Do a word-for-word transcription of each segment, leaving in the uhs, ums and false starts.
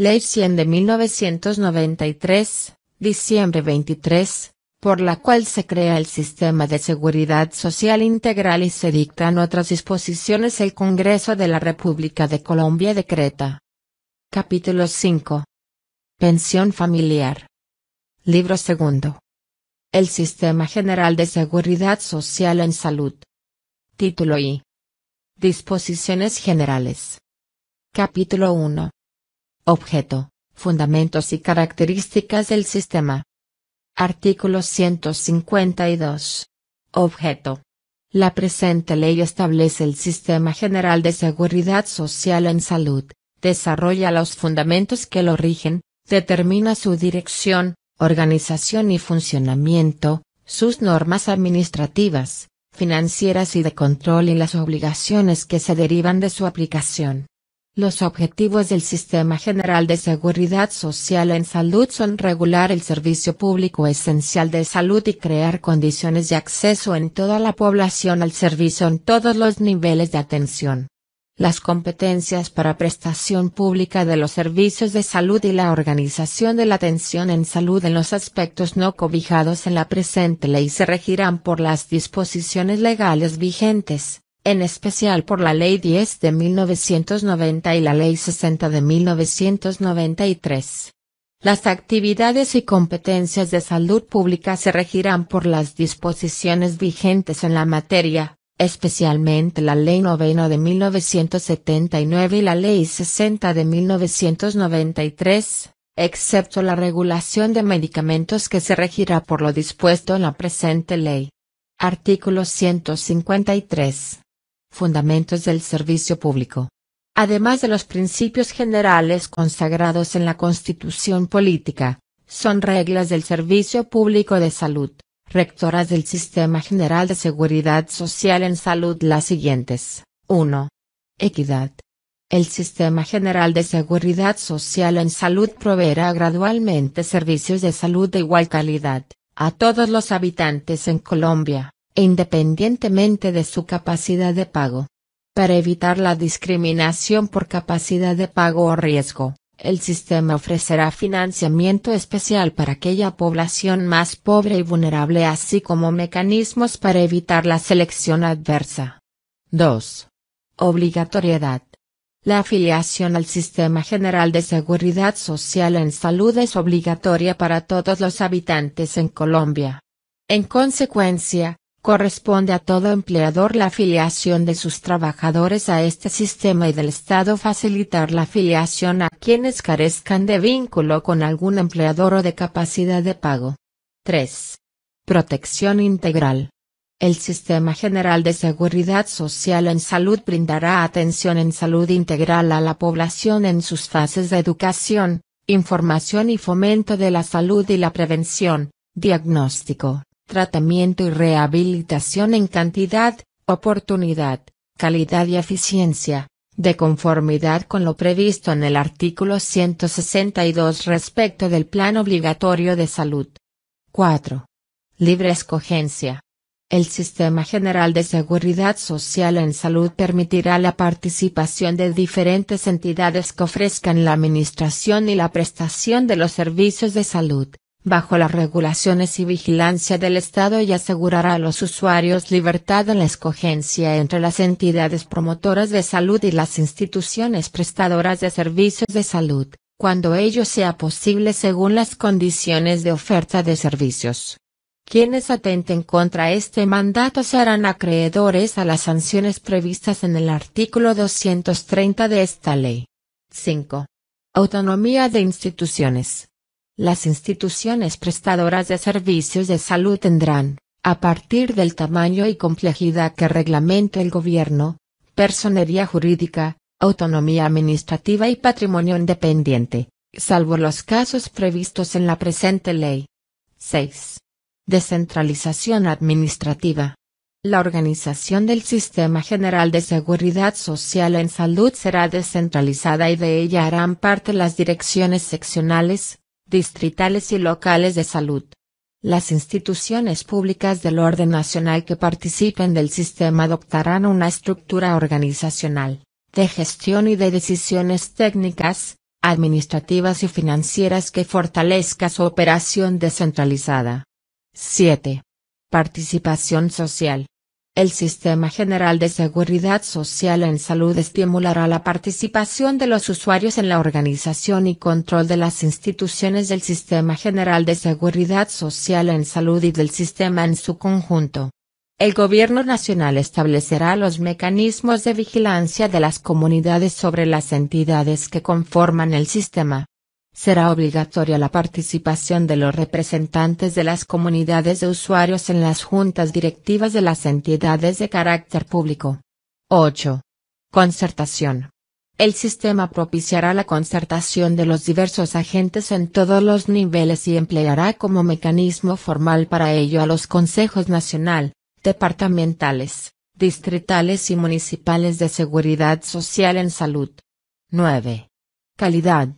Ley cien de mil novecientos noventa y tres, diciembre veintitrés, por la cual se crea el Sistema de Seguridad Social Integral y se dictan otras disposiciones. El Congreso de la República de Colombia decreta. Capítulo cinco. Pensión familiar. Libro segundo. El Sistema General de Seguridad Social en Salud. Título I. Disposiciones Generales. Capítulo uno. Objeto, fundamentos y características del sistema. Artículo ciento cincuenta y dos. Objeto. La presente ley establece el Sistema General de Seguridad Social en Salud, desarrolla los fundamentos que lo rigen, determina su dirección, organización y funcionamiento, sus normas administrativas, financieras y de control y las obligaciones que se derivan de su aplicación. Los objetivos del Sistema General de Seguridad Social en Salud son regular el servicio público esencial de salud y crear condiciones de acceso en toda la población al servicio en todos los niveles de atención. Las competencias para prestación pública de los servicios de salud y la organización de la atención en salud en los aspectos no cobijados en la presente ley se regirán por las disposiciones legales vigentes, en especial por la Ley diez de mil novecientos noventa y la Ley sesenta de mil novecientos noventa y tres. Las actividades y competencias de salud pública se regirán por las disposiciones vigentes en la materia, especialmente la Ley nueve de mil novecientos setenta y nueve y la Ley sesenta de mil novecientos noventa y tres, excepto la regulación de medicamentos que se regirá por lo dispuesto en la presente ley. Artículo ciento cincuenta y tres. Fundamentos del servicio público. Además de los principios generales consagrados en la Constitución Política, son reglas del servicio público de salud, rectoras del Sistema General de Seguridad Social en Salud las siguientes. uno. Equidad. El Sistema General de Seguridad Social en Salud proveerá gradualmente servicios de salud de igual calidad a todos los habitantes en Colombia, independientemente de su capacidad de pago. Para evitar la discriminación por capacidad de pago o riesgo, el sistema ofrecerá financiamiento especial para aquella población más pobre y vulnerable, así como mecanismos para evitar la selección adversa. dos. Obligatoriedad. La afiliación al Sistema General de Seguridad Social en Salud es obligatoria para todos los habitantes en Colombia. En consecuencia, corresponde a todo empleador la afiliación de sus trabajadores a este sistema y del Estado facilitar la afiliación a quienes carezcan de vínculo con algún empleador o de capacidad de pago. tres. Protección integral. El Sistema General de Seguridad Social en Salud brindará atención en salud integral a la población en sus fases de educación, información y fomento de la salud y la prevención, diagnóstico, tratamiento y rehabilitación en cantidad, oportunidad, calidad y eficiencia, de conformidad con lo previsto en el artículo ciento sesenta y dos respecto del Plan Obligatorio de Salud. cuatro. Libre escogencia. El Sistema General de Seguridad Social en Salud permitirá la participación de diferentes entidades que ofrezcan la administración y la prestación de los servicios de salud, bajo las regulaciones y vigilancia del Estado, y asegurará a los usuarios libertad en la escogencia entre las entidades promotoras de salud y las instituciones prestadoras de servicios de salud, cuando ello sea posible según las condiciones de oferta de servicios. Quienes atenten contra este mandato serán acreedores a las sanciones previstas en el artículo doscientos treinta de esta ley. cinco. Autonomía de instituciones. Las instituciones prestadoras de servicios de salud tendrán, a partir del tamaño y complejidad que reglamente el gobierno, personería jurídica, autonomía administrativa y patrimonio independiente, salvo los casos previstos en la presente ley. seis. Descentralización administrativa. La organización del Sistema General de Seguridad Social en Salud será descentralizada y de ella harán parte las direcciones seccionales, distritales y locales de salud. Las instituciones públicas del orden nacional que participen del sistema adoptarán una estructura organizacional, de gestión y de decisiones técnicas, administrativas y financieras que fortalezca su operación descentralizada. siete. Participación social. El Sistema General de Seguridad Social en Salud estimulará la participación de los usuarios en la organización y control de las instituciones del Sistema General de Seguridad Social en Salud y del sistema en su conjunto. El Gobierno Nacional establecerá los mecanismos de vigilancia de las comunidades sobre las entidades que conforman el sistema. Será obligatoria la participación de los representantes de las comunidades de usuarios en las juntas directivas de las entidades de carácter público. ocho. Concertación. El sistema propiciará la concertación de los diversos agentes en todos los niveles y empleará como mecanismo formal para ello a los consejos nacional, departamentales, distritales y municipales de seguridad social en salud. nueve. Calidad.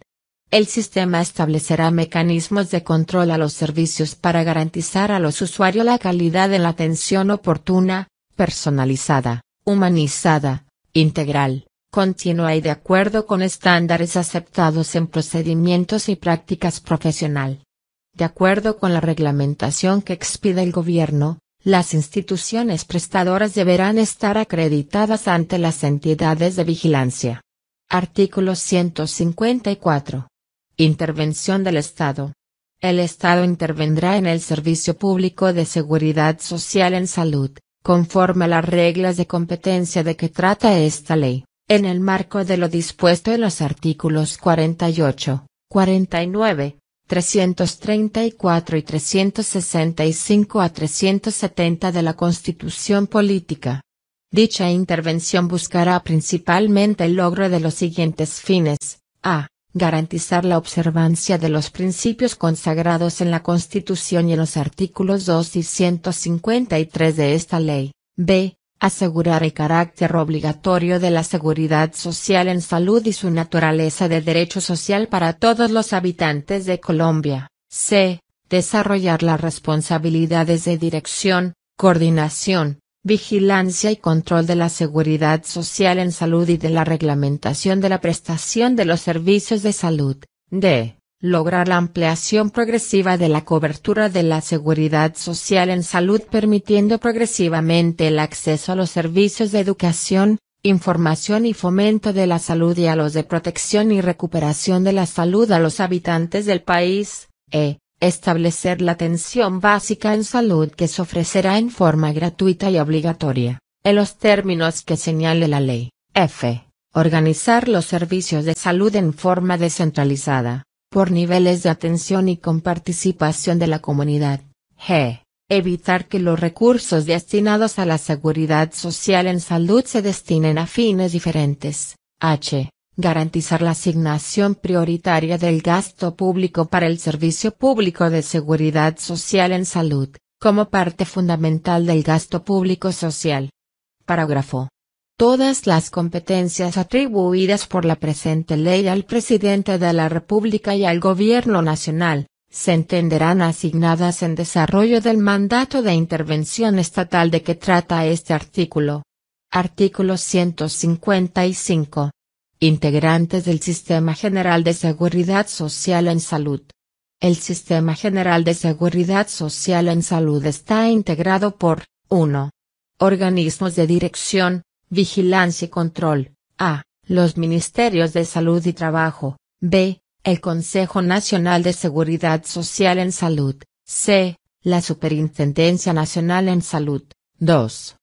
El sistema establecerá mecanismos de control a los servicios para garantizar a los usuarios la calidad en la atención oportuna, personalizada, humanizada, integral, continua y de acuerdo con estándares aceptados en procedimientos y prácticas profesional. De acuerdo con la reglamentación que expide el Gobierno, las instituciones prestadoras deberán estar acreditadas ante las entidades de vigilancia. Artículo ciento cincuenta y cuatro. Intervención del Estado. El Estado intervendrá en el servicio público de seguridad social en salud, conforme a las reglas de competencia de que trata esta ley, en el marco de lo dispuesto en los artículos cuarenta y ocho, cuarenta y nueve, trescientos treinta y cuatro y trescientos sesenta y cinco a trescientos setenta de la Constitución Política. Dicha intervención buscará principalmente el logro de los siguientes fines: a. Garantizar la observancia de los principios consagrados en la Constitución y en los artículos dos y ciento cincuenta y tres de esta ley. B. Asegurar el carácter obligatorio de la seguridad social en salud y su naturaleza de derecho social para todos los habitantes de Colombia. C. Desarrollar las responsabilidades de dirección, coordinación, vigilancia y control de la seguridad social en salud y de la reglamentación de la prestación de los servicios de salud. D. Lograr la ampliación progresiva de la cobertura de la seguridad social en salud permitiendo progresivamente el acceso a los servicios de educación, información y fomento de la salud y a los de protección y recuperación de la salud a los habitantes del país. E. Establecer la atención básica en salud que se ofrecerá en forma gratuita y obligatoria, en los términos que señale la ley. F. Organizar los servicios de salud en forma descentralizada, por niveles de atención y con participación de la comunidad. G. Evitar que los recursos destinados a la seguridad social en salud se destinen a fines diferentes. H. Garantizar la asignación prioritaria del gasto público para el servicio público de seguridad social en salud, como parte fundamental del gasto público social. Parágrafo. Todas las competencias atribuidas por la presente ley al Presidente de la República y al Gobierno Nacional, se entenderán asignadas en desarrollo del mandato de intervención estatal de que trata este artículo. Artículo ciento cincuenta y cinco. Integrantes del Sistema General de Seguridad Social en Salud. El Sistema General de Seguridad Social en Salud está integrado por: uno. Organismos de dirección, vigilancia y control. A. Los Ministerios de Salud y Trabajo. B. El Consejo Nacional de Seguridad Social en Salud. C. La Superintendencia Nacional en Salud. dos.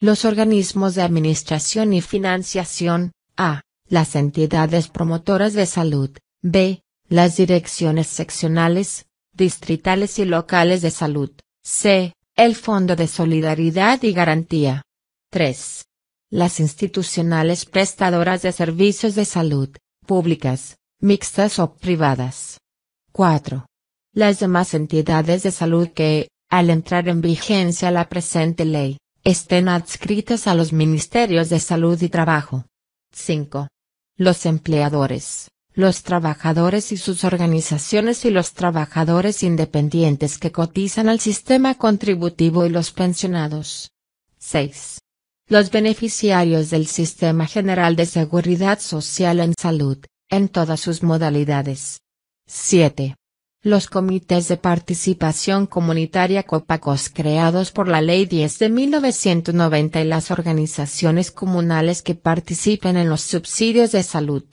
Los organismos de administración y financiación. A. Las entidades promotoras de salud. B. Las direcciones seccionales, distritales y locales de salud. C. El Fondo de Solidaridad y Garantía. tres. Las institucionales prestadoras de servicios de salud, públicas, mixtas o privadas. cuatro. Las demás entidades de salud que, al entrar en vigencia la presente ley, estén adscritas a los Ministerios de Salud y Trabajo. cinco. Los empleadores, los trabajadores y sus organizaciones y los trabajadores independientes que cotizan al sistema contributivo y los pensionados. seis. Los beneficiarios del Sistema General de Seguridad Social en Salud, en todas sus modalidades. siete. Los comités de participación comunitaria Copacos creados por la Ley diez de mil novecientos noventa y las organizaciones comunales que participen en los subsidios de salud.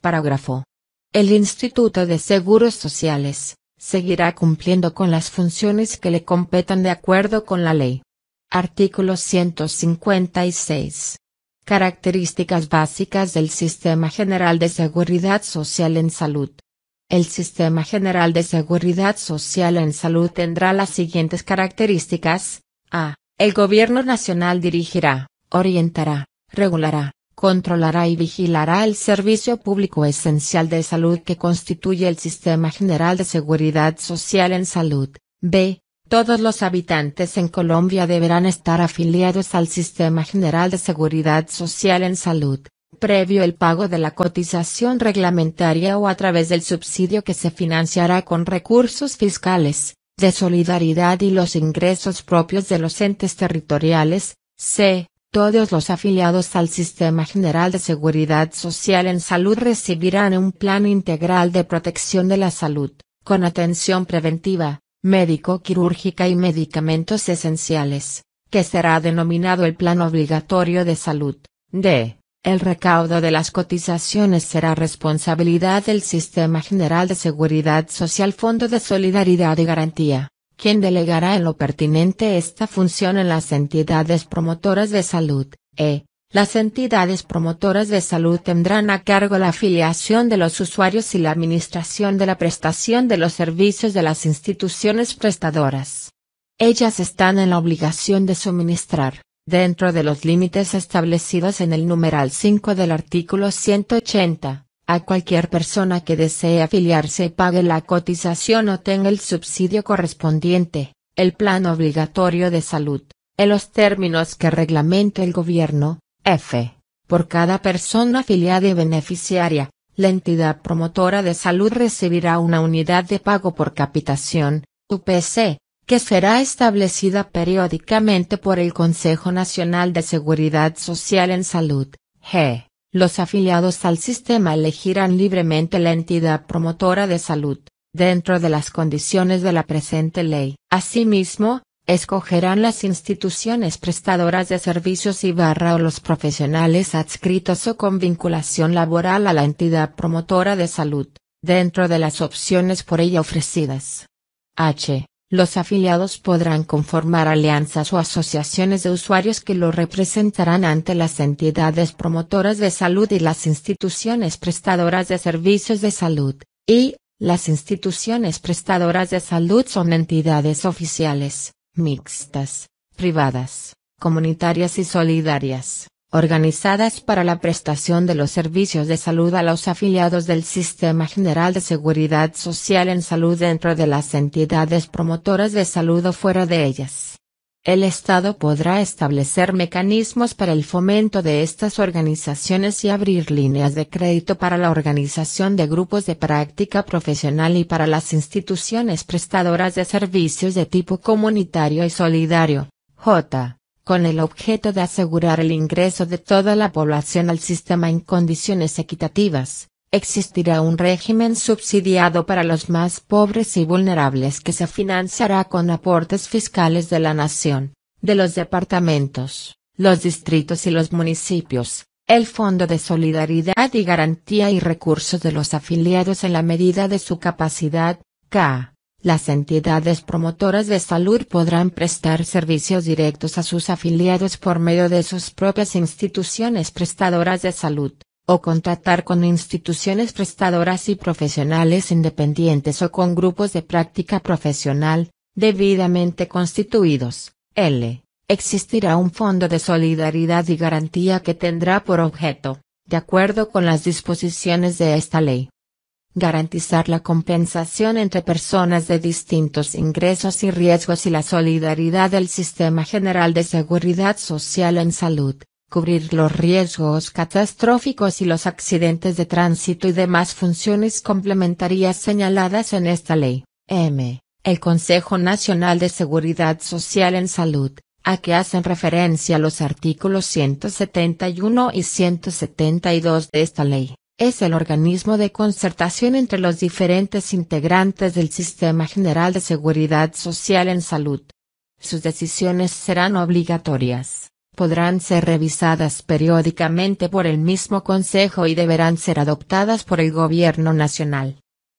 Parágrafo. El Instituto de Seguros Sociales seguirá cumpliendo con las funciones que le competan de acuerdo con la ley. Artículo ciento cincuenta y seis. Características básicas del Sistema General de Seguridad Social en Salud. El Sistema General de Seguridad Social en Salud tendrá las siguientes características. A. El Gobierno Nacional dirigirá, orientará, regulará, controlará y vigilará el servicio público esencial de salud que constituye el Sistema General de Seguridad Social en Salud. B. Todos los habitantes en Colombia deberán estar afiliados al Sistema General de Seguridad Social en Salud, previo el pago de la cotización reglamentaria o a través del subsidio que se financiará con recursos fiscales, de solidaridad y los ingresos propios de los entes territoriales. C. Todos los afiliados al Sistema General de Seguridad Social en Salud recibirán un plan integral de protección de la salud, con atención preventiva, médico-quirúrgica y medicamentos esenciales, que será denominado el Plan Obligatorio de Salud. D. El recaudo de las cotizaciones será responsabilidad del Sistema General de Seguridad Social Fondo de Solidaridad y Garantía, quien delegará en lo pertinente esta función en las entidades promotoras de salud. E. Las entidades promotoras de salud tendrán a cargo la afiliación de los usuarios y la administración de la prestación de los servicios de las instituciones prestadoras. Ellas están en la obligación de suministrar, dentro de los límites establecidos en el numeral cinco del artículo ciento ochenta, a cualquier persona que desee afiliarse y pague la cotización o tenga el subsidio correspondiente, el plan obligatorio de salud, en los términos que reglamente el gobierno. F. Por cada persona afiliada y beneficiaria, la entidad promotora de salud recibirá una unidad de pago por capitación, U P C, que será establecida periódicamente por el Consejo Nacional de Seguridad Social en Salud. G. Los afiliados al sistema elegirán libremente la entidad promotora de salud, dentro de las condiciones de la presente ley. Asimismo, escogerán las instituciones prestadoras de servicios y barra o los profesionales adscritos o con vinculación laboral a la entidad promotora de salud, dentro de las opciones por ella ofrecidas. H. Los afiliados podrán conformar alianzas o asociaciones de usuarios que lo representarán ante las entidades promotoras de salud y las instituciones prestadoras de servicios de salud. Y, las instituciones prestadoras de salud son entidades oficiales, mixtas, privadas, comunitarias y solidarias, organizadas para la prestación de los servicios de salud a los afiliados del Sistema General de Seguridad Social en Salud dentro de las entidades promotoras de salud o fuera de ellas. El Estado podrá establecer mecanismos para el fomento de estas organizaciones y abrir líneas de crédito para la organización de grupos de práctica profesional y para las instituciones prestadoras de servicios de tipo comunitario y solidario. J. Con el objeto de asegurar el ingreso de toda la población al sistema en condiciones equitativas, existirá un régimen subsidiado para los más pobres y vulnerables que se financiará con aportes fiscales de la nación, de los departamentos, los distritos y los municipios, el Fondo de Solidaridad y Garantía y recursos de los afiliados en la medida de su capacidad. K. Las entidades promotoras de salud podrán prestar servicios directos a sus afiliados por medio de sus propias instituciones prestadoras de salud, o contratar con instituciones prestadoras y profesionales independientes o con grupos de práctica profesional, debidamente constituidos. L. Existirá un Fondo de Solidaridad y Garantía que tendrá por objeto, de acuerdo con las disposiciones de esta ley, garantizar la compensación entre personas de distintos ingresos y riesgos y la solidaridad del Sistema General de Seguridad Social en Salud, cubrir los riesgos catastróficos y los accidentes de tránsito y demás funciones complementarias señaladas en esta ley. M. El Consejo Nacional de Seguridad Social en Salud, a que hacen referencia los artículos ciento setenta y uno y ciento setenta y dos de esta ley, Es el organismo de concertación entre los diferentes integrantes del Sistema General de Seguridad Social en Salud. Sus decisiones serán obligatorias, podrán ser revisadas periódicamente por el mismo Consejo y deberán ser adoptadas por el Gobierno Nacional.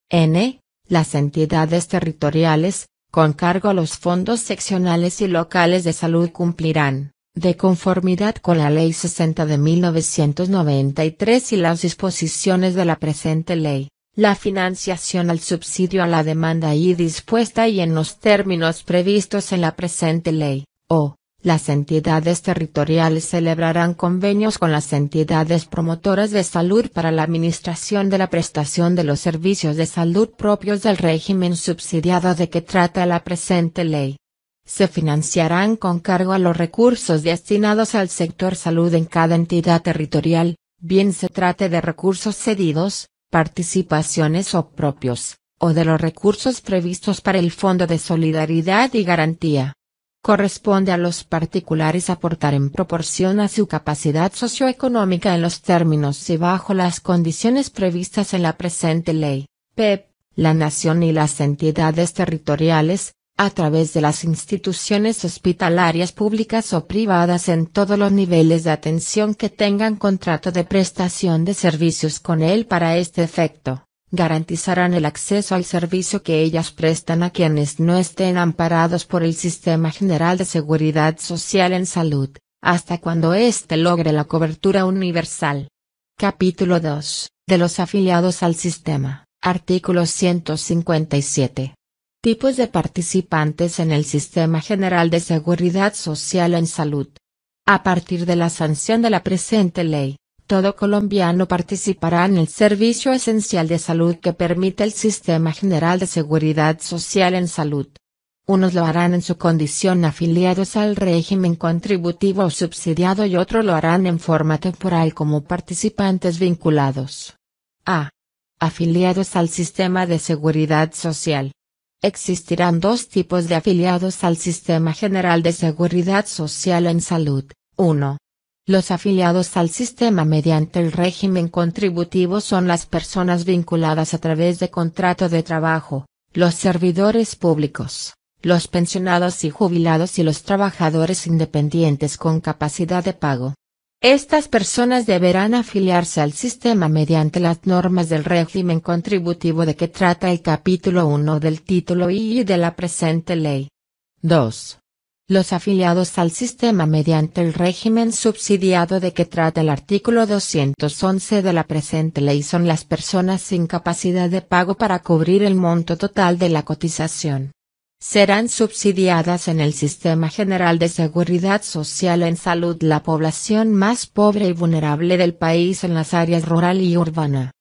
N. Las entidades territoriales, con cargo a los fondos seccionales y locales de salud cumplirán, de conformidad con la Ley sesenta de mil novecientos noventa y tres y las disposiciones de la presente ley, la financiación al subsidio a la demanda ahí dispuesta y en los términos previstos en la presente ley, o, las entidades territoriales celebrarán convenios con las entidades promotoras de salud para la administración de la prestación de los servicios de salud propios del régimen subsidiado de que trata la presente ley. Se financiarán con cargo a los recursos destinados al sector salud en cada entidad territorial, bien se trate de recursos cedidos, participaciones o propios, o de los recursos previstos para el Fondo de Solidaridad y Garantía. Corresponde a los particulares aportar en proporción a su capacidad socioeconómica en los términos y bajo las condiciones previstas en la presente ley, P E P, la Nación y las entidades territoriales, a través de las instituciones hospitalarias públicas o privadas en todos los niveles de atención que tengan contrato de prestación de servicios con él para este efecto, garantizarán el acceso al servicio que ellas prestan a quienes no estén amparados por el Sistema General de Seguridad Social en Salud, hasta cuando éste logre la cobertura universal. Capítulo dos. De los afiliados al sistema. Artículo ciento cincuenta y siete. Tipos de participantes en el Sistema General de Seguridad Social en Salud. A partir de la sanción de la presente ley, todo colombiano participará en el servicio esencial de salud que permite el Sistema General de Seguridad Social en Salud. Unos lo harán en su condición afiliados al régimen contributivo o subsidiado y otros lo harán en forma temporal como participantes vinculados. A. Afiliados al Sistema de Seguridad Social. Existirán dos tipos de afiliados al Sistema General de Seguridad Social en Salud. uno. Los afiliados al sistema mediante el régimen contributivo son las personas vinculadas a través de contrato de trabajo, los servidores públicos, los pensionados y jubilados y los trabajadores independientes con capacidad de pago. Estas personas deberán afiliarse al sistema mediante las normas del régimen contributivo de que trata el capítulo uno del título I de la presente ley. dos. Los afiliados al sistema mediante el régimen subsidiado de que trata el artículo doscientos once de la presente ley son las personas sin capacidad de pago para cubrir el monto total de la cotización. Serán subsidiadas en el Sistema General de Seguridad Social en Salud la población más pobre y vulnerable del país en las áreas rural y urbana.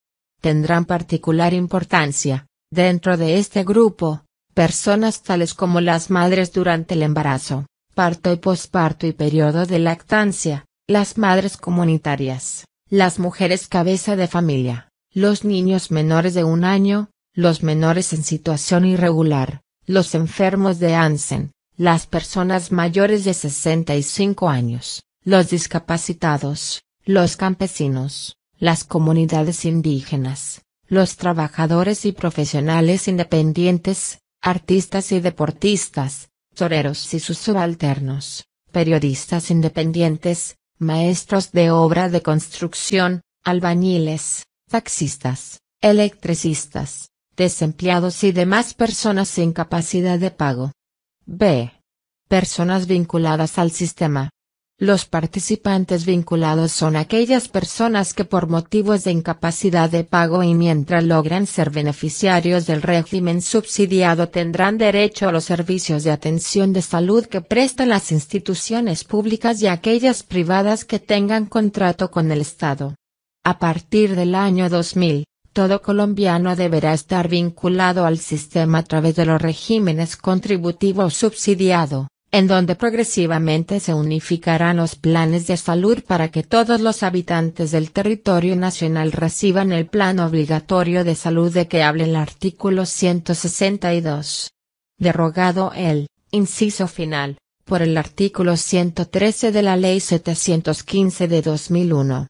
Tendrán particular importancia, dentro de este grupo, personas tales como las madres durante el embarazo, parto y posparto y periodo de lactancia, las madres comunitarias, las mujeres cabeza de familia, los niños menores de un año, los menores en situación irregular, los enfermos de Hansen, las personas mayores de sesenta y cinco años, los discapacitados, los campesinos, las comunidades indígenas, los trabajadores y profesionales independientes, artistas y deportistas, toreros y sus subalternos, periodistas independientes, maestros de obra de construcción, albañiles, taxistas, electricistas, desempleados y demás personas sin capacidad de pago. B. Personas vinculadas al sistema. Los participantes vinculados son aquellas personas que por motivos de incapacidad de pago y mientras logran ser beneficiarios del régimen subsidiado tendrán derecho a los servicios de atención de salud que prestan las instituciones públicas y aquellas privadas que tengan contrato con el Estado. A partir del año dos mil, todo colombiano deberá estar vinculado al sistema a través de los regímenes contributivo o subsidiado, en donde progresivamente se unificarán los planes de salud para que todos los habitantes del territorio nacional reciban el plan obligatorio de salud de que habla el artículo ciento sesenta y dos. Derogado el, inciso final, por el artículo ciento trece de la Ley setecientos quince de dos mil uno.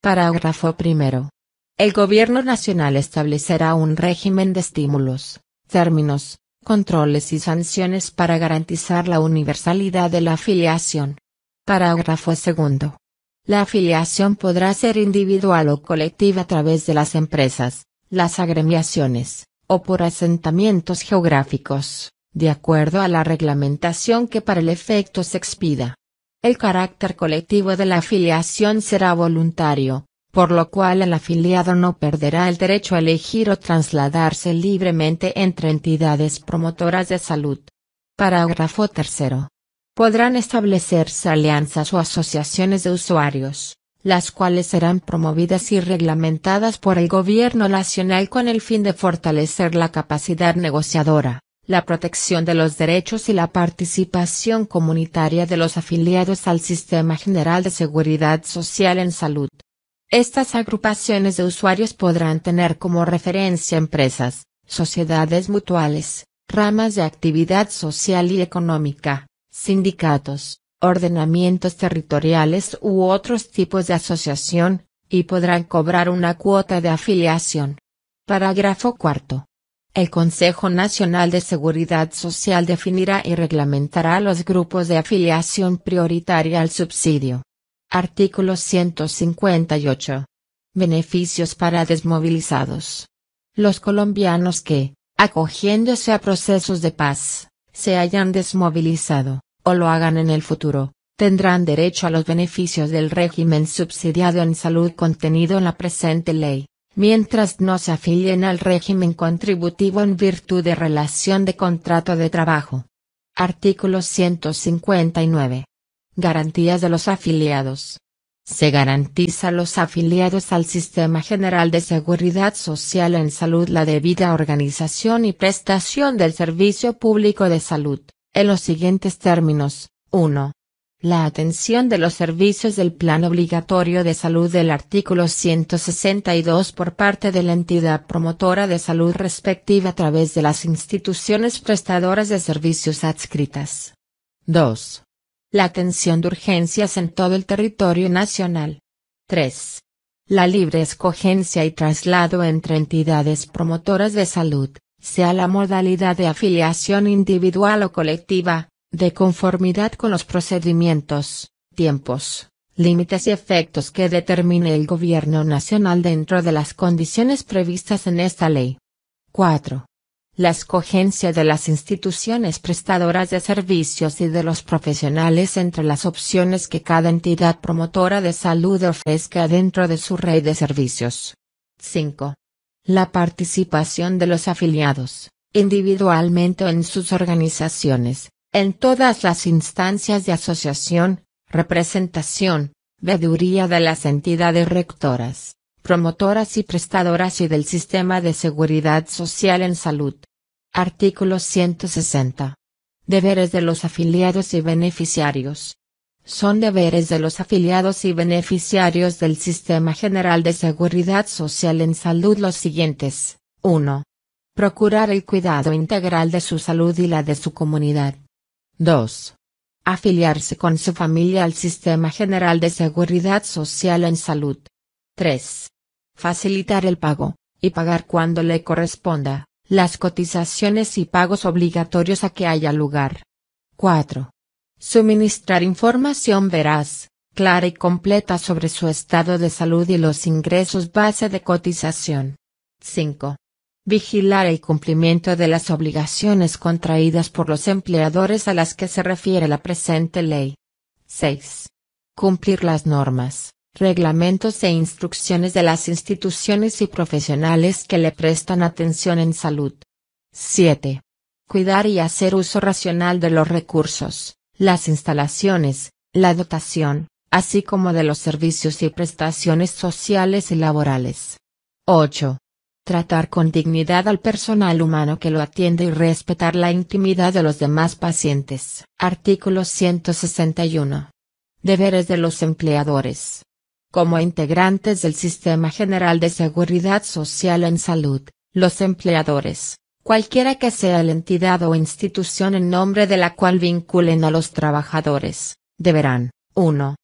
Parágrafo primero. El Gobierno Nacional establecerá un régimen de estímulos, términos, controles y sanciones para garantizar la universalidad de la afiliación. Parágrafo segundo. La afiliación podrá ser individual o colectiva a través de las empresas, las agremiaciones, o por asentamientos geográficos, de acuerdo a la reglamentación que para el efecto se expida. El carácter colectivo de la afiliación será voluntario, por lo cual el afiliado no perderá el derecho a elegir o trasladarse libremente entre entidades promotoras de salud. Parágrafo tercero. Podrán establecerse alianzas o asociaciones de usuarios, las cuales serán promovidas y reglamentadas por el Gobierno Nacional con el fin de fortalecer la capacidad negociadora, la protección de los derechos y la participación comunitaria de los afiliados al Sistema General de Seguridad Social en Salud. Estas agrupaciones de usuarios podrán tener como referencia empresas, sociedades mutuales, ramas de actividad social y económica, sindicatos, ordenamientos territoriales u otros tipos de asociación, y podrán cobrar una cuota de afiliación. Parágrafo cuarto. El Consejo Nacional de Seguridad Social definirá y reglamentará los grupos de afiliación prioritaria al subsidio. Artículo ciento cincuenta y ocho. Beneficios para desmovilizados. Los colombianos que, acogiéndose a procesos de paz, se hayan desmovilizado, o lo hagan en el futuro, tendrán derecho a los beneficios del régimen subsidiado en salud contenido en la presente ley, mientras no se afilien al régimen contributivo en virtud de relación de contrato de trabajo. Artículo ciento cincuenta y nueve. Garantías de los afiliados. Se garantiza a los afiliados al Sistema General de Seguridad Social en Salud la debida organización y prestación del servicio público de salud, en los siguientes términos. uno. La atención de los servicios del Plan Obligatorio de Salud del artículo ciento sesenta y dos por parte de la entidad promotora de salud respectiva a través de las instituciones prestadoras de servicios adscritas. dos. La atención de urgencias en todo el territorio nacional. tres. La libre escogencia y traslado entre entidades promotoras de salud, sea la modalidad de afiliación individual o colectiva, de conformidad con los procedimientos, tiempos, límites y efectos que determine el Gobierno Nacional dentro de las condiciones previstas en esta ley. cuatro. La escogencia de las instituciones prestadoras de servicios y de los profesionales entre las opciones que cada entidad promotora de salud ofrezca dentro de su red de servicios. cinco. La participación de los afiliados, individualmente o en sus organizaciones, en todas las instancias de asociación, representación, veeduría de las entidades rectoras, promotoras y prestadoras y del Sistema de Seguridad Social en Salud. Artículo ciento sesenta. Deberes de los afiliados y beneficiarios. Son deberes de los afiliados y beneficiarios del Sistema General de Seguridad Social en Salud los siguientes. uno. Procurar el cuidado integral de su salud y la de su comunidad. dos. Afiliarse con su familia al Sistema General de Seguridad Social en Salud. tres. Facilitar el pago, y pagar cuando le corresponda, las cotizaciones y pagos obligatorios a que haya lugar. cuatro. Suministrar información veraz, clara y completa sobre su estado de salud y los ingresos base de cotización. cinco. Vigilar el cumplimiento de las obligaciones contraídas por los empleadores a las que se refiere la presente ley. seis. Cumplir las normas, reglamentos e instrucciones de las instituciones y profesionales que le prestan atención en salud. siete. Cuidar y hacer uso racional de los recursos, las instalaciones, la dotación, así como de los servicios y prestaciones sociales y laborales. ocho. Tratar con dignidad al personal humano que lo atiende y respetar la intimidad de los demás pacientes. Artículo ciento sesenta y uno. Deberes de los empleadores. Como integrantes del Sistema General de Seguridad Social en Salud, los empleadores, cualquiera que sea la entidad o institución en nombre de la cual vinculen a los trabajadores, deberán, uno.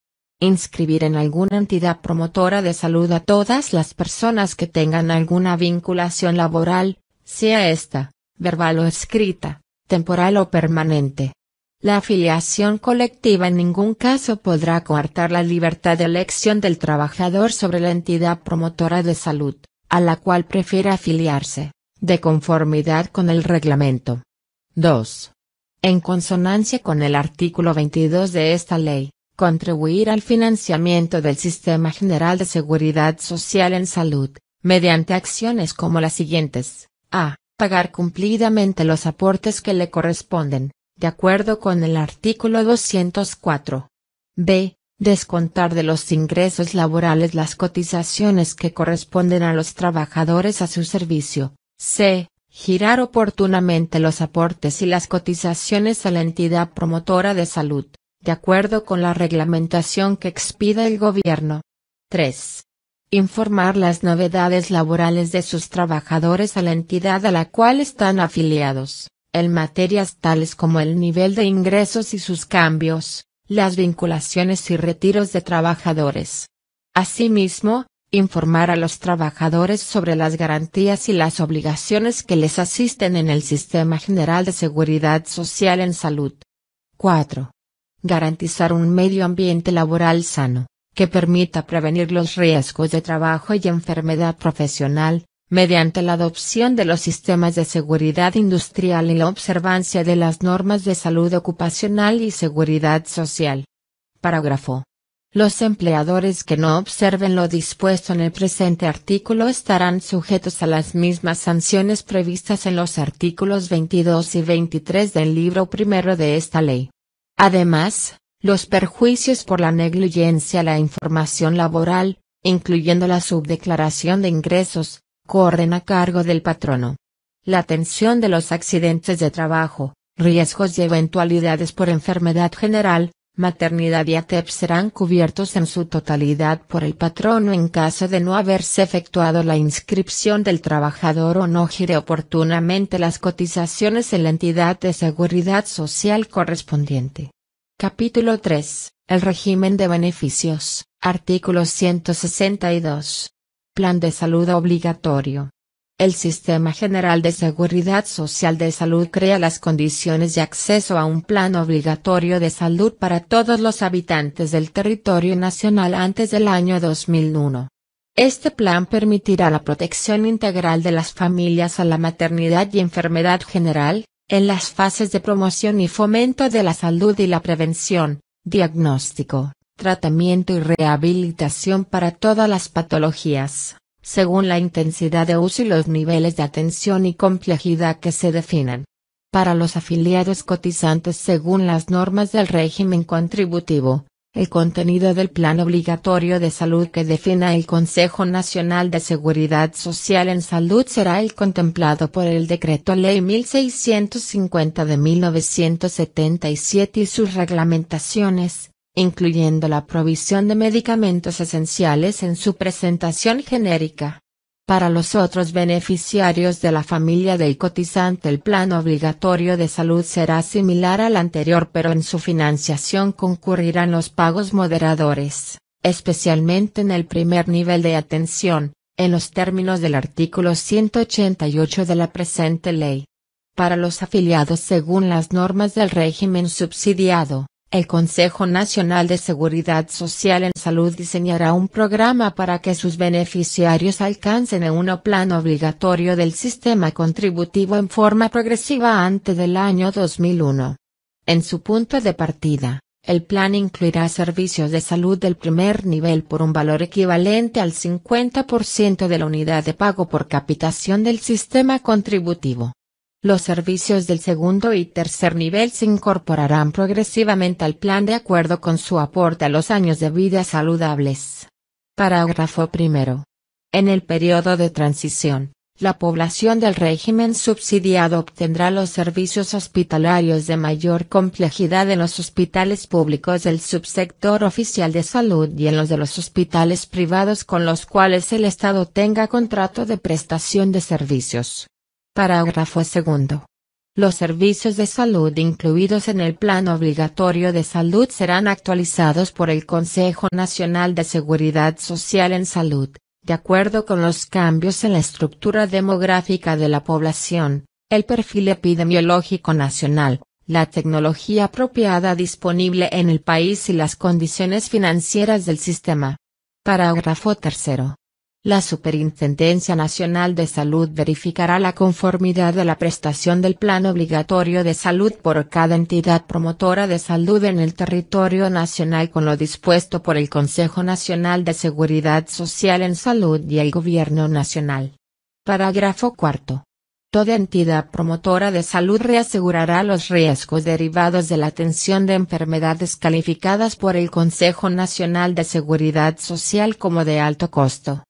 Inscribir en alguna entidad promotora de salud a todas las personas que tengan alguna vinculación laboral, sea esta, verbal o escrita, temporal o permanente. La afiliación colectiva en ningún caso podrá coartar la libertad de elección del trabajador sobre la entidad promotora de salud, a la cual prefiera afiliarse, de conformidad con el reglamento. dos. En consonancia con el artículo veintidós de esta ley, contribuir al financiamiento del Sistema General de Seguridad Social en Salud, mediante acciones como las siguientes: a. Pagar cumplidamente los aportes que le corresponden, de acuerdo con el artículo doscientos cuatro. b. Descontar de los ingresos laborales las cotizaciones que corresponden a los trabajadores a su servicio. c. Girar oportunamente los aportes y las cotizaciones a la entidad promotora de salud, de acuerdo con la reglamentación que expida el Gobierno. tres. Informar las novedades laborales de sus trabajadores a la entidad a la cual están afiliados, en materias tales como el nivel de ingresos y sus cambios, las vinculaciones y retiros de trabajadores. Asimismo, informar a los trabajadores sobre las garantías y las obligaciones que les asisten en el Sistema General de Seguridad Social en Salud. cuatro. Garantizar un medio ambiente laboral sano, que permita prevenir los riesgos de trabajo y enfermedad profesional, mediante la adopción de los sistemas de seguridad industrial y la observancia de las normas de salud ocupacional y seguridad social. Parágrafo. Los empleadores que no observen lo dispuesto en el presente artículo estarán sujetos a las mismas sanciones previstas en los artículos veintidós y veintitrés del libro primero de esta ley. Además, los perjuicios por la negligencia a la información laboral, incluyendo la subdeclaración de ingresos, corren a cargo del patrono. La atención de los accidentes de trabajo, riesgos y eventualidades por enfermedad general, maternidad y A T E P serán cubiertos en su totalidad por el patrono en caso de no haberse efectuado la inscripción del trabajador o no gire oportunamente las cotizaciones en la entidad de seguridad social correspondiente. Capítulo tres. El régimen de beneficios. Artículo ciento sesenta y dos. Plan de salud obligatorio. El Sistema General de Seguridad Social de Salud crea las condiciones de acceso a un plan obligatorio de salud para todos los habitantes del territorio nacional antes del año dos mil uno. Este plan permitirá la protección integral de las familias a la maternidad y enfermedad general, en las fases de promoción y fomento de la salud y la prevención, diagnóstico, tratamiento y rehabilitación para todas las patologías, según la intensidad de uso y los niveles de atención y complejidad que se definan. Para los afiliados cotizantes según las normas del régimen contributivo, el contenido del Plan Obligatorio de Salud que defina el Consejo Nacional de Seguridad Social en Salud será el contemplado por el Decreto Ley mil seiscientos cincuenta de mil novecientos setenta y siete y sus reglamentaciones, incluyendo la provisión de medicamentos esenciales en su presentación genérica. Para los otros beneficiarios de la familia del cotizante el plan obligatorio de salud será similar al anterior, pero en su financiación concurrirán los pagos moderadores, especialmente en el primer nivel de atención, en los términos del artículo ciento ochenta y ocho de la presente ley. Para los afiliados según las normas del régimen subsidiado, el Consejo Nacional de Seguridad Social en Salud diseñará un programa para que sus beneficiarios alcancen un plan obligatorio del sistema contributivo en forma progresiva antes del año dos mil uno. En su punto de partida, el plan incluirá servicios de salud del primer nivel por un valor equivalente al cincuenta por ciento de la unidad de pago por capitación del sistema contributivo. Los servicios del segundo y tercer nivel se incorporarán progresivamente al plan de acuerdo con su aporte a los años de vida saludables. Parágrafo primero. En el periodo de transición, la población del régimen subsidiado obtendrá los servicios hospitalarios de mayor complejidad en los hospitales públicos del subsector oficial de salud y en los de los hospitales privados con los cuales el Estado tenga contrato de prestación de servicios. Parágrafo segundo. Los servicios de salud incluidos en el Plan Obligatorio de Salud serán actualizados por el Consejo Nacional de Seguridad Social en Salud, de acuerdo con los cambios en la estructura demográfica de la población, el perfil epidemiológico nacional, la tecnología apropiada disponible en el país y las condiciones financieras del sistema. Parágrafo tercero. La Superintendencia Nacional de Salud verificará la conformidad de la prestación del Plan Obligatorio de Salud por cada entidad promotora de salud en el territorio nacional con lo dispuesto por el Consejo Nacional de Seguridad Social en Salud y el Gobierno Nacional. Parágrafo cuarto. Toda entidad promotora de salud reasegurará los riesgos derivados de la atención de enfermedades calificadas por el Consejo Nacional de Seguridad Social como de alto costo.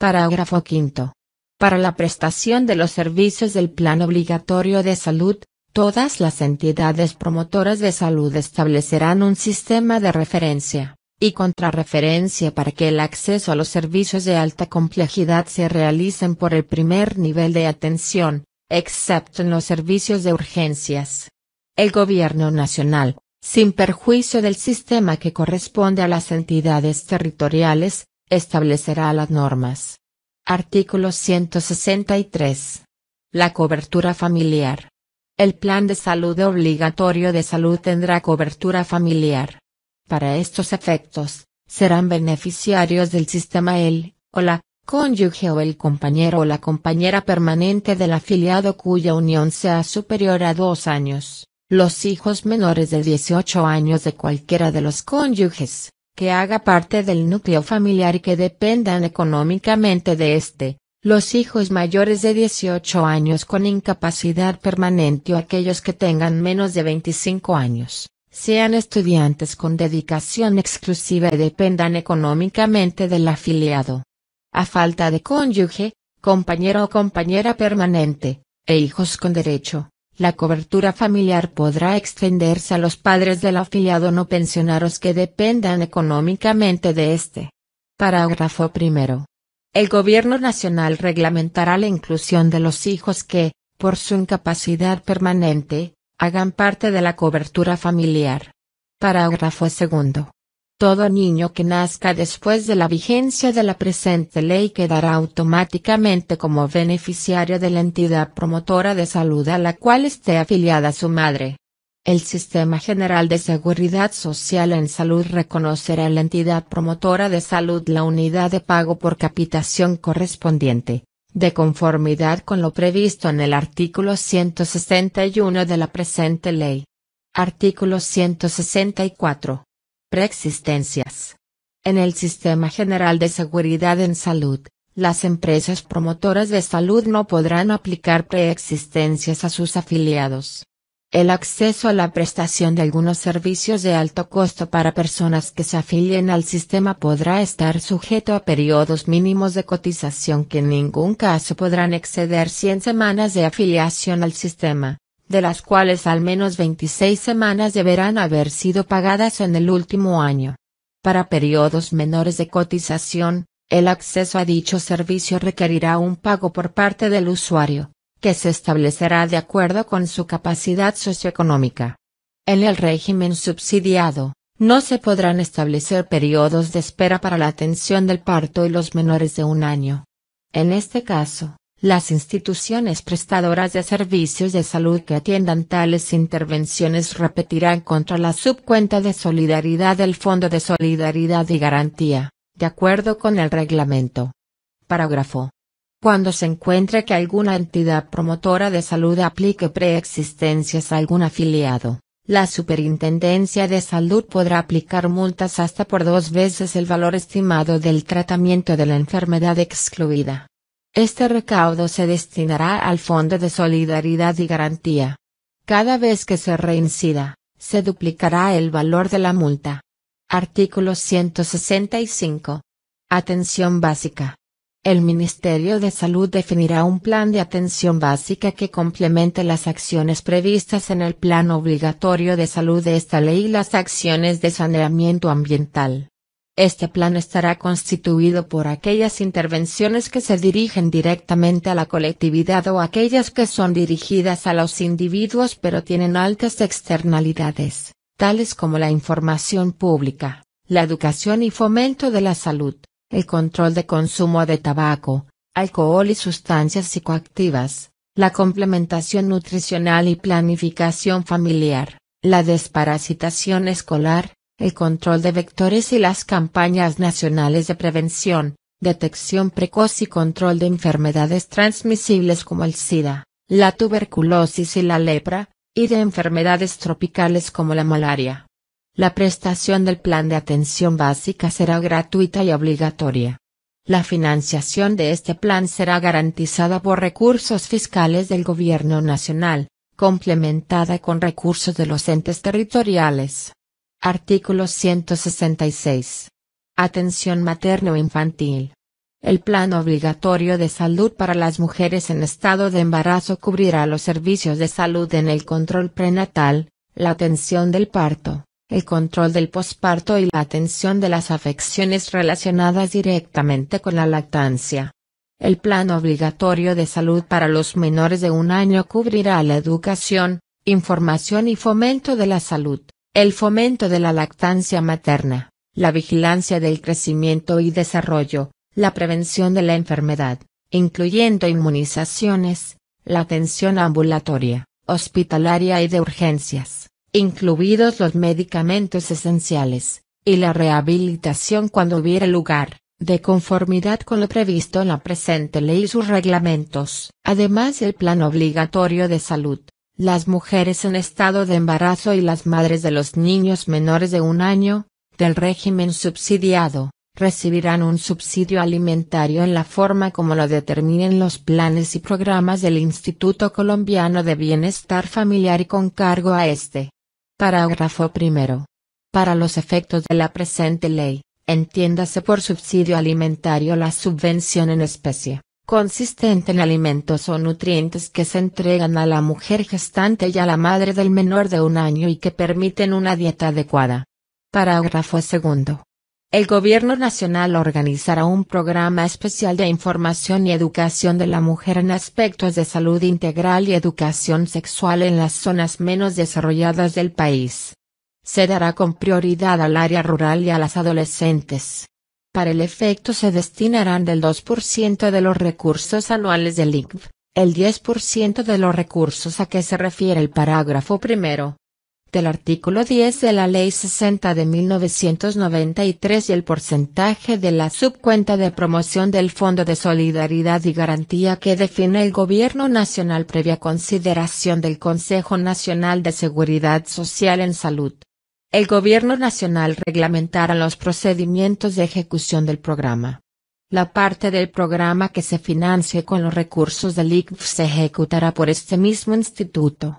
Parágrafo quinto. Para la prestación de los servicios del Plan Obligatorio de Salud, todas las entidades promotoras de salud establecerán un sistema de referencia y contrarreferencia para que el acceso a los servicios de alta complejidad se realicen por el primer nivel de atención, excepto en los servicios de urgencias. El Gobierno Nacional, sin perjuicio del sistema que corresponde a las entidades territoriales, establecerá las normas. Artículo ciento sesenta y tres. La cobertura familiar. El Plan de Salud Obligatorio de Salud tendrá cobertura familiar. Para estos efectos, serán beneficiarios del sistema el, o la, cónyuge o el compañero o la compañera permanente del afiliado cuya unión sea superior a dos años, los hijos menores de dieciocho años de cualquiera de los cónyuges, que haga parte del núcleo familiar y que dependan económicamente de éste, los hijos mayores de dieciocho años con incapacidad permanente o aquellos que tengan menos de veinticinco años, sean estudiantes con dedicación exclusiva y dependan económicamente del afiliado. A falta de cónyuge, compañero o compañera permanente, e hijos con derecho, la cobertura familiar podrá extenderse a los padres del afiliado no pensionados que dependan económicamente de éste. Parágrafo primero. El Gobierno Nacional reglamentará la inclusión de los hijos que, por su incapacidad permanente, hagan parte de la cobertura familiar. Parágrafo segundo. Todo niño que nazca después de la vigencia de la presente ley quedará automáticamente como beneficiario de la entidad promotora de salud a la cual esté afiliada su madre. El Sistema General de Seguridad Social en Salud reconocerá a la entidad promotora de salud la unidad de pago por capitación correspondiente, de conformidad con lo previsto en el artículo ciento sesenta y uno de la presente ley. Artículo ciento sesenta y cuatro. Preexistencias. En el Sistema General de Seguridad en Salud, las empresas promotoras de salud no podrán aplicar preexistencias a sus afiliados. El acceso a la prestación de algunos servicios de alto costo para personas que se afilien al sistema podrá estar sujeto a periodos mínimos de cotización que en ningún caso podrán exceder cien semanas de afiliación al sistema, de las cuales al menos veintiséis semanas deberán haber sido pagadas en el último año. Para periodos menores de cotización, el acceso a dicho servicio requerirá un pago por parte del usuario, que se establecerá de acuerdo con su capacidad socioeconómica. En el régimen subsidiado, no se podrán establecer periodos de espera para la atención del parto y los menores de un año. En este caso, las instituciones prestadoras de servicios de salud que atiendan tales intervenciones repetirán contra la subcuenta de solidaridad del Fondo de Solidaridad y Garantía, de acuerdo con el reglamento. Parágrafo. Cuando se encuentre que alguna entidad promotora de salud aplique preexistencias a algún afiliado, la Superintendencia de Salud podrá aplicar multas hasta por dos veces el valor estimado del tratamiento de la enfermedad excluida. Este recaudo se destinará al Fondo de Solidaridad y Garantía. Cada vez que se reincida, se duplicará el valor de la multa. Artículo ciento sesenta y cinco. Atención básica. El Ministerio de Salud definirá un plan de atención básica que complemente las acciones previstas en el Plan Obligatorio de Salud de esta ley y las acciones de saneamiento ambiental. Este plan estará constituido por aquellas intervenciones que se dirigen directamente a la colectividad o aquellas que son dirigidas a los individuos pero tienen altas externalidades, tales como la información pública, la educación y fomento de la salud, el control de consumo de tabaco, alcohol y sustancias psicoactivas, la complementación nutricional y planificación familiar, la desparasitación escolar, el control de vectores y las campañas nacionales de prevención, detección precoz y control de enfermedades transmisibles como el SIDA, la tuberculosis y la lepra, y de enfermedades tropicales como la malaria. La prestación del plan de atención básica será gratuita y obligatoria. La financiación de este plan será garantizada por recursos fiscales del Gobierno Nacional, complementada con recursos de los entes territoriales. Artículo ciento sesenta y seis. Atención materno-infantil. El Plan Obligatorio de Salud para las mujeres en estado de embarazo cubrirá los servicios de salud en el control prenatal, la atención del parto, el control del posparto y la atención de las afecciones relacionadas directamente con la lactancia. El Plan Obligatorio de Salud para los menores de un año cubrirá la educación, información y fomento de la salud, el fomento de la lactancia materna, la vigilancia del crecimiento y desarrollo, la prevención de la enfermedad, incluyendo inmunizaciones, la atención ambulatoria, hospitalaria y de urgencias, incluidos los medicamentos esenciales, y la rehabilitación cuando hubiera lugar, de conformidad con lo previsto en la presente ley y sus reglamentos. Además, el Plan Obligatorio de Salud. Las mujeres en estado de embarazo y las madres de los niños menores de un año, del régimen subsidiado, recibirán un subsidio alimentario en la forma como lo determinen los planes y programas del Instituto Colombiano de Bienestar Familiar y con cargo a este. Parágrafo primero. Para los efectos de la presente ley, entiéndase por subsidio alimentario la subvención en especie, consistente en alimentos o nutrientes que se entregan a la mujer gestante y a la madre del menor de un año y que permiten una dieta adecuada. Parágrafo segundo. El Gobierno Nacional organizará un programa especial de información y educación de la mujer en aspectos de salud integral y educación sexual en las zonas menos desarrolladas del país. Se dará con prioridad al área rural y a las adolescentes. Para el efecto se destinarán del dos por ciento de los recursos anuales del I C B, el diez por ciento de los recursos a que se refiere el parágrafo primero del artículo diez de la Ley sesenta de mil novecientos noventa y tres y el porcentaje de la subcuenta de promoción del Fondo de Solidaridad y Garantía que define el Gobierno Nacional previa consideración del Consejo Nacional de Seguridad Social en Salud. El Gobierno Nacional reglamentará los procedimientos de ejecución del programa. La parte del programa que se financie con los recursos del I C B se ejecutará por este mismo instituto.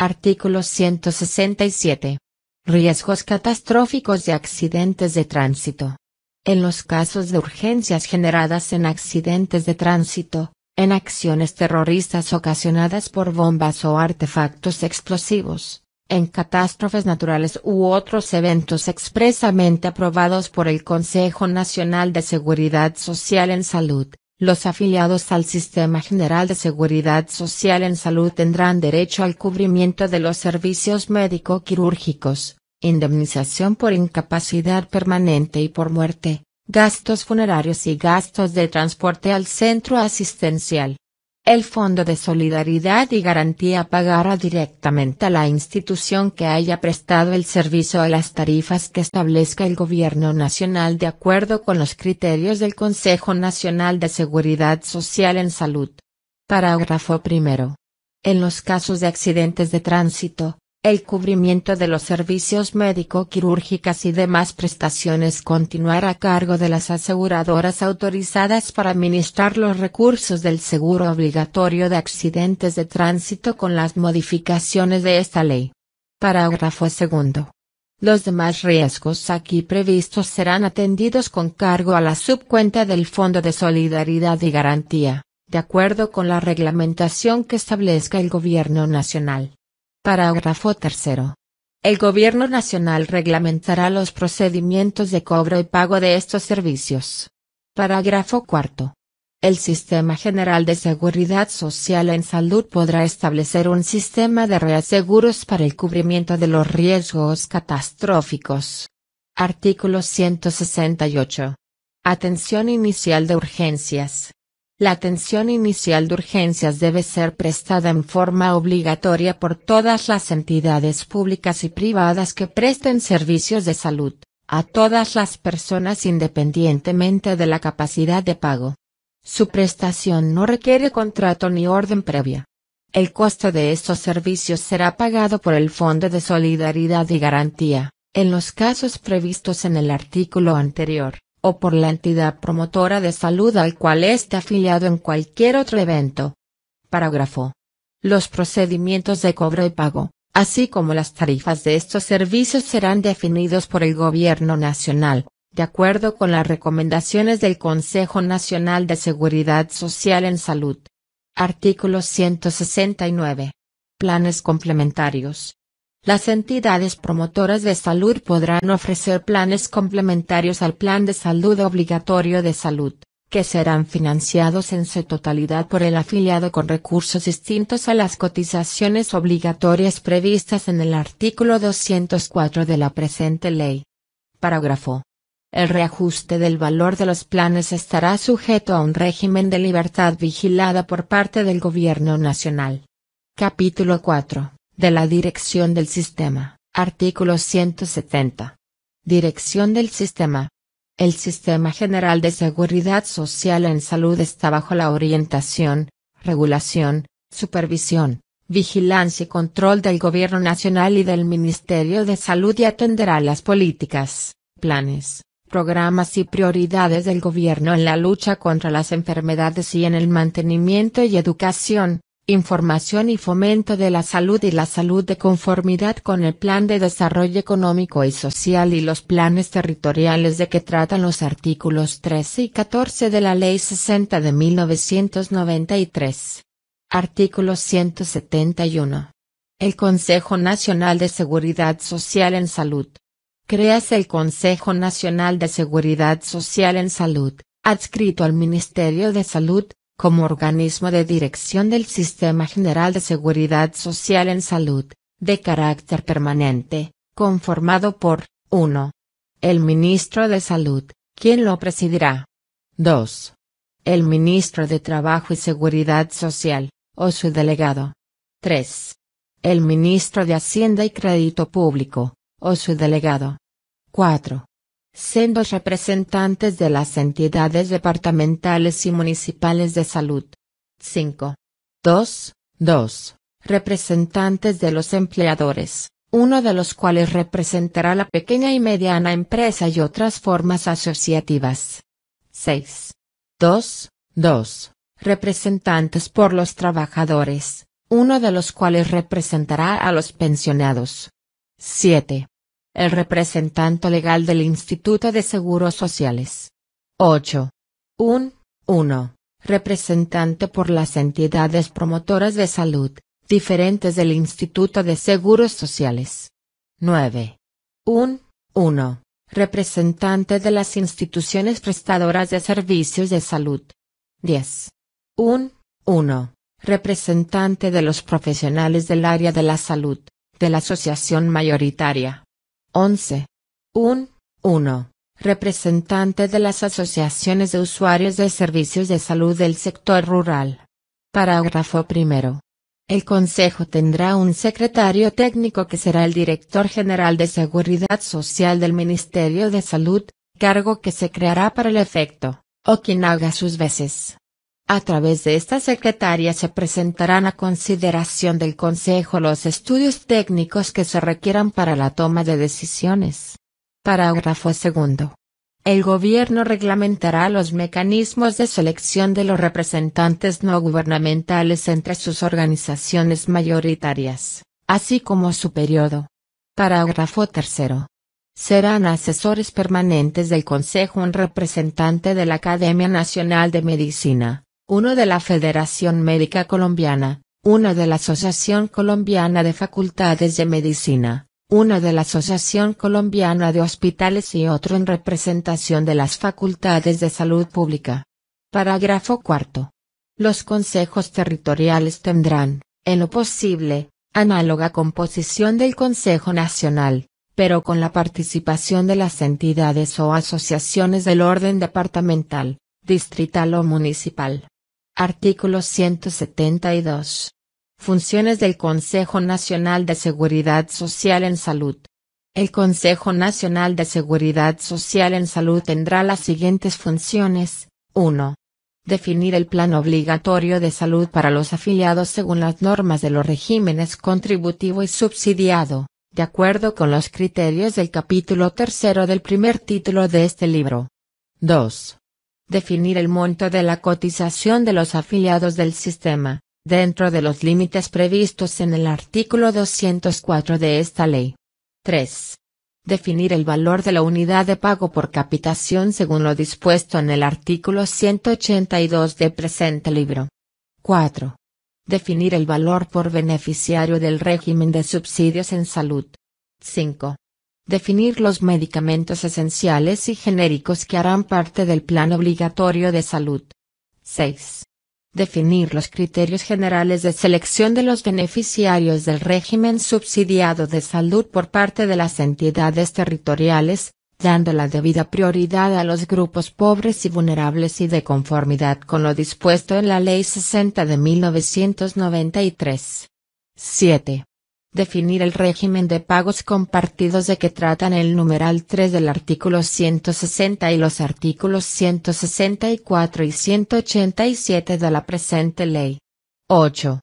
Artículo ciento sesenta y siete. Riesgos catastróficos y accidentes de tránsito. En los casos de urgencias generadas en accidentes de tránsito, en acciones terroristas ocasionadas por bombas o artefactos explosivos, en catástrofes naturales u otros eventos expresamente aprobados por el Consejo Nacional de Seguridad Social en Salud, los afiliados al Sistema General de Seguridad Social en Salud tendrán derecho al cubrimiento de los servicios médico-quirúrgicos, indemnización por incapacidad permanente y por muerte, gastos funerarios y gastos de transporte al centro asistencial. El Fondo de Solidaridad y Garantía pagará directamente a la institución que haya prestado el servicio a las tarifas que establezca el Gobierno Nacional de acuerdo con los criterios del Consejo Nacional de Seguridad Social en Salud. Parágrafo primero. En los casos de accidentes de tránsito, el cubrimiento de los servicios médico-quirúrgicas y demás prestaciones continuará a cargo de las aseguradoras autorizadas para administrar los recursos del Seguro Obligatorio de Accidentes de Tránsito con las modificaciones de esta ley. Parágrafo segundo. Los demás riesgos aquí previstos serán atendidos con cargo a la subcuenta del Fondo de Solidaridad y Garantía, de acuerdo con la reglamentación que establezca el Gobierno Nacional. Parágrafo tercero. El Gobierno Nacional reglamentará los procedimientos de cobro y pago de estos servicios. Parágrafo cuarto. El Sistema General de Seguridad Social en Salud podrá establecer un sistema de reaseguros para el cubrimiento de los riesgos catastróficos. Artículo ciento sesenta y ocho. Atención inicial de urgencias. La atención inicial de urgencias debe ser prestada en forma obligatoria por todas las entidades públicas y privadas que presten servicios de salud, a todas las personas independientemente de la capacidad de pago. Su prestación no requiere contrato ni orden previa. El costo de estos servicios será pagado por el Fondo de Solidaridad y Garantía, en los casos previstos en el artículo anterior, o por la entidad promotora de salud al cual esté afiliado en cualquier otro evento. Parágrafo. Los procedimientos de cobro y pago, así como las tarifas de estos servicios serán definidos por el Gobierno Nacional, de acuerdo con las recomendaciones del Consejo Nacional de Seguridad Social en Salud. Artículo ciento sesenta y nueve. Planes complementarios. Las entidades promotoras de salud podrán ofrecer planes complementarios al Plan de Salud Obligatorio de Salud, que serán financiados en su totalidad por el afiliado con recursos distintos a las cotizaciones obligatorias previstas en el artículo doscientos cuatro de la presente ley. Parágrafo. El reajuste del valor de los planes estará sujeto a un régimen de libertad vigilada por parte del Gobierno Nacional. Capítulo cuatro. De la Dirección del Sistema. Artículo ciento setenta. Dirección del Sistema. El Sistema General de Seguridad Social en Salud está bajo la orientación, regulación, supervisión, vigilancia y control del Gobierno Nacional y del Ministerio de Salud y atenderá las políticas, planes, programas y prioridades del Gobierno en la lucha contra las enfermedades y en el mantenimiento y educación, información y fomento de la salud y la salud de conformidad con el Plan de Desarrollo Económico y Social y los planes territoriales de que tratan los artículos trece y catorce de la Ley sesenta de mil novecientos noventa y tres. Artículo ciento setenta y uno. El Consejo Nacional de Seguridad Social en Salud. Créase el Consejo Nacional de Seguridad Social en Salud, adscrito al Ministerio de Salud, como organismo de dirección del Sistema General de Seguridad Social en Salud, de carácter permanente, conformado por, uno. El Ministro de Salud, quien lo presidirá. dos. El Ministro de Trabajo y Seguridad Social, o su delegado. tres. El Ministro de Hacienda y Crédito Público, o su delegado. cuatro. Sendos representantes de las entidades departamentales y municipales de salud. cinco. dos. dos. Representantes de los empleadores, uno de los cuales representará la pequeña y mediana empresa y otras formas asociativas. seis. dos. dos. Representantes por los trabajadores, uno de los cuales representará a los pensionados. siete. El representante legal del Instituto de Seguros Sociales. ocho. Un, uno. Representante por las entidades promotoras de salud, diferentes del Instituto de Seguros Sociales. nueve. Un, uno. Representante de las instituciones prestadoras de servicios de salud. diez. Un, uno. Representante de los profesionales del área de la salud, de la asociación mayoritaria. once. un. uno. Representante de las asociaciones de usuarios de servicios de salud del sector rural. Parágrafo primero. El Consejo tendrá un secretario técnico que será el Director General de Seguridad Social del Ministerio de Salud, cargo que se creará para el efecto, o quien haga sus veces. A través de esta secretaría se presentarán a consideración del Consejo los estudios técnicos que se requieran para la toma de decisiones. Parágrafo segundo. El Gobierno reglamentará los mecanismos de selección de los representantes no gubernamentales entre sus organizaciones mayoritarias, así como su periodo. Parágrafo tercero. Serán asesores permanentes del Consejo un representante de la Academia Nacional de Medicina, uno de la Federación Médica Colombiana, uno de la Asociación Colombiana de Facultades de Medicina, uno de la Asociación Colombiana de Hospitales y otro en representación de las Facultades de Salud Pública. Parágrafo cuarto. Los consejos territoriales tendrán, en lo posible, análoga composición del Consejo Nacional, pero con la participación de las entidades o asociaciones del orden departamental, distrital o municipal. Artículo ciento setenta y dos. Funciones del Consejo Nacional de Seguridad Social en Salud. El Consejo Nacional de Seguridad Social en Salud tendrá las siguientes funciones. uno. Definir el plan obligatorio de salud para los afiliados según las normas de los regímenes contributivo y subsidiado, de acuerdo con los criterios del capítulo tercero del primer título de este libro. dos. Definir el monto de la cotización de los afiliados del sistema, dentro de los límites previstos en el artículo doscientos cuatro de esta ley. tres. Definir el valor de la unidad de pago por capitación según lo dispuesto en el artículo ciento ochenta y dos de presente libro. cuatro. Definir el valor por beneficiario del régimen de subsidios en salud. cinco. Definir los medicamentos esenciales y genéricos que harán parte del plan obligatorio de salud. seis. Definir los criterios generales de selección de los beneficiarios del régimen subsidiado de salud por parte de las entidades territoriales, dando la debida prioridad a los grupos pobres y vulnerables y de conformidad con lo dispuesto en la Ley sesenta de mil novecientos noventa y tres. siete. Definir el régimen de pagos compartidos de que tratan el numeral tres del artículo ciento sesenta y los artículos ciento sesenta y cuatro y ciento ochenta y siete de la presente ley. ocho.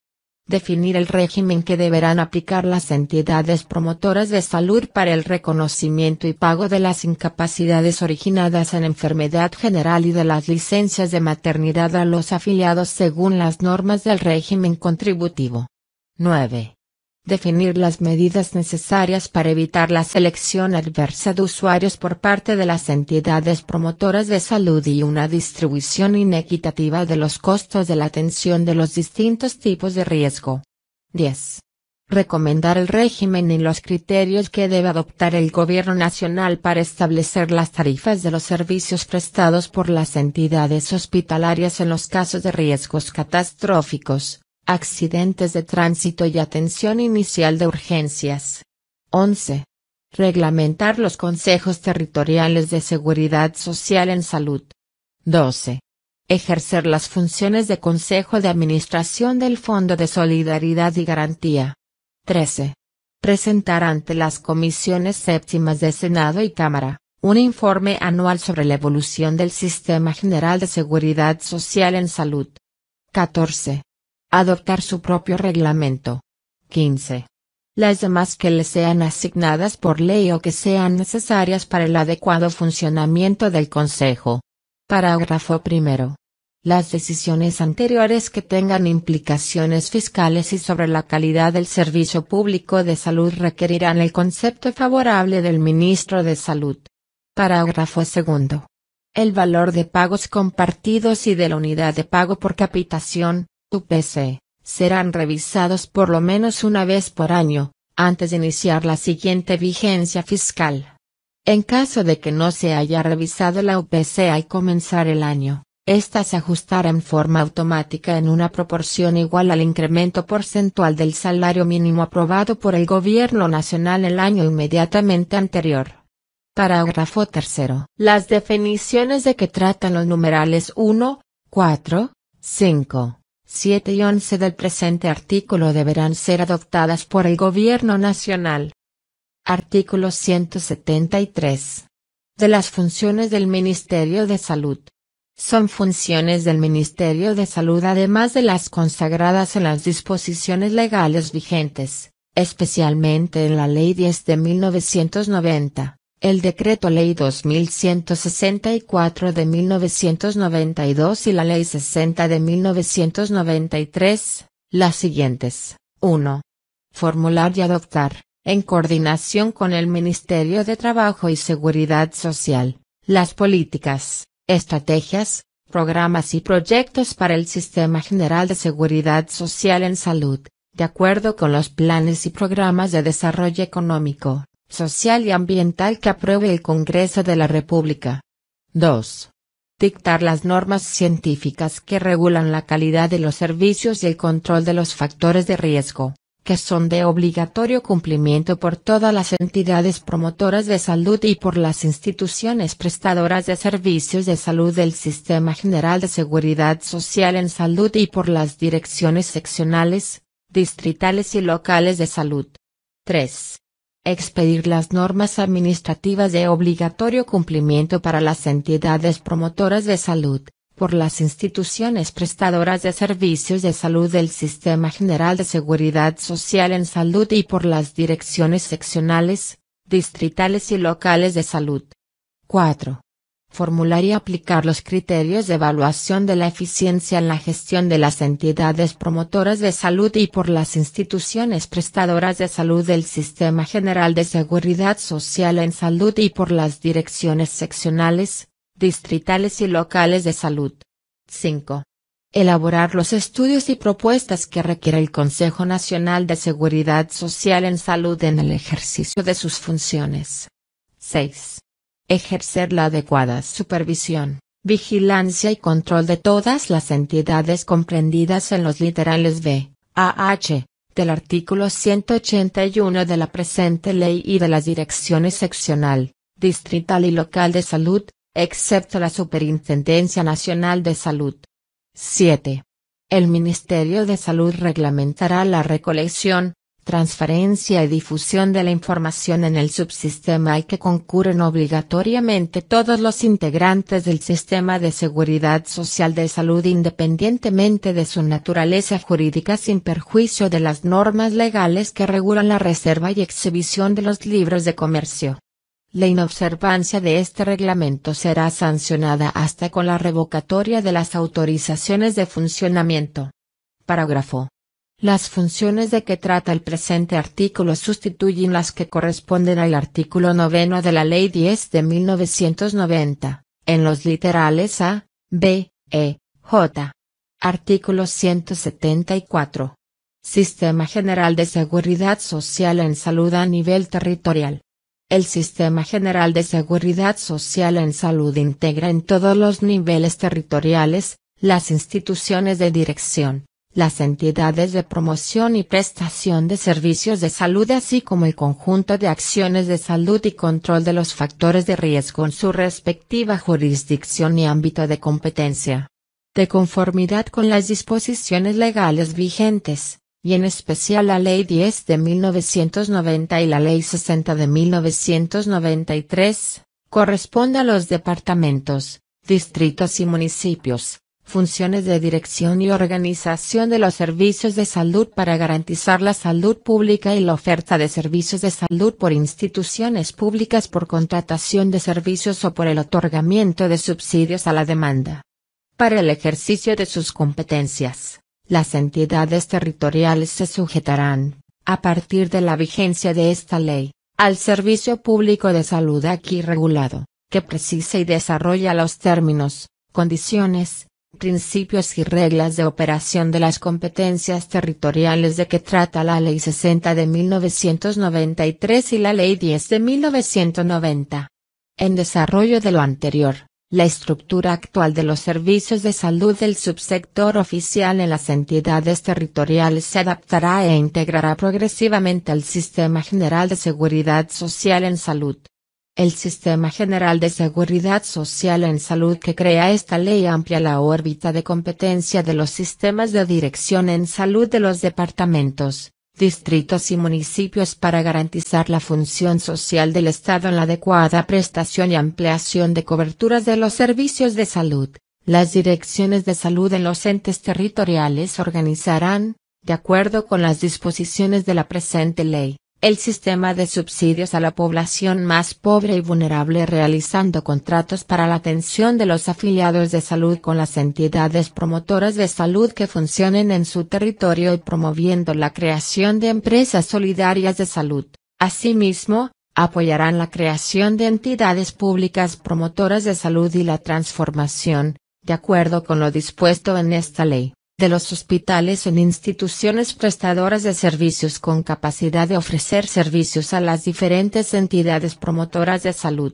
Definir el régimen que deberán aplicar las entidades promotoras de salud para el reconocimiento y pago de las incapacidades originadas en enfermedad general y de las licencias de maternidad a los afiliados según las normas del régimen contributivo. nueve. Definir las medidas necesarias para evitar la selección adversa de usuarios por parte de las entidades promotoras de salud y una distribución inequitativa de los costos de la atención de los distintos tipos de riesgo. diez. Recomendar el régimen y los criterios que debe adoptar el Gobierno Nacional para establecer las tarifas de los servicios prestados por las entidades hospitalarias en los casos de riesgos catastróficos, accidentes de tránsito y atención inicial de urgencias. once. Reglamentar los consejos territoriales de seguridad social en salud. doce. Ejercer las funciones de Consejo de Administración del Fondo de Solidaridad y Garantía. trece. Presentar ante las comisiones séptimas de Senado y Cámara, un informe anual sobre la evolución del Sistema General de Seguridad Social en Salud. catorce. Adoptar su propio reglamento. quince. Las demás que le sean asignadas por ley o que sean necesarias para el adecuado funcionamiento del Consejo. Parágrafo primero. Las decisiones anteriores que tengan implicaciones fiscales y sobre la calidad del servicio público de salud requerirán el concepto favorable del Ministro de Salud. Parágrafo segundo. El valor de pagos compartidos y de la unidad de pago por capitación, U P C, serán revisados por lo menos una vez por año, antes de iniciar la siguiente vigencia fiscal. En caso de que no se haya revisado la U P C al comenzar el año, ésta se ajustará en forma automática en una proporción igual al incremento porcentual del salario mínimo aprobado por el Gobierno Nacional el año inmediatamente anterior. Parágrafo tercero. Las definiciones de que tratan los numerales uno, cuatro, cinco. siete y once del presente artículo deberán ser adoptadas por el Gobierno Nacional. Artículo ciento setenta y tres. De las funciones del Ministerio de Salud. Son funciones del Ministerio de Salud además de las consagradas en las disposiciones legales vigentes, especialmente en la Ley diez de mil novecientos noventa, el Decreto Ley dos mil ciento sesenta y cuatro de mil novecientos noventa y dos y la Ley sesenta de mil novecientos noventa y tres, las siguientes. uno. Formular y adoptar, en coordinación con el Ministerio de Trabajo y Seguridad Social, las políticas, estrategias, programas y proyectos para el Sistema General de Seguridad Social en Salud, de acuerdo con los planes y programas de desarrollo económico, social y ambiental que apruebe el Congreso de la República. dos. Dictar las normas científicas que regulan la calidad de los servicios y el control de los factores de riesgo, que son de obligatorio cumplimiento por todas las entidades promotoras de salud y por las instituciones prestadoras de servicios de salud del Sistema General de Seguridad Social en Salud y por las direcciones seccionales, distritales y locales de salud. tres. Expedir las normas administrativas de obligatorio cumplimiento para las entidades promotoras de salud, por las instituciones prestadoras de servicios de salud del Sistema General de Seguridad Social en Salud y por las direcciones seccionales, distritales y locales de salud. cuatro. Formular y aplicar los criterios de evaluación de la eficiencia en la gestión de las entidades promotoras de salud y por las instituciones prestadoras de salud del Sistema General de Seguridad Social en Salud y por las direcciones seccionales, distritales y locales de salud. cinco. Elaborar los estudios y propuestas que requiere el Consejo Nacional de Seguridad Social en Salud en el ejercicio de sus funciones. seis. Ejercer la adecuada supervisión, vigilancia y control de todas las entidades comprendidas en los literales B a H del artículo ciento ochenta y uno de la presente ley y de las direcciones seccional, distrital y local de salud, excepto la Superintendencia Nacional de Salud. siete. El Ministerio de Salud reglamentará la recolección, transferencia y difusión de la información en el subsistema al que concurren obligatoriamente todos los integrantes del sistema de seguridad social de salud independientemente de su naturaleza jurídica sin perjuicio de las normas legales que regulan la reserva y exhibición de los libros de comercio. La inobservancia de este reglamento será sancionada hasta con la revocatoria de las autorizaciones de funcionamiento. Parágrafo. Las funciones de que trata el presente artículo sustituyen las que corresponden al artículo noveno de la Ley diez de mil novecientos noventa, en los literales A, B, E, J. Artículo ciento setenta y cuatro. Sistema General de Seguridad Social en Salud a nivel territorial. El Sistema General de Seguridad Social en Salud integra en todos los niveles territoriales, las instituciones de dirección, las entidades de promoción y prestación de servicios de salud así como el conjunto de acciones de salud y control de los factores de riesgo en su respectiva jurisdicción y ámbito de competencia. De conformidad con las disposiciones legales vigentes, y en especial la Ley diez de mil novecientos noventa y la Ley sesenta de mil novecientos noventa y tres, corresponde a los departamentos, distritos y municipios, funciones de dirección y organización de los servicios de salud para garantizar la salud pública y la oferta de servicios de salud por instituciones públicas por contratación de servicios o por el otorgamiento de subsidios a la demanda. Para el ejercicio de sus competencias, las entidades territoriales se sujetarán, a partir de la vigencia de esta ley, al servicio público de salud aquí regulado, que precise y desarrolla los términos, condiciones, principios y reglas de operación de las competencias territoriales de que trata la Ley sesenta de mil novecientos noventa y tres y la Ley diez de mil novecientos noventa. En desarrollo de lo anterior, la estructura actual de los servicios de salud del subsector oficial en las entidades territoriales se adaptará e integrará progresivamente al Sistema General de Seguridad Social en Salud. El Sistema General de Seguridad Social en Salud que crea esta ley amplia la órbita de competencia de los sistemas de dirección en salud de los departamentos, distritos y municipios para garantizar la función social del Estado en la adecuada prestación y ampliación de coberturas de los servicios de salud. Las direcciones de salud en los entes territoriales organizarán, de acuerdo con las disposiciones de la presente ley, el sistema de subsidios a la población más pobre y vulnerable realizando contratos para la atención de los afiliados de salud con las entidades promotoras de salud que funcionen en su territorio y promoviendo la creación de empresas solidarias de salud. Asimismo, apoyarán la creación de entidades públicas promotoras de salud y la transformación, de acuerdo con lo dispuesto en esta ley, de los hospitales son instituciones prestadoras de servicios con capacidad de ofrecer servicios a las diferentes entidades promotoras de salud.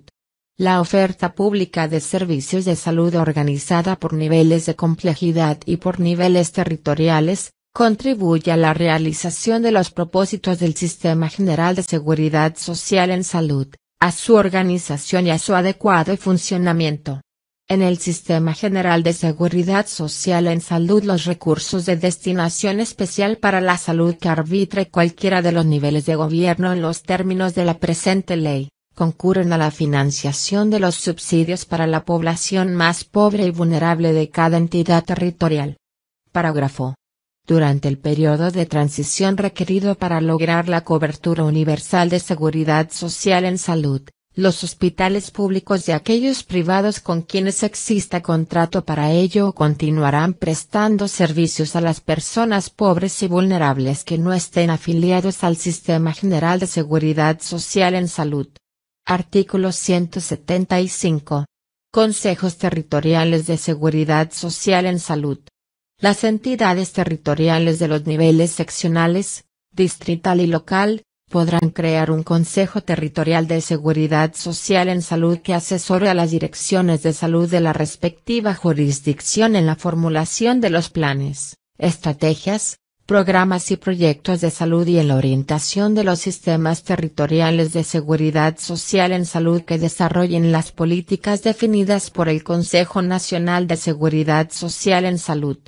La oferta pública de servicios de salud organizada por niveles de complejidad y por niveles territoriales, contribuye a la realización de los propósitos del Sistema General de Seguridad Social en Salud, a su organización y a su adecuado funcionamiento. En el Sistema General de Seguridad Social en Salud, los recursos de destinación especial para la salud que arbitre cualquiera de los niveles de gobierno en los términos de la presente ley, concurren a la financiación de los subsidios para la población más pobre y vulnerable de cada entidad territorial. Parágrafo. Durante el periodo de transición requerido para lograr la cobertura universal de seguridad social en salud, los hospitales públicos y aquellos privados con quienes exista contrato para ello continuarán prestando servicios a las personas pobres y vulnerables que no estén afiliados al Sistema General de Seguridad Social en Salud. Artículo ciento setenta y cinco. Consejos Territoriales de Seguridad Social en Salud. Las entidades territoriales de los niveles seccionales, distrital y local, podrán crear un Consejo Territorial de Seguridad Social en Salud que asesore a las direcciones de salud de la respectiva jurisdicción en la formulación de los planes, estrategias, programas y proyectos de salud y en la orientación de los sistemas territoriales de seguridad social en salud que desarrollen las políticas definidas por el Consejo Nacional de Seguridad Social en Salud.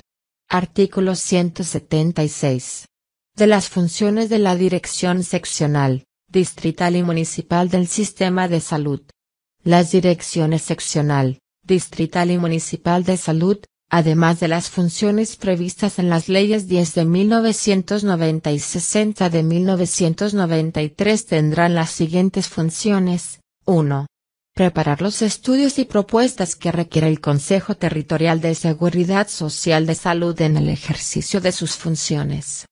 Artículo ciento setenta y seis. De las funciones de la Dirección Seccional, Distrital y Municipal del Sistema de Salud. Las Direcciones Seccional, Distrital y Municipal de Salud, además de las funciones previstas en las leyes diez de mil novecientos noventa y sesenta de mil novecientos noventa y tres, tendrán las siguientes funciones: uno. Preparar los estudios y propuestas que requiere el Consejo Territorial de Seguridad Social de Salud en el ejercicio de sus funciones.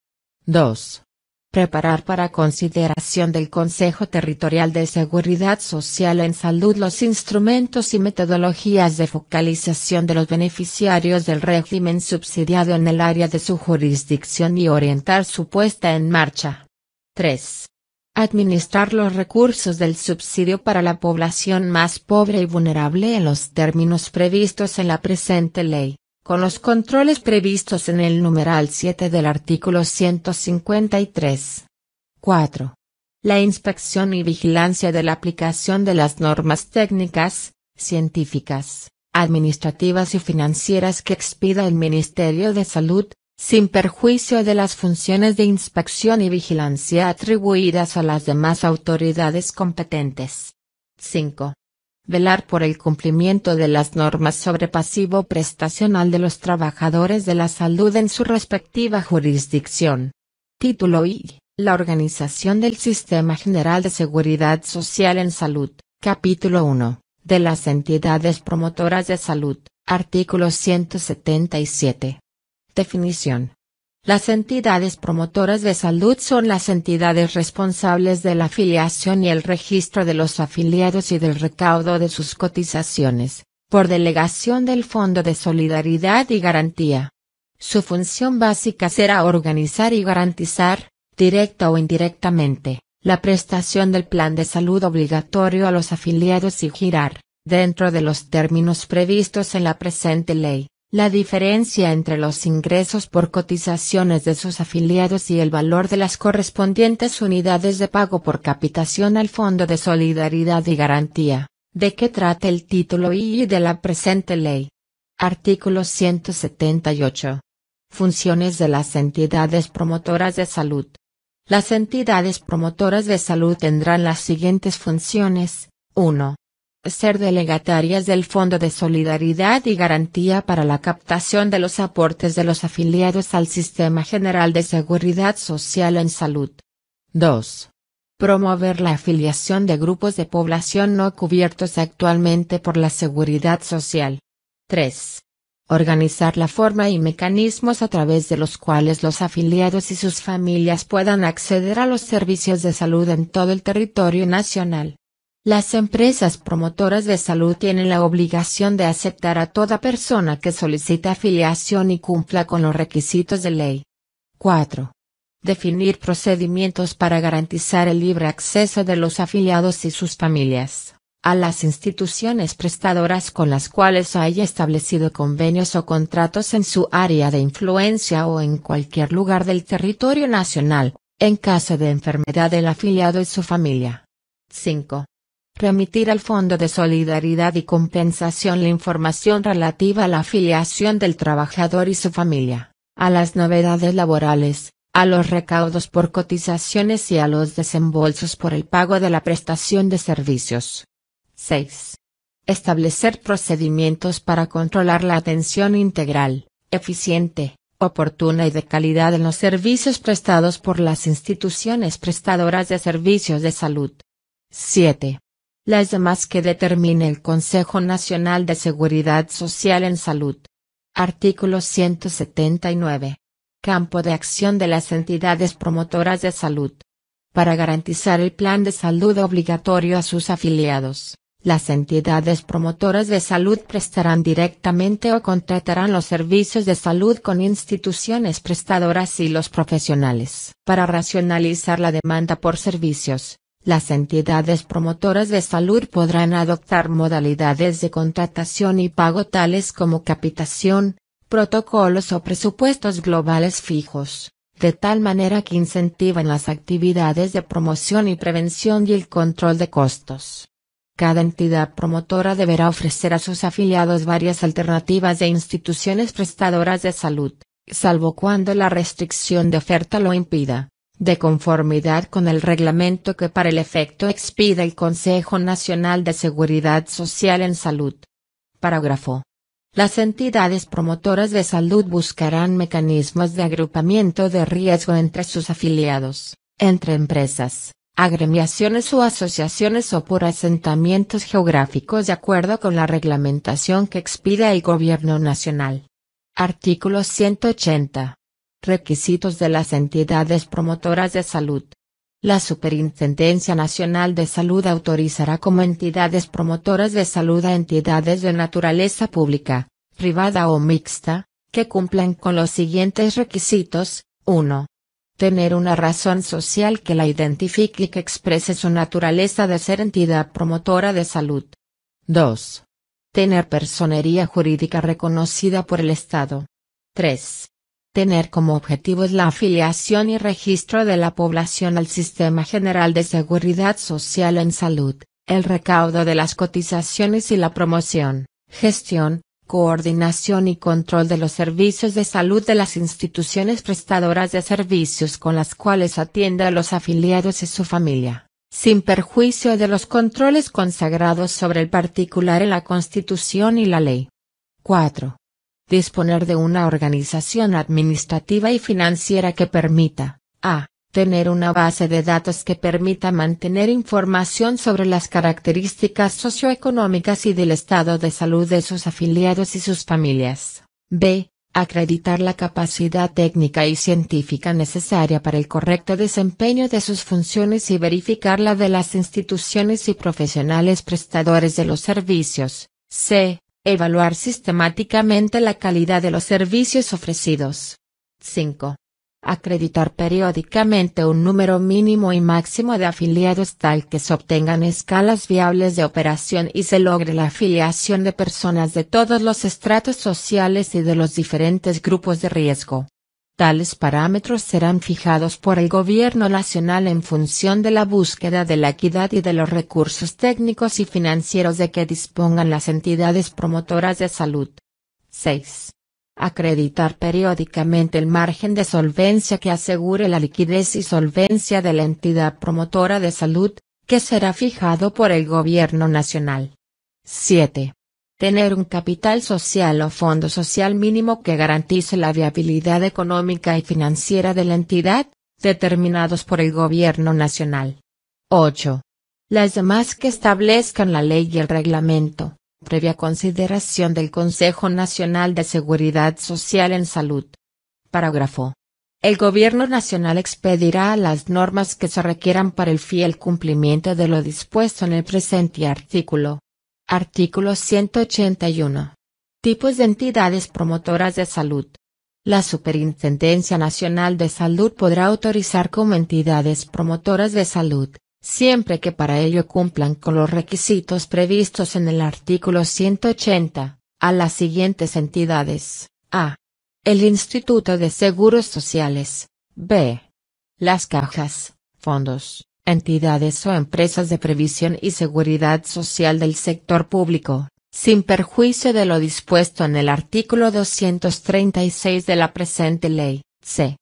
dos. Preparar para consideración del Consejo Territorial de Seguridad Social en Salud los instrumentos y metodologías de focalización de los beneficiarios del régimen subsidiado en el área de su jurisdicción y orientar su puesta en marcha. tres. Administrar los recursos del subsidio para la población más pobre y vulnerable en los términos previstos en la presente ley, con los controles previstos en el numeral siete del artículo ciento cincuenta y tres. cuatro. La inspección y vigilancia de la aplicación de las normas técnicas, científicas, administrativas y financieras que expida el Ministerio de Salud, sin perjuicio de las funciones de inspección y vigilancia atribuidas a las demás autoridades competentes. cinco. Velar por el cumplimiento de las normas sobre pasivo prestacional de los trabajadores de la salud en su respectiva jurisdicción. Título I. La organización del Sistema General de Seguridad Social en Salud, Capítulo uno, de las entidades promotoras de salud, artículo ciento setenta y siete. Definición. Las entidades promotoras de salud son las entidades responsables de la afiliación y el registro de los afiliados y del recaudo de sus cotizaciones, por delegación del Fondo de Solidaridad y Garantía. Su función básica será organizar y garantizar, directa o indirectamente, la prestación del plan de salud obligatorio a los afiliados y girar, dentro de los términos previstos en la presente ley, la diferencia entre los ingresos por cotizaciones de sus afiliados y el valor de las correspondientes unidades de pago por capitación al Fondo de Solidaridad y Garantía, de que trata el título I de la presente ley. Artículo ciento setenta y ocho. Funciones de las entidades promotoras de salud. Las entidades promotoras de salud tendrán las siguientes funciones: uno. Ser delegatarias del Fondo de Solidaridad y Garantía para la captación de los aportes de los afiliados al Sistema General de Seguridad Social en Salud. dos. Promover la afiliación de grupos de población no cubiertos actualmente por la Seguridad Social. tres. Organizar la forma y mecanismos a través de los cuales los afiliados y sus familias puedan acceder a los servicios de salud en todo el territorio nacional. Las empresas promotoras de salud tienen la obligación de aceptar a toda persona que solicita afiliación y cumpla con los requisitos de ley. cuatro. Definir procedimientos para garantizar el libre acceso de los afiliados y sus familias a las instituciones prestadoras con las cuales haya establecido convenios o contratos en su área de influencia o en cualquier lugar del territorio nacional, en caso de enfermedad del afiliado y su familia. cinco. Remitir al Fondo de Solidaridad y Compensación la información relativa a la afiliación del trabajador y su familia, a las novedades laborales, a los recaudos por cotizaciones y a los desembolsos por el pago de la prestación de servicios. seis. Establecer procedimientos para controlar la atención integral, eficiente, oportuna y de calidad en los servicios prestados por las instituciones prestadoras de servicios de salud. siete. Las demás que determine el Consejo Nacional de Seguridad Social en Salud. Artículo ciento setenta y nueve. Campo de acción de las entidades promotoras de salud. Para garantizar el plan de salud obligatorio a sus afiliados, las entidades promotoras de salud prestarán directamente o contratarán los servicios de salud con instituciones prestadoras y los profesionales. Para racionalizar la demanda por servicios, las entidades promotoras de salud podrán adoptar modalidades de contratación y pago tales como capitación, protocolos o presupuestos globales fijos, de tal manera que incentiven las actividades de promoción y prevención y el control de costos. Cada entidad promotora deberá ofrecer a sus afiliados varias alternativas de instituciones prestadoras de salud, salvo cuando la restricción de oferta lo impida, de conformidad con el reglamento que para el efecto expida el Consejo Nacional de Seguridad Social en Salud. Parágrafo. Las entidades promotoras de salud buscarán mecanismos de agrupamiento de riesgo entre sus afiliados, entre empresas, agremiaciones o asociaciones o por asentamientos geográficos de acuerdo con la reglamentación que expida el Gobierno Nacional. Artículo ciento ochenta. Requisitos de las entidades promotoras de salud. La Superintendencia Nacional de Salud autorizará como entidades promotoras de salud a entidades de naturaleza pública, privada o mixta, que cumplan con los siguientes requisitos. uno. Tener una razón social que la identifique y que exprese su naturaleza de ser entidad promotora de salud. dos. Tener personería jurídica reconocida por el Estado. tres. Tener como objetivos la afiliación y registro de la población al Sistema General de Seguridad Social en Salud, el recaudo de las cotizaciones y la promoción, gestión, coordinación y control de los servicios de salud de las instituciones prestadoras de servicios con las cuales atiende a los afiliados y su familia, sin perjuicio de los controles consagrados sobre el particular en la Constitución y la ley. cuatro. Disponer de una organización administrativa y financiera que permita, a. Tener una base de datos que permita mantener información sobre las características socioeconómicas y del estado de salud de sus afiliados y sus familias. b. Acreditar la capacidad técnica y científica necesaria para el correcto desempeño de sus funciones y verificar la de las instituciones y profesionales prestadores de los servicios. c. Evaluar sistemáticamente la calidad de los servicios ofrecidos. cinco. Acreditar periódicamente un número mínimo y máximo de afiliados tal que se obtengan escalas viables de operación y se logre la afiliación de personas de todos los estratos sociales y de los diferentes grupos de riesgo. Tales parámetros serán fijados por el Gobierno Nacional en función de la búsqueda de la equidad y de los recursos técnicos y financieros de que dispongan las entidades promotoras de salud. seis. Acreditar periódicamente el margen de solvencia que asegure la liquidez y solvencia de la entidad promotora de salud, que será fijado por el Gobierno Nacional. siete. Tener un capital social o fondo social mínimo que garantice la viabilidad económica y financiera de la entidad, determinados por el Gobierno Nacional. ocho. Las demás que establezcan la ley y el reglamento, previa consideración del Consejo Nacional de Seguridad Social en Salud. Parágrafo. El Gobierno Nacional expedirá las normas que se requieran para el fiel cumplimiento de lo dispuesto en el presente artículo. Artículo ciento ochenta y uno. Tipos de entidades promotoras de salud. La Superintendencia Nacional de Salud podrá autorizar como entidades promotoras de salud, siempre que para ello cumplan con los requisitos previstos en el artículo ciento ochenta, a las siguientes entidades: A. El Instituto de Seguros Sociales. B. Las cajas, fondos, entidades o empresas de previsión y seguridad social del sector público, sin perjuicio de lo dispuesto en el artículo doscientos treinta y seis de la presente ley. C.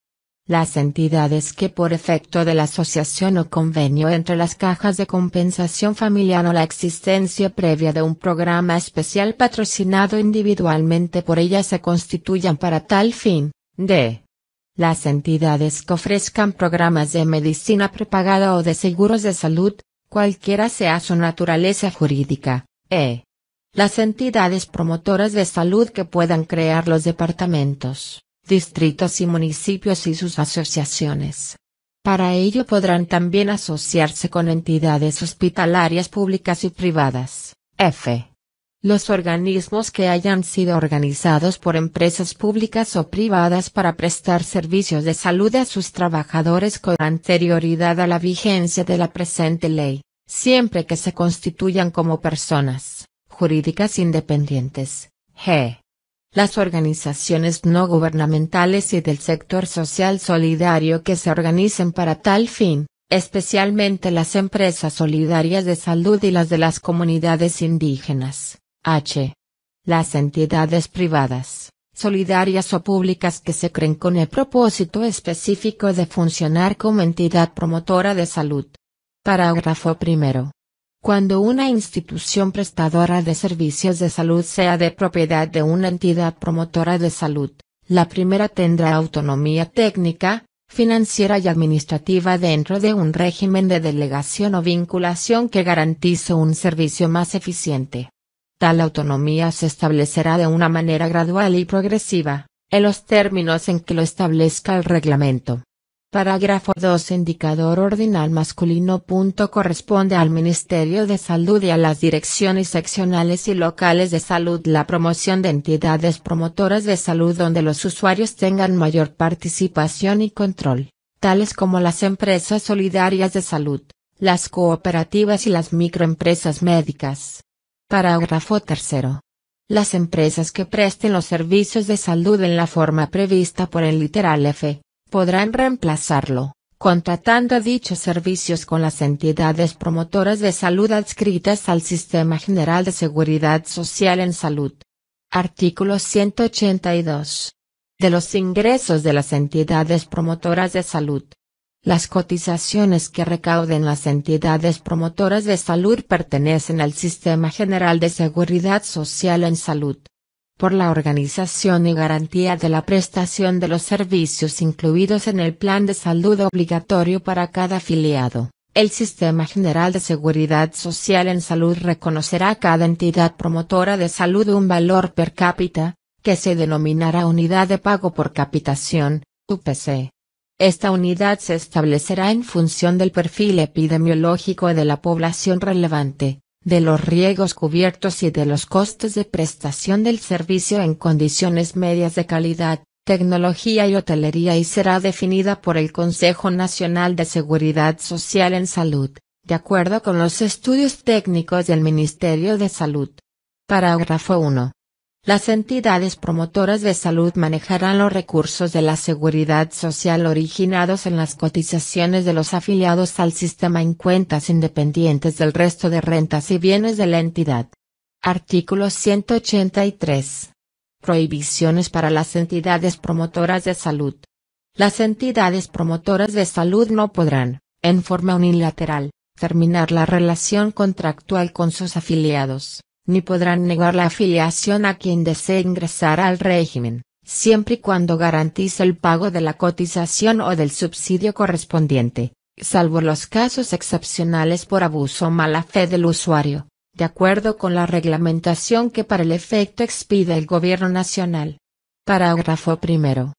Las entidades que por efecto de la asociación o convenio entre las cajas de compensación familiar o la existencia previa de un programa especial patrocinado individualmente por ellas se constituyan para tal fin. D. Las entidades que ofrezcan programas de medicina prepagada o de seguros de salud, cualquiera sea su naturaleza jurídica. E. Las entidades promotoras de salud que puedan crear los departamentos, distritos y municipios y sus asociaciones. Para ello podrán también asociarse con entidades hospitalarias públicas y privadas. F. Los organismos que hayan sido organizados por empresas públicas o privadas para prestar servicios de salud a sus trabajadores con anterioridad a la vigencia de la presente ley, siempre que se constituyan como personas jurídicas independientes. G. Las organizaciones no gubernamentales y del sector social solidario que se organicen para tal fin, especialmente las empresas solidarias de salud y las de las comunidades indígenas. H. Las entidades privadas, solidarias o públicas que se creen con el propósito específico de funcionar como entidad promotora de salud. Parágrafo primero. Cuando una institución prestadora de servicios de salud sea de propiedad de una entidad promotora de salud, la primera tendrá autonomía técnica, financiera y administrativa dentro de un régimen de delegación o vinculación que garantice un servicio más eficiente. Tal autonomía se establecerá de una manera gradual y progresiva, en los términos en que lo establezca el reglamento. Parágrafo dos. Indicador ordinal masculino. Corresponde al Ministerio de Salud y a las direcciones seccionales y locales de salud la promoción de entidades promotoras de salud donde los usuarios tengan mayor participación y control, tales como las empresas solidarias de salud, las cooperativas y las microempresas médicas. Parágrafo tercero. Las empresas que presten los servicios de salud en la forma prevista por el literal F, podrán reemplazarlo, contratando dichos servicios con las entidades promotoras de salud adscritas al Sistema General de Seguridad Social en Salud. Artículo ciento ochenta y dos. De los ingresos de las entidades promotoras de salud. Las cotizaciones que recauden las entidades promotoras de salud pertenecen al Sistema General de Seguridad Social en Salud. Por la organización y garantía de la prestación de los servicios incluidos en el plan de salud obligatorio para cada afiliado, el Sistema General de Seguridad Social en Salud reconocerá a cada entidad promotora de salud un valor per cápita, que se denominará Unidad de Pago por Capitación, U P C. Esta unidad se establecerá en función del perfil epidemiológico de la población relevante, de los riesgos cubiertos y de los costes de prestación del servicio en condiciones medias de calidad, tecnología y hotelería y será definida por el Consejo Nacional de Seguridad Social en Salud, de acuerdo con los estudios técnicos del Ministerio de Salud. Parágrafo uno. Las entidades promotoras de salud manejarán los recursos de la seguridad social originados en las cotizaciones de los afiliados al sistema en cuentas independientes del resto de rentas y bienes de la entidad. Artículo ciento ochenta y tres. Prohibiciones para las entidades promotoras de salud. Las entidades promotoras de salud no podrán, en forma unilateral, terminar la relación contractual con sus afiliados, ni podrán negar la afiliación a quien desee ingresar al régimen, siempre y cuando garantice el pago de la cotización o del subsidio correspondiente, salvo los casos excepcionales por abuso o mala fe del usuario, de acuerdo con la reglamentación que para el efecto expide el Gobierno Nacional. Parágrafo primero.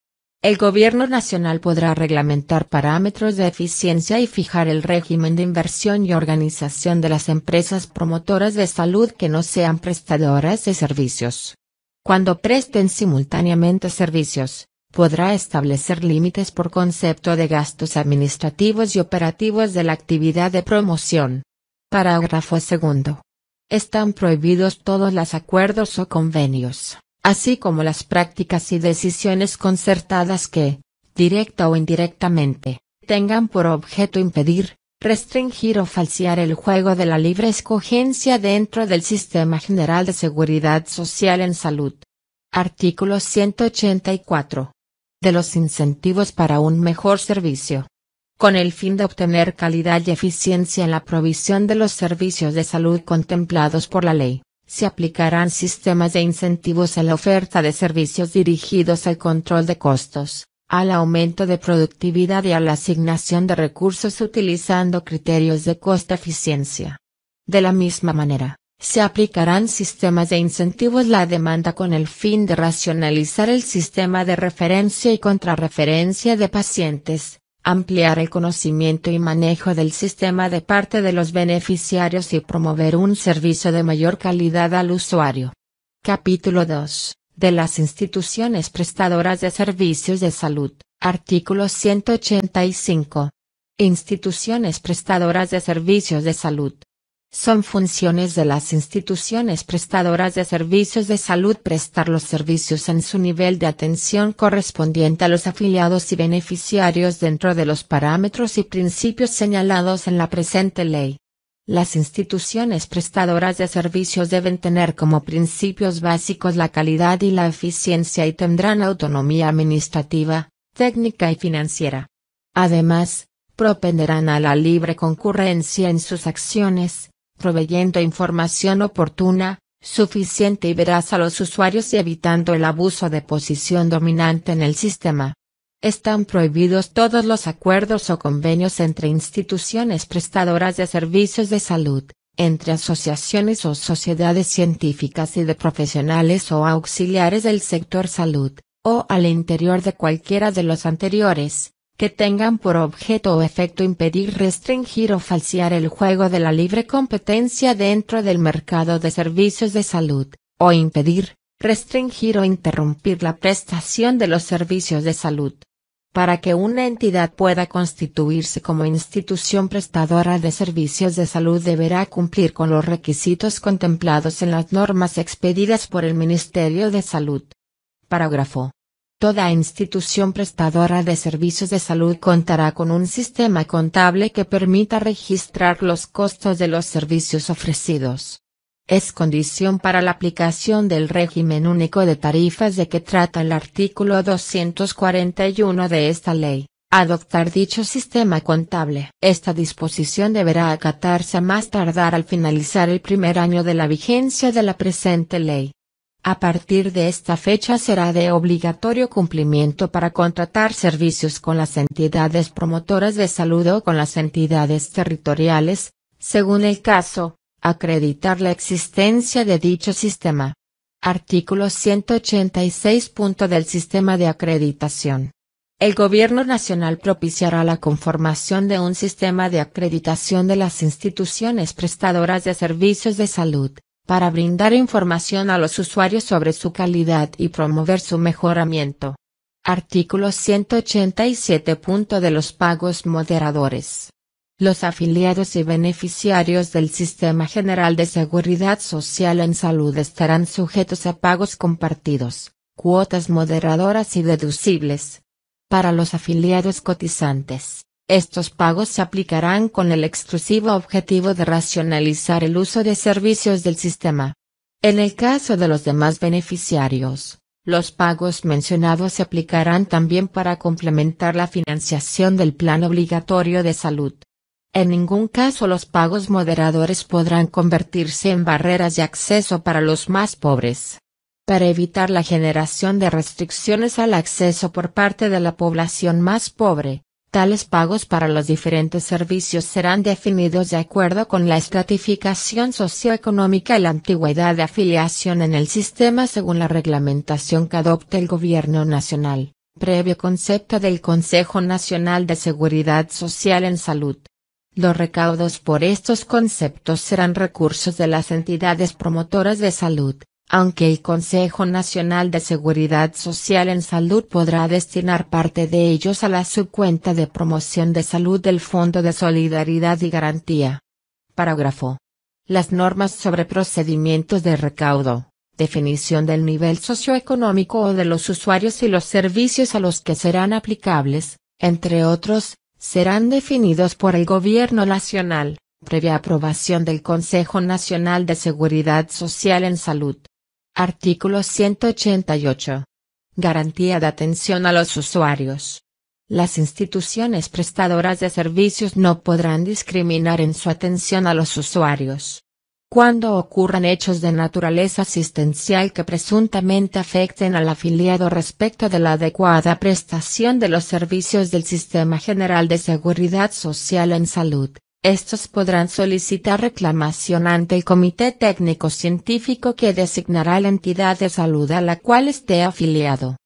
El Gobierno Nacional podrá reglamentar parámetros de eficiencia y fijar el régimen de inversión y organización de las empresas promotoras de salud que no sean prestadoras de servicios. Cuando presten simultáneamente servicios, podrá establecer límites por concepto de gastos administrativos y operativos de la actividad de promoción. Parágrafo segundo. Están prohibidos todos los acuerdos o convenios, así como las prácticas y decisiones concertadas que, directa o indirectamente, tengan por objeto impedir, restringir o falsear el juego de la libre escogencia dentro del Sistema General de Seguridad Social en Salud. Artículo ciento ochenta y cuatro. De los incentivos para un mejor servicio. Con el fin de obtener calidad y eficiencia en la provisión de los servicios de salud contemplados por la ley, se aplicarán sistemas de incentivos a la oferta de servicios dirigidos al control de costos, al aumento de productividad y a la asignación de recursos utilizando criterios de costo-eficiencia. De la misma manera, se aplicarán sistemas de incentivos a la demanda con el fin de racionalizar el sistema de referencia y contrarreferencia de pacientes, ampliar el conocimiento y manejo del sistema de parte de los beneficiarios y promover un servicio de mayor calidad al usuario. Capítulo dos. De las instituciones prestadoras de servicios de salud. Artículo ciento ochenta y cinco. Instituciones prestadoras de servicios de salud. Son funciones de las instituciones prestadoras de servicios de salud prestar los servicios en su nivel de atención correspondiente a los afiliados y beneficiarios dentro de los parámetros y principios señalados en la presente ley. Las instituciones prestadoras de servicios deben tener como principios básicos la calidad y la eficiencia y tendrán autonomía administrativa, técnica y financiera. Además, propenderán a la libre concurrencia en sus acciones, proveyendo información oportuna, suficiente y veraz a los usuarios y evitando el abuso de posición dominante en el sistema. Están prohibidos todos los acuerdos o convenios entre instituciones prestadoras de servicios de salud, entre asociaciones o sociedades científicas y de profesionales o auxiliares del sector salud, o al interior de cualquiera de los anteriores, que tengan por objeto o efecto impedir, restringir o falsear el juego de la libre competencia dentro del mercado de servicios de salud, o impedir, restringir o interrumpir la prestación de los servicios de salud. Para que una entidad pueda constituirse como institución prestadora de servicios de salud deberá cumplir con los requisitos contemplados en las normas expedidas por el Ministerio de Salud. Parágrafo. Toda institución prestadora de servicios de salud contará con un sistema contable que permita registrar los costos de los servicios ofrecidos. Es condición para la aplicación del régimen único de tarifas de que trata el artículo doscientos cuarenta y uno de esta ley, adoptar dicho sistema contable. Esta disposición deberá acatarse a más tardar al finalizar el primer año de la vigencia de la presente ley. A partir de esta fecha será de obligatorio cumplimiento para contratar servicios con las entidades promotoras de salud o con las entidades territoriales, según el caso, acreditar la existencia de dicho sistema. Artículo ciento ochenta y seis. Del sistema de acreditación. El Gobierno Nacional propiciará la conformación de un sistema de acreditación de las instituciones prestadoras de servicios de salud, para brindar información a los usuarios sobre su calidad y promover su mejoramiento. Artículo ciento ochenta y siete. De los pagos moderadores. Los afiliados y beneficiarios del Sistema General de Seguridad Social en Salud estarán sujetos a pagos compartidos, cuotas moderadoras y deducibles. Para los afiliados cotizantes, estos pagos se aplicarán con el exclusivo objetivo de racionalizar el uso de servicios del sistema. En el caso de los demás beneficiarios, los pagos mencionados se aplicarán también para complementar la financiación del plan obligatorio de salud. En ningún caso los pagos moderadores podrán convertirse en barreras de acceso para los más pobres. Para evitar la generación de restricciones al acceso por parte de la población más pobre, tales pagos para los diferentes servicios serán definidos de acuerdo con la estratificación socioeconómica y la antigüedad de afiliación en el sistema según la reglamentación que adopte el Gobierno Nacional. Previo concepto del Consejo Nacional de Seguridad Social en Salud. Los recaudos por estos conceptos serán recursos de las entidades promotoras de salud, aunque el Consejo Nacional de Seguridad Social en Salud podrá destinar parte de ellos a la subcuenta de promoción de salud del Fondo de Solidaridad y Garantía. Parágrafo. Las normas sobre procedimientos de recaudo, definición del nivel socioeconómico o de los usuarios y los servicios a los que serán aplicables, entre otros, serán definidos por el Gobierno Nacional, previa aprobación del Consejo Nacional de Seguridad Social en Salud. Artículo ciento ochenta y ocho. Garantía de atención a los usuarios. Las instituciones prestadoras de servicios no podrán discriminar en su atención a los usuarios. Cuando ocurran hechos de naturaleza asistencial que presuntamente afecten al afiliado respecto de la adecuada prestación de los servicios del Sistema General de Seguridad Social en Salud, estos podrán solicitar reclamación ante el Comité Técnico Científico que designará la entidad de salud a la cual esté afiliado.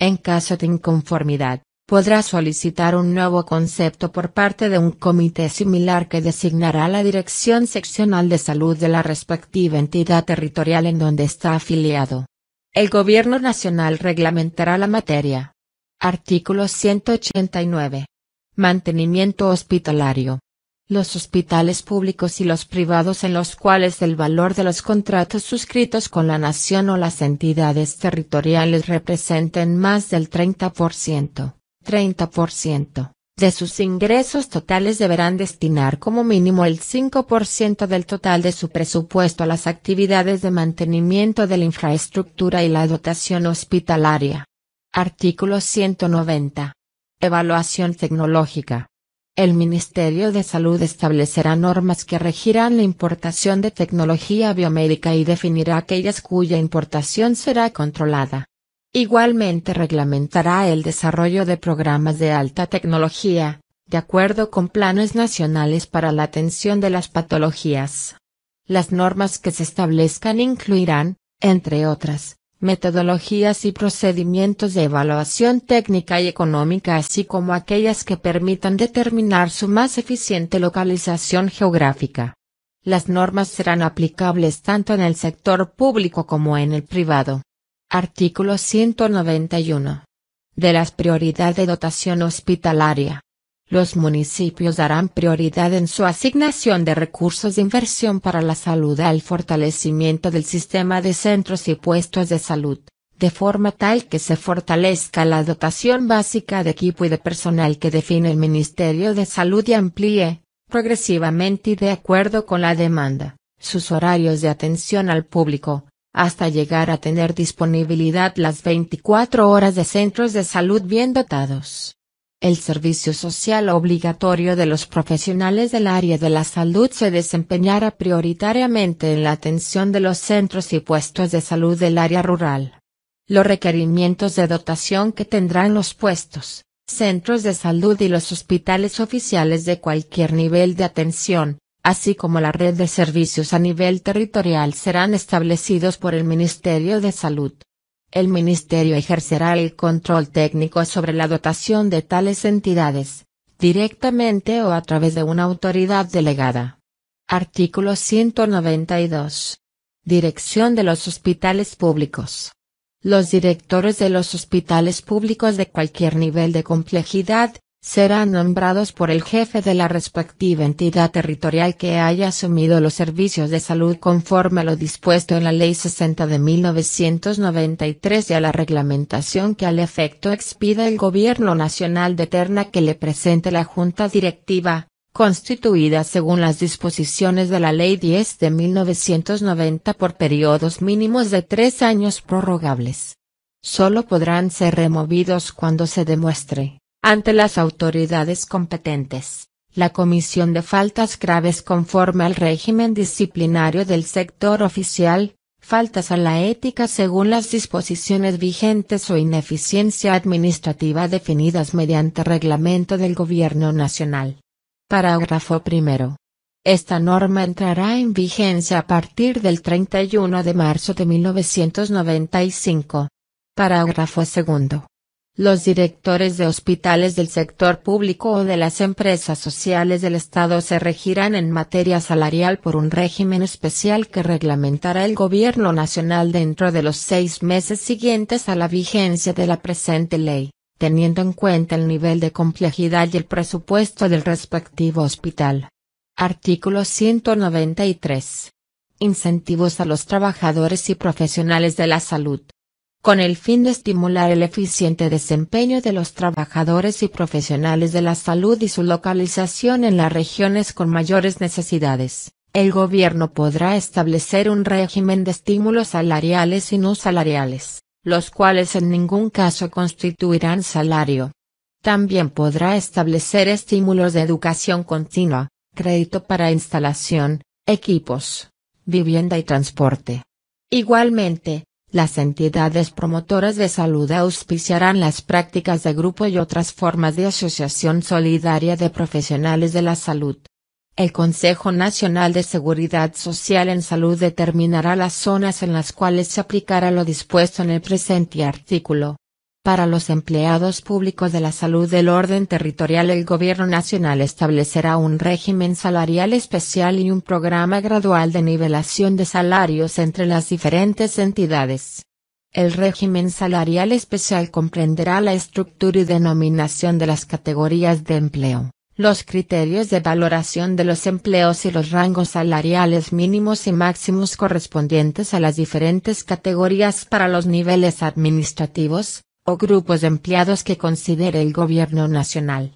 En caso de inconformidad, podrá solicitar un nuevo concepto por parte de un comité similar que designará la Dirección Seccional de Salud de la respectiva entidad territorial en donde está afiliado. El Gobierno Nacional reglamentará la materia. Artículo ciento ochenta y nueve. Mantenimiento hospitalario. Los hospitales públicos y los privados en los cuales el valor de los contratos suscritos con la Nación o las entidades territoriales representen más del treinta por ciento. treinta por ciento de sus ingresos totales deberán destinar como mínimo el cinco por ciento del total de su presupuesto a las actividades de mantenimiento de la infraestructura y la dotación hospitalaria. Artículo ciento noventa. Evaluación tecnológica. El Ministerio de Salud establecerá normas que regirán la importación de tecnología biomédica y definirá aquellas cuya importación será controlada. Igualmente reglamentará el desarrollo de programas de alta tecnología, de acuerdo con planes nacionales para la atención de las patologías. Las normas que se establezcan incluirán, entre otras, metodologías y procedimientos de evaluación técnica y económica, así como aquellas que permitan determinar su más eficiente localización geográfica. Las normas serán aplicables tanto en el sector público como en el privado. Artículo ciento noventa y uno. De las prioridades de dotación hospitalaria. Los municipios darán prioridad en su asignación de recursos de inversión para la salud al fortalecimiento del sistema de centros y puestos de salud, de forma tal que se fortalezca la dotación básica de equipo y de personal que define el Ministerio de Salud y amplíe, progresivamente y de acuerdo con la demanda, sus horarios de atención al público, hasta llegar a tener disponibilidad las veinticuatro horas de centros de salud bien dotados. El servicio social obligatorio de los profesionales del área de la salud se desempeñará prioritariamente en la atención de los centros y puestos de salud del área rural. Los requerimientos de dotación que tendrán los puestos, centros de salud y los hospitales oficiales de cualquier nivel de atención, así como la red de servicios a nivel territorial serán establecidos por el Ministerio de Salud. El Ministerio ejercerá el control técnico sobre la dotación de tales entidades, directamente o a través de una autoridad delegada. Artículo ciento noventa y dos. Dirección de los hospitales públicos. Los directores de los hospitales públicos de cualquier nivel de complejidad, serán nombrados por el jefe de la respectiva entidad territorial que haya asumido los servicios de salud conforme a lo dispuesto en la Ley sesenta de mil novecientos noventa y tres y a la reglamentación que al efecto expida el Gobierno Nacional de terna que le presente la Junta Directiva, constituida según las disposiciones de la Ley diez de mil novecientos noventa por periodos mínimos de tres años prorrogables. Solo podrán ser removidos cuando se demuestre, ante las autoridades competentes, la comisión de faltas graves conforme al régimen disciplinario del sector oficial, faltas a la ética según las disposiciones vigentes o ineficiencia administrativa definidas mediante reglamento del Gobierno Nacional. Parágrafo primero. Esta norma entrará en vigencia a partir del treinta y uno de marzo de mil novecientos noventa y cinco. Parágrafo segundo. Los directores de hospitales del sector público o de las empresas sociales del Estado se regirán en materia salarial por un régimen especial que reglamentará el Gobierno Nacional dentro de los seis meses siguientes a la vigencia de la presente ley, teniendo en cuenta el nivel de complejidad y el presupuesto del respectivo hospital. Artículo ciento noventa y tres. Incentivos a los trabajadores y profesionales de la salud. Con el fin de estimular el eficiente desempeño de los trabajadores y profesionales de la salud y su localización en las regiones con mayores necesidades, el Gobierno podrá establecer un régimen de estímulos salariales y no salariales, los cuales en ningún caso constituirán salario. También podrá establecer estímulos de educación continua, crédito para instalación, equipos, vivienda y transporte. Igualmente, las entidades promotoras de salud auspiciarán las prácticas de grupo y otras formas de asociación solidaria de profesionales de la salud. El Consejo Nacional de Seguridad Social en Salud determinará las zonas en las cuales se aplicará lo dispuesto en el presente artículo. Para los empleados públicos de la salud del orden territorial, el Gobierno Nacional establecerá un régimen salarial especial y un programa gradual de nivelación de salarios entre las diferentes entidades. El régimen salarial especial comprenderá la estructura y denominación de las categorías de empleo, los criterios de valoración de los empleos y los rangos salariales mínimos y máximos correspondientes a las diferentes categorías para los niveles administrativos, o grupos de empleados que considere el Gobierno Nacional.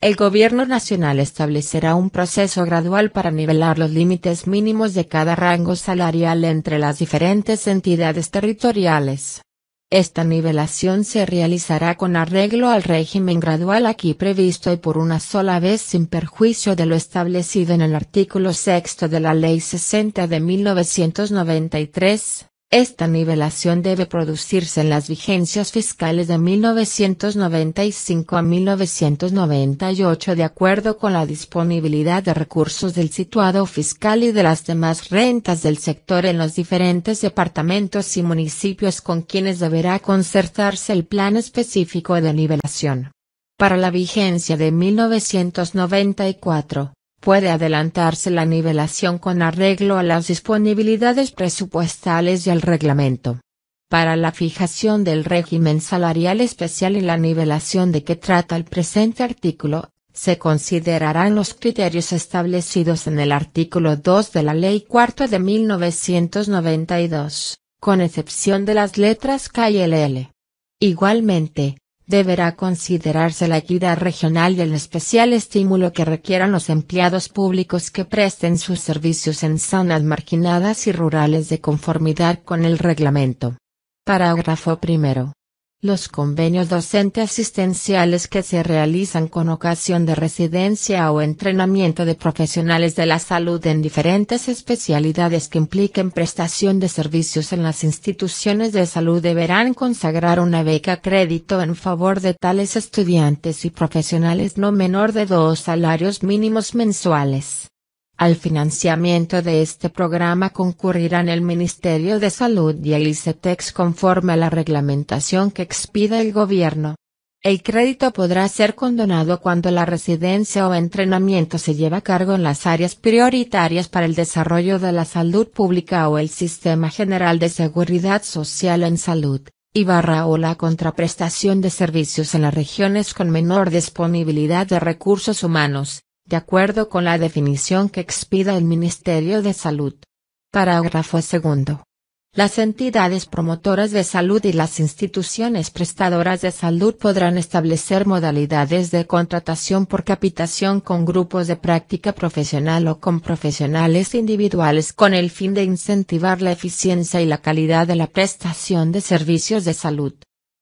El Gobierno Nacional establecerá un proceso gradual para nivelar los límites mínimos de cada rango salarial entre las diferentes entidades territoriales. Esta nivelación se realizará con arreglo al régimen gradual aquí previsto y por una sola vez sin perjuicio de lo establecido en el artículo sexto de la Ley sesenta de mil novecientos noventa y tres. Esta nivelación debe producirse en las vigencias fiscales de mil novecientos noventa y cinco a mil novecientos noventa y ocho de acuerdo con la disponibilidad de recursos del situado fiscal y de las demás rentas del sector en los diferentes departamentos y municipios con quienes deberá concertarse el plan específico de nivelación. Para la vigencia de mil novecientos noventa y cuatro. Puede adelantarse la nivelación con arreglo a las disponibilidades presupuestales y al reglamento. Para la fijación del régimen salarial especial y la nivelación de que trata el presente artículo, se considerarán los criterios establecidos en el artículo dos de la Ley cuatro de mil novecientos noventa y dos, con excepción de las letras K y L L. Igualmente, deberá considerarse la equidad regional y el especial estímulo que requieran los empleados públicos que presten sus servicios en zonas marginadas y rurales de conformidad con el reglamento. Parágrafo primero. Los convenios docente asistenciales que se realizan con ocasión de residencia o entrenamiento de profesionales de la salud en diferentes especialidades que impliquen prestación de servicios en las instituciones de salud deberán consagrar una beca crédito en favor de tales estudiantes y profesionales no menor de dos salarios mínimos mensuales. Al financiamiento de este programa concurrirán el Ministerio de Salud y el ICETEX conforme a la reglamentación que expida el Gobierno. El crédito podrá ser condonado cuando la residencia o entrenamiento se lleva a cargo en las áreas prioritarias para el desarrollo de la salud pública o el Sistema General de Seguridad Social en Salud, y barra o la contraprestación de servicios en las regiones con menor disponibilidad de recursos humanos, de acuerdo con la definición que expida el Ministerio de Salud. Parágrafo segundo. Las entidades promotoras de salud y las instituciones prestadoras de salud podrán establecer modalidades de contratación por capitación con grupos de práctica profesional o con profesionales individuales con el fin de incentivar la eficiencia y la calidad de la prestación de servicios de salud.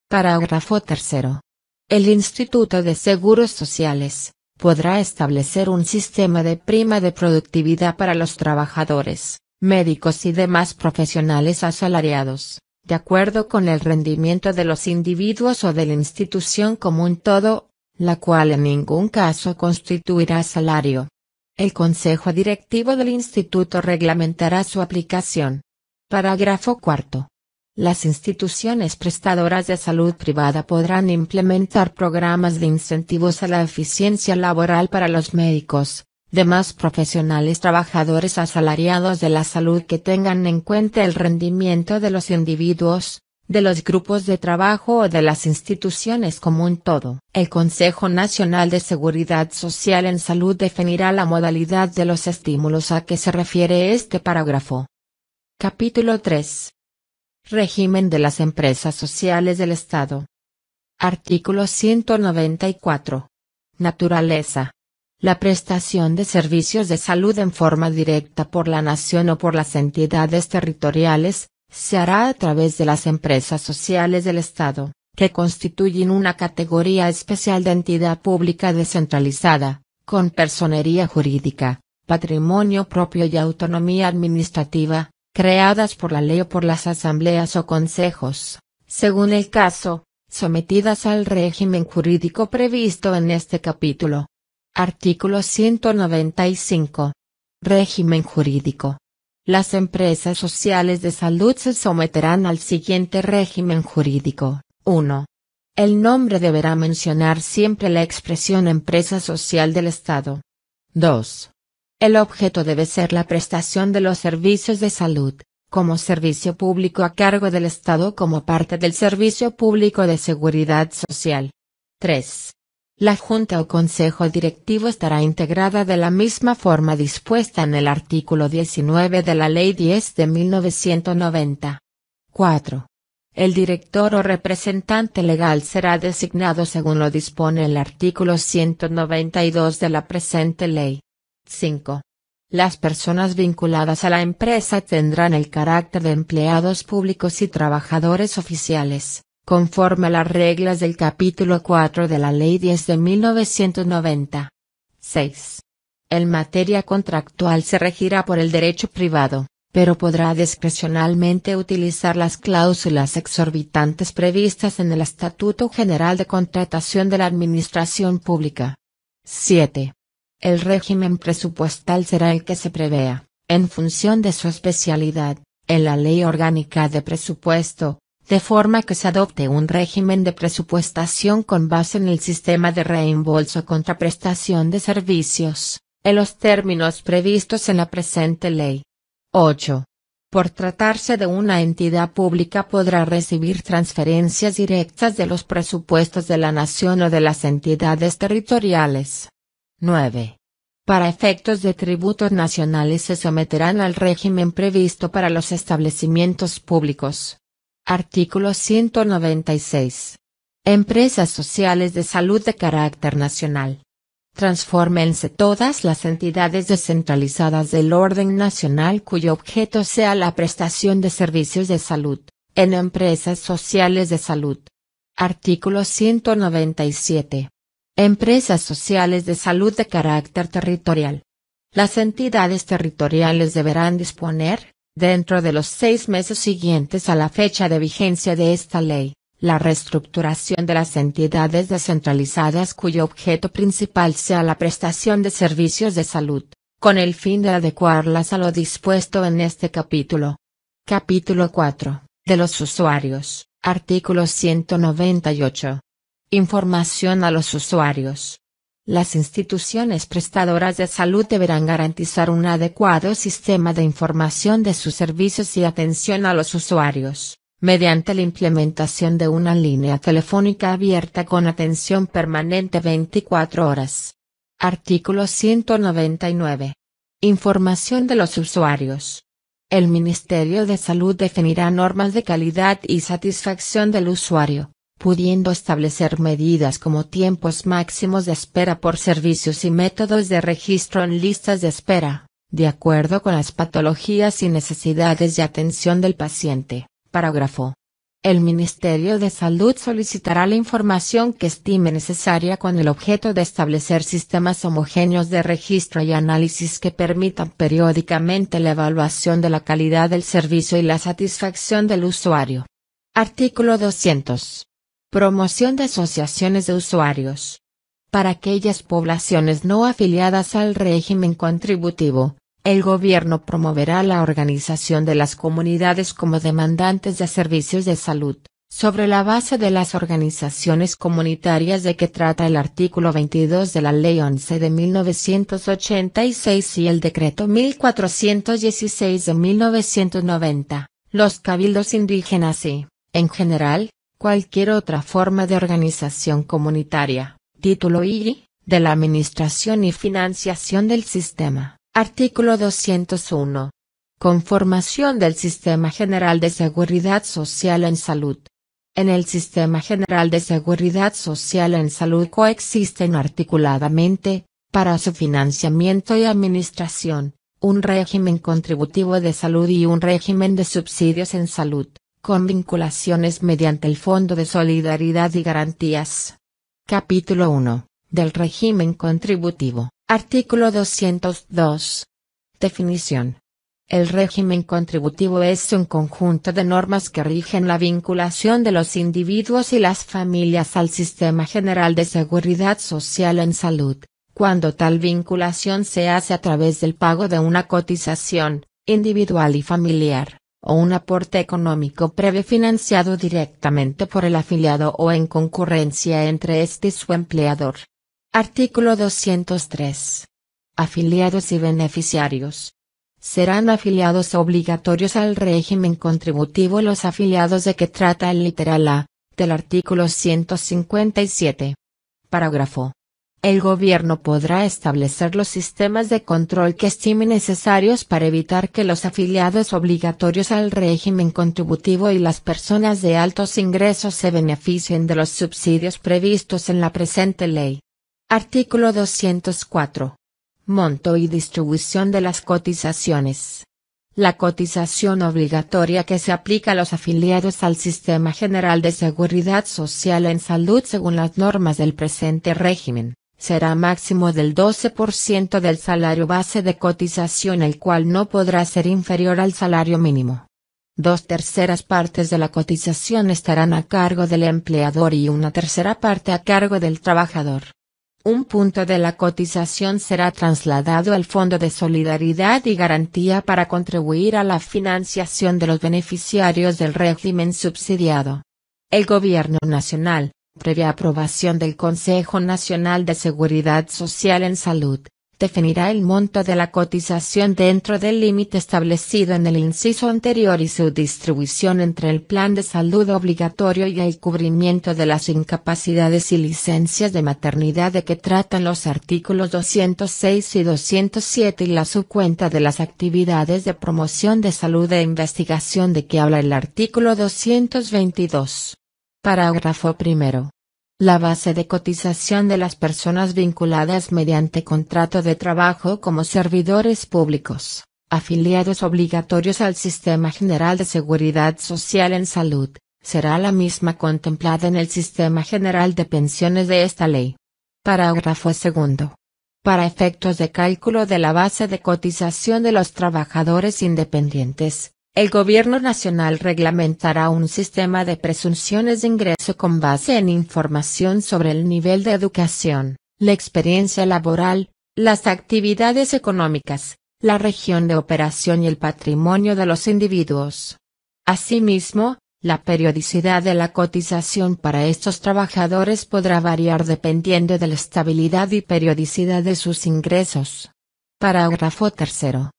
Parágrafo tercero. El Instituto de Seguros Sociales podrá establecer un sistema de prima de productividad para los trabajadores, médicos y demás profesionales asalariados, de acuerdo con el rendimiento de los individuos o de la institución como un todo, la cual en ningún caso constituirá salario. El Consejo Directivo del Instituto reglamentará su aplicación. Parágrafo cuarto. Las instituciones prestadoras de salud privada podrán implementar programas de incentivos a la eficiencia laboral para los médicos, demás profesionales trabajadores asalariados de la salud que tengan en cuenta el rendimiento de los individuos, de los grupos de trabajo o de las instituciones como un todo. El Consejo Nacional de Seguridad Social en Salud definirá la modalidad de los estímulos a que se refiere este parágrafo. Capítulo tres. Régimen de las empresas sociales del Estado. Artículo ciento noventa y cuatro. Naturaleza. La prestación de servicios de salud en forma directa por la nación o por las entidades territoriales, se hará a través de las empresas sociales del Estado, que constituyen una categoría especial de entidad pública descentralizada, con personería jurídica, patrimonio propio y autonomía administrativa, creadas por la ley o por las asambleas o consejos, según el caso, sometidas al régimen jurídico previsto en este capítulo. Artículo ciento noventa y cinco. Régimen jurídico. Las empresas sociales de salud se someterán al siguiente régimen jurídico. uno. El nombre deberá mencionar siempre la expresión empresa social del Estado. dos. El objeto debe ser la prestación de los servicios de salud, como servicio público a cargo del Estado como parte del Servicio Público de Seguridad Social. tres. La Junta o Consejo Directivo estará integrada de la misma forma dispuesta en el artículo diecinueve de la Ley diez de mil novecientos noventa. cuatro. El director o representante legal será designado según lo dispone el artículo ciento noventa y dos de la presente ley. cinco. Las personas vinculadas a la empresa tendrán el carácter de empleados públicos y trabajadores oficiales, conforme a las reglas del capítulo cuatro de la Ley diez de mil novecientos noventa. seis. En materia contractual se regirá por el derecho privado, pero podrá discrecionalmente utilizar las cláusulas exorbitantes previstas en el Estatuto General de Contratación de la Administración Pública. siete. El régimen presupuestal será el que se prevea, en función de su especialidad, en la Ley Orgánica de Presupuesto, de forma que se adopte un régimen de presupuestación con base en el sistema de reembolso o contraprestación de servicios, en los términos previstos en la presente ley. ocho. Por tratarse de una entidad pública podrá recibir transferencias directas de los presupuestos de la nación o de las entidades territoriales. nueve. Para efectos de tributos nacionales se someterán al régimen previsto para los establecimientos públicos. Artículo ciento noventa y seis. Empresas sociales de salud de carácter nacional. Transfórmense todas las entidades descentralizadas del orden nacional cuyo objeto sea la prestación de servicios de salud, en empresas sociales de salud. Artículo ciento noventa y siete. Empresas sociales de salud de carácter territorial. Las entidades territoriales deberán disponer, dentro de los seis meses siguientes a la fecha de vigencia de esta ley, la reestructuración de las entidades descentralizadas cuyo objeto principal sea la prestación de servicios de salud, con el fin de adecuarlas a lo dispuesto en este capítulo. Capítulo cuatro. De los usuarios. Artículo ciento noventa y ocho. Información a los usuarios. Las instituciones prestadoras de salud deberán garantizar un adecuado sistema de información de sus servicios y atención a los usuarios, mediante la implementación de una línea telefónica abierta con atención permanente veinticuatro horas. Artículo ciento noventa y nueve. Información de los usuarios. El Ministerio de Salud definirá normas de calidad y satisfacción del usuario, pudiendo establecer medidas como tiempos máximos de espera por servicios y métodos de registro en listas de espera, de acuerdo con las patologías y necesidades de atención del paciente. Parágrafo. El Ministerio de Salud solicitará la información que estime necesaria con el objeto de establecer sistemas homogéneos de registro y análisis que permitan periódicamente la evaluación de la calidad del servicio y la satisfacción del usuario. Artículo doscientos. Promoción de asociaciones de usuarios. Para aquellas poblaciones no afiliadas al régimen contributivo, El Gobierno promoverá la organización de las comunidades como demandantes de servicios de salud, sobre la base de las organizaciones comunitarias de que trata el artículo veintidós de la Ley once de mil novecientos ochenta y seis y el Decreto mil cuatrocientos dieciséis de mil novecientos noventa, los cabildos indígenas y, en general, cualquier otra forma de organización comunitaria, título I, de la administración y financiación del sistema, artículo doscientos uno. Conformación del Sistema General de Seguridad Social en Salud. En el Sistema General de Seguridad Social en Salud coexisten articuladamente, para su financiamiento y administración, un régimen contributivo de salud y un régimen de subsidios en salud, con vinculaciones mediante el Fondo de Solidaridad y Garantías. Capítulo uno. Del régimen contributivo. Artículo doscientos dos. Definición. El régimen contributivo es un conjunto de normas que rigen la vinculación de los individuos y las familias al Sistema General de Seguridad Social en Salud, cuando tal vinculación se hace a través del pago de una cotización, individual y familiar, o un aporte económico previo financiado directamente por el afiliado o en concurrencia entre este y su empleador. Artículo doscientos tres. Afiliados y beneficiarios. Serán afiliados obligatorios al régimen contributivo los afiliados de que trata el literal A, del artículo ciento cincuenta y siete. Parágrafo. El Gobierno podrá establecer los sistemas de control que estime necesarios para evitar que los afiliados obligatorios al régimen contributivo y las personas de altos ingresos se beneficien de los subsidios previstos en la presente ley. Artículo doscientos cuatro. Monto y distribución de las cotizaciones. La cotización obligatoria que se aplica a los afiliados al Sistema General de Seguridad Social en Salud según las normas del presente régimen, será máximo del doce por ciento del salario base de cotización, el cual no podrá ser inferior al salario mínimo. Dos terceras partes de la cotización estarán a cargo del empleador y una tercera parte a cargo del trabajador. Un punto de la cotización será trasladado al Fondo de Solidaridad y Garantía para contribuir a la financiación de los beneficiarios del régimen subsidiado. El Gobierno Nacional, previa aprobación del Consejo Nacional de Seguridad Social en Salud, definirá el monto de la cotización dentro del límite establecido en el inciso anterior y su distribución entre el plan de salud obligatorio y el cubrimiento de las incapacidades y licencias de maternidad de que tratan los artículos doscientos seis y doscientos siete y la subcuenta de las actividades de promoción de salud e investigación de que habla el artículo doscientos veintidós. Parágrafo primero. La base de cotización de las personas vinculadas mediante contrato de trabajo como servidores públicos, afiliados obligatorios al Sistema General de Seguridad Social en Salud, será la misma contemplada en el Sistema General de Pensiones de esta ley. Parágrafo segundo. Para efectos de cálculo de la base de cotización de los trabajadores independientes, el Gobierno Nacional reglamentará un sistema de presunciones de ingreso con base en información sobre el nivel de educación, la experiencia laboral, las actividades económicas, la región de operación y el patrimonio de los individuos. Asimismo, la periodicidad de la cotización para estos trabajadores podrá variar dependiendo de la estabilidad y periodicidad de sus ingresos. Parágrafo tercero.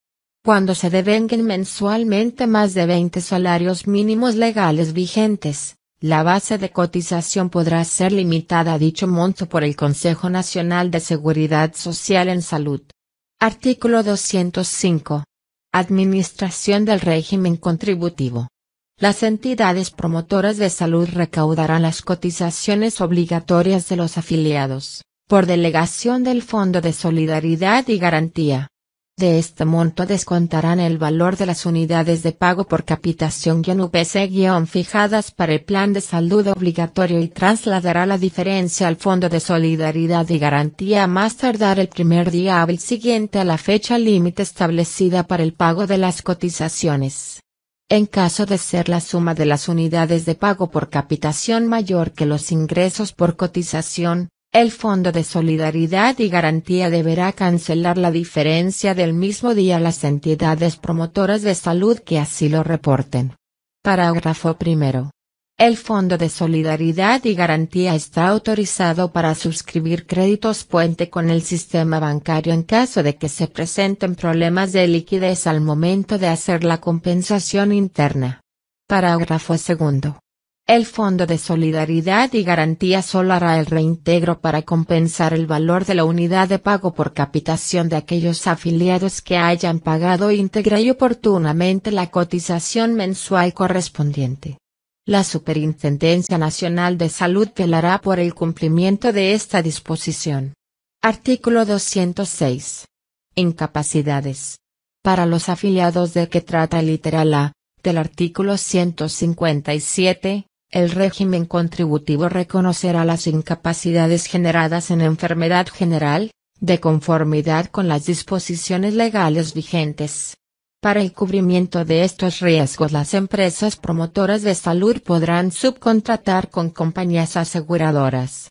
Cuando se devenguen mensualmente más de veinte salarios mínimos legales vigentes, la base de cotización podrá ser limitada a dicho monto por el Consejo Nacional de Seguridad Social en Salud. Artículo doscientos cinco. Administración del régimen contributivo. Las entidades promotoras de salud recaudarán las cotizaciones obligatorias de los afiliados, por delegación del Fondo de Solidaridad y Garantía. De este monto descontarán el valor de las unidades de pago por capitación-U P C- fijadas para el plan de salud obligatorio y trasladará la diferencia al Fondo de Solidaridad y Garantía a más tardar el primer día hábil siguiente a la fecha límite establecida para el pago de las cotizaciones. En caso de ser la suma de las unidades de pago por capitación mayor que los ingresos por cotización, El Fondo de Solidaridad y Garantía deberá cancelar la diferencia del mismo día a las entidades promotoras de salud que así lo reporten. Parágrafo primero. El Fondo de Solidaridad y Garantía está autorizado para suscribir créditos puente con el sistema bancario en caso de que se presenten problemas de liquidez al momento de hacer la compensación interna. Parágrafo segundo. El Fondo de Solidaridad y Garantía solo hará el reintegro para compensar el valor de la unidad de pago por capitación de aquellos afiliados que hayan pagado íntegra y oportunamente la cotización mensual correspondiente. La Superintendencia Nacional de Salud velará por el cumplimiento de esta disposición. Artículo doscientos seis. Incapacidades. Para los afiliados de que trata literal A, del artículo ciento cincuenta y siete, el régimen contributivo reconocerá las incapacidades generadas en enfermedad general, de conformidad con las disposiciones legales vigentes. Para el cubrimiento de estos riesgos, las empresas promotoras de salud podrán subcontratar con compañías aseguradoras.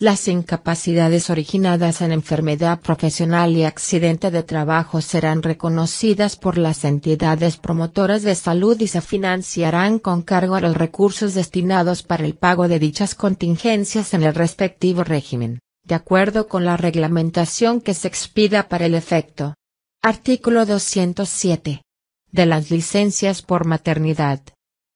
Las incapacidades originadas en enfermedad profesional y accidente de trabajo serán reconocidas por las entidades promotoras de salud y se financiarán con cargo a los recursos destinados para el pago de dichas contingencias en el respectivo régimen, de acuerdo con la reglamentación que se expida para el efecto. Artículo doscientos siete. De las licencias por maternidad.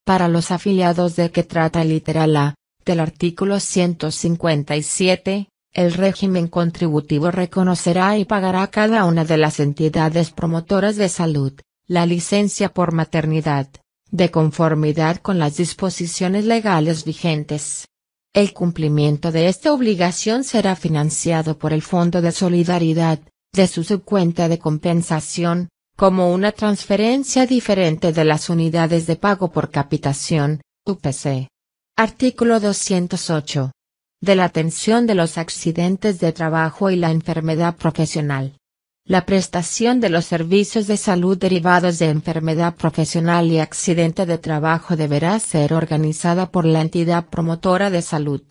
Para los afiliados de que trata literal A, del artículo ciento cincuenta y siete, el régimen contributivo reconocerá y pagará a cada una de las entidades promotoras de salud la licencia por maternidad, de conformidad con las disposiciones legales vigentes. El cumplimiento de esta obligación será financiado por el Fondo de Solidaridad, de su subcuenta de compensación, como una transferencia diferente de las unidades de pago por capitación, U P C. Artículo doscientos ocho. De la atención de los accidentes de trabajo y la enfermedad profesional. La prestación de los servicios de salud derivados de enfermedad profesional y accidente de trabajo deberá ser organizada por la entidad promotora de salud.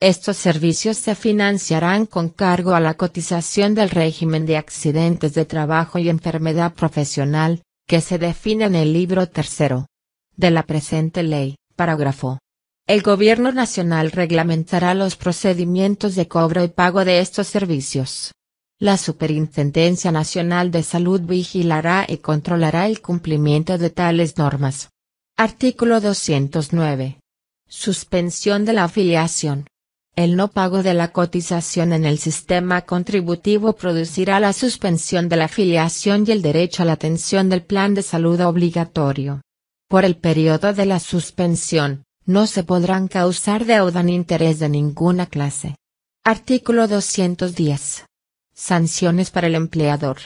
Estos servicios se financiarán con cargo a la cotización del régimen de accidentes de trabajo y enfermedad profesional, que se define en el libro tercero de la presente ley, parágrafo. El Gobierno Nacional reglamentará los procedimientos de cobro y pago de estos servicios. La Superintendencia Nacional de Salud vigilará y controlará el cumplimiento de tales normas. Artículo doscientos nueve. Suspensión de la afiliación. El no pago de la cotización en el sistema contributivo producirá la suspensión de la afiliación y el derecho a la atención del plan de salud obligatorio. Por el periodo de la suspensión, no se podrán causar deuda ni interés de ninguna clase. Artículo doscientos diez. Sanciones para el empleador.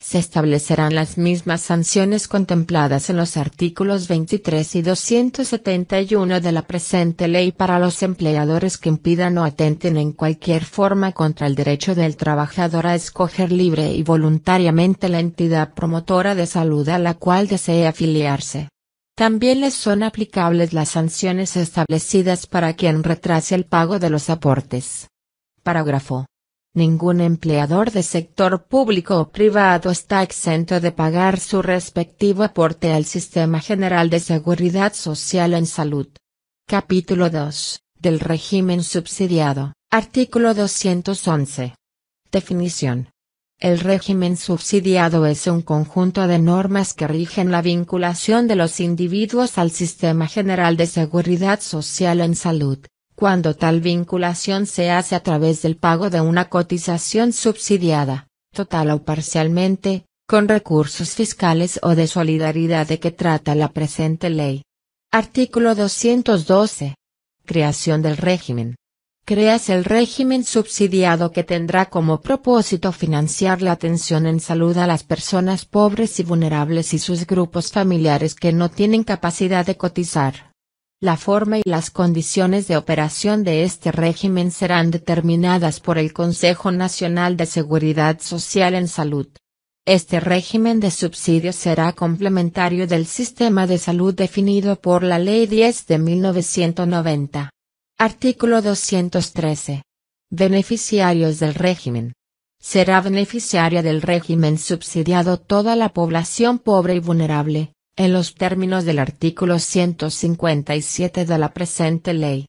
Se establecerán las mismas sanciones contempladas en los artículos veintitrés y doscientos setenta y uno de la presente ley para los empleadores que impidan o atenten en cualquier forma contra el derecho del trabajador a escoger libre y voluntariamente la entidad promotora de salud a la cual desee afiliarse. También les son aplicables las sanciones establecidas para quien retrase el pago de los aportes. Parágrafo. Ningún empleador de sector público o privado está exento de pagar su respectivo aporte al Sistema General de Seguridad Social en Salud. Capítulo dos, del régimen subsidiado, artículo doscientos once. Definición. El régimen subsidiado es un conjunto de normas que rigen la vinculación de los individuos al Sistema General de Seguridad Social en Salud, cuando tal vinculación se hace a través del pago de una cotización subsidiada, total o parcialmente, con recursos fiscales o de solidaridad de que trata la presente ley. Artículo doscientos doce. Creación del régimen. Creas el régimen subsidiado que tendrá como propósito financiar la atención en salud a las personas pobres y vulnerables y sus grupos familiares que no tienen capacidad de cotizar. La forma y las condiciones de operación de este régimen serán determinadas por el Consejo Nacional de Seguridad Social en Salud. Este régimen de subsidio será complementario del sistema de salud definido por la Ley diez de mil novecientos noventa. Artículo doscientos trece. Beneficiarios del régimen. Será beneficiaria del régimen subsidiado toda la población pobre y vulnerable, en los términos del artículo ciento cincuenta y siete de la presente ley.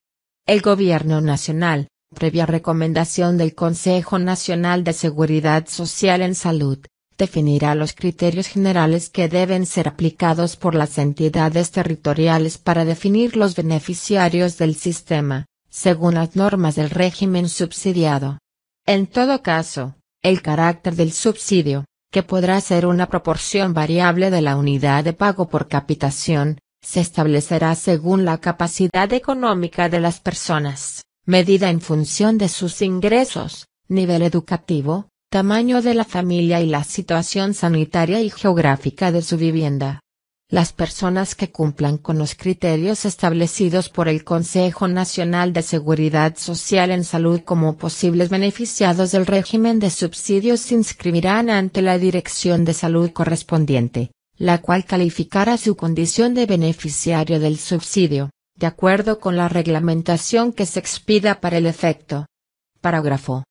El Gobierno Nacional, previa recomendación del Consejo Nacional de Seguridad Social en Salud, definirá los criterios generales que deben ser aplicados por las entidades territoriales para definir los beneficiarios del sistema, según las normas del régimen subsidiado. En todo caso, el carácter del subsidio, que podrá ser una proporción variable de la unidad de pago por capitación, se establecerá según la capacidad económica de las personas, medida en función de sus ingresos, nivel educativo, tamaño de la familia y la situación sanitaria y geográfica de su vivienda. Las personas que cumplan con los criterios establecidos por el Consejo Nacional de Seguridad Social en Salud como posibles beneficiados del régimen de subsidios se inscribirán ante la Dirección de Salud correspondiente, la cual calificará su condición de beneficiario del subsidio, de acuerdo con la reglamentación que se expida para el efecto. Parágrafo.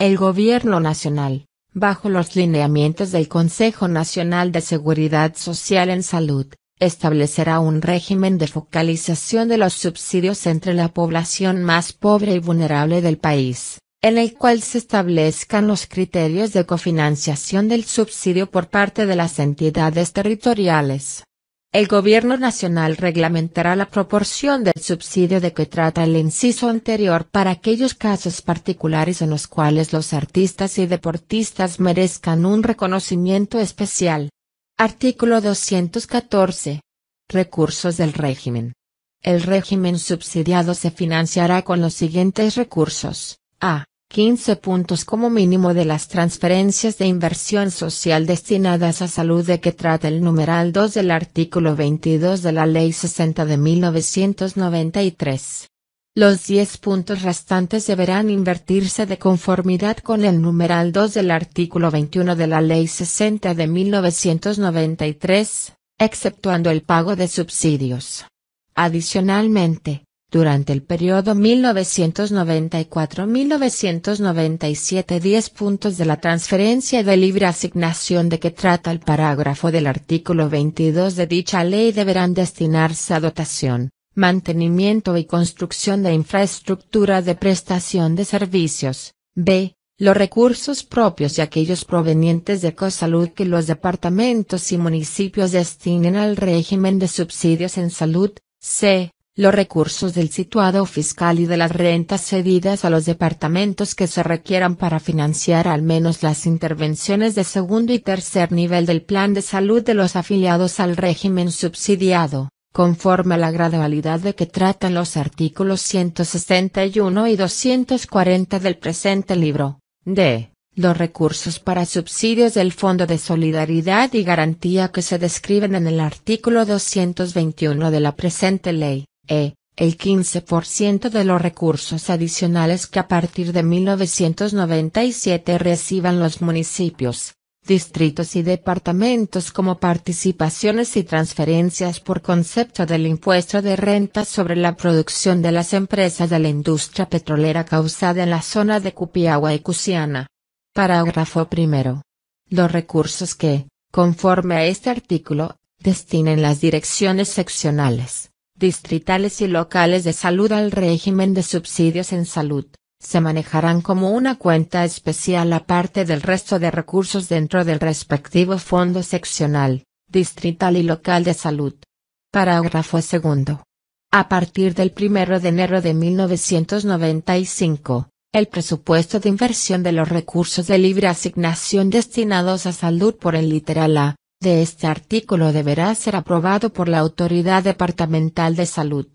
El Gobierno Nacional, bajo los lineamientos del Consejo Nacional de Seguridad Social en Salud, establecerá un régimen de focalización de los subsidios entre la población más pobre y vulnerable del país, en el cual se establezcan los criterios de cofinanciación del subsidio por parte de las entidades territoriales. El Gobierno Nacional reglamentará la proporción del subsidio de que trata el inciso anterior para aquellos casos particulares en los cuales los artistas y deportistas merezcan un reconocimiento especial. Artículo doscientos catorce. Recursos del régimen. El régimen subsidiado se financiará con los siguientes recursos: a. quince puntos como mínimo de las transferencias de inversión social destinadas a salud de que trata el numeral dos del artículo veintidós de la Ley sesenta de mil novecientos noventa y tres. Los diez puntos restantes deberán invertirse de conformidad con el numeral dos del artículo veintiuno de la Ley sesenta de mil novecientos noventa y tres, exceptuando el pago de subsidios. Adicionalmente, durante el periodo mil novecientos noventa y cuatro a mil novecientos noventa y siete, diez puntos de la transferencia de libre asignación de que trata el parágrafo del artículo veintidós de dicha ley deberán destinarse a dotación, mantenimiento y construcción de infraestructura de prestación de servicios. B. Los recursos propios y aquellos provenientes de Cosalud que los departamentos y municipios destinen al régimen de subsidios en salud. C. Los recursos del situado fiscal y de las rentas cedidas a los departamentos que se requieran para financiar al menos las intervenciones de segundo y tercer nivel del plan de salud de los afiliados al régimen subsidiado, conforme a la gradualidad de que tratan los artículos ciento sesenta y uno y doscientos cuarenta del presente libro. D. Los recursos para subsidios del Fondo de Solidaridad y Garantía que se describen en el artículo doscientos veintiuno de la presente ley. E. El quince por ciento de los recursos adicionales que a partir de mil novecientos noventa y siete reciban los municipios, distritos y departamentos como participaciones y transferencias por concepto del impuesto de renta sobre la producción de las empresas de la industria petrolera causada en la zona de Cupiagua y Cusiana. Parágrafo primero. Los recursos que, conforme a este artículo, destinen las direcciones seccionales, distritales y locales de salud al régimen de subsidios en salud, se manejarán como una cuenta especial aparte del resto de recursos dentro del respectivo fondo seccional, distrital y local de salud. Parágrafo segundo. A partir del primero de enero de mil novecientos noventa y cinco, el presupuesto de inversión de los recursos de libre asignación destinados a salud por el literal A de este artículo deberá ser aprobado por la Autoridad Departamental de Salud.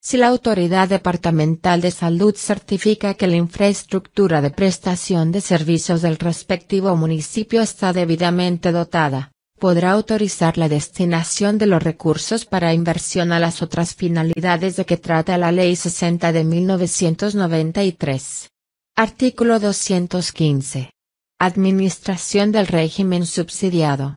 Si la Autoridad Departamental de Salud certifica que la infraestructura de prestación de servicios del respectivo municipio está debidamente dotada, podrá autorizar la destinación de los recursos para inversión a las otras finalidades de que trata la Ley sesenta de mil novecientos noventa y tres. Artículo doscientos quince. Administración del régimen subsidiado.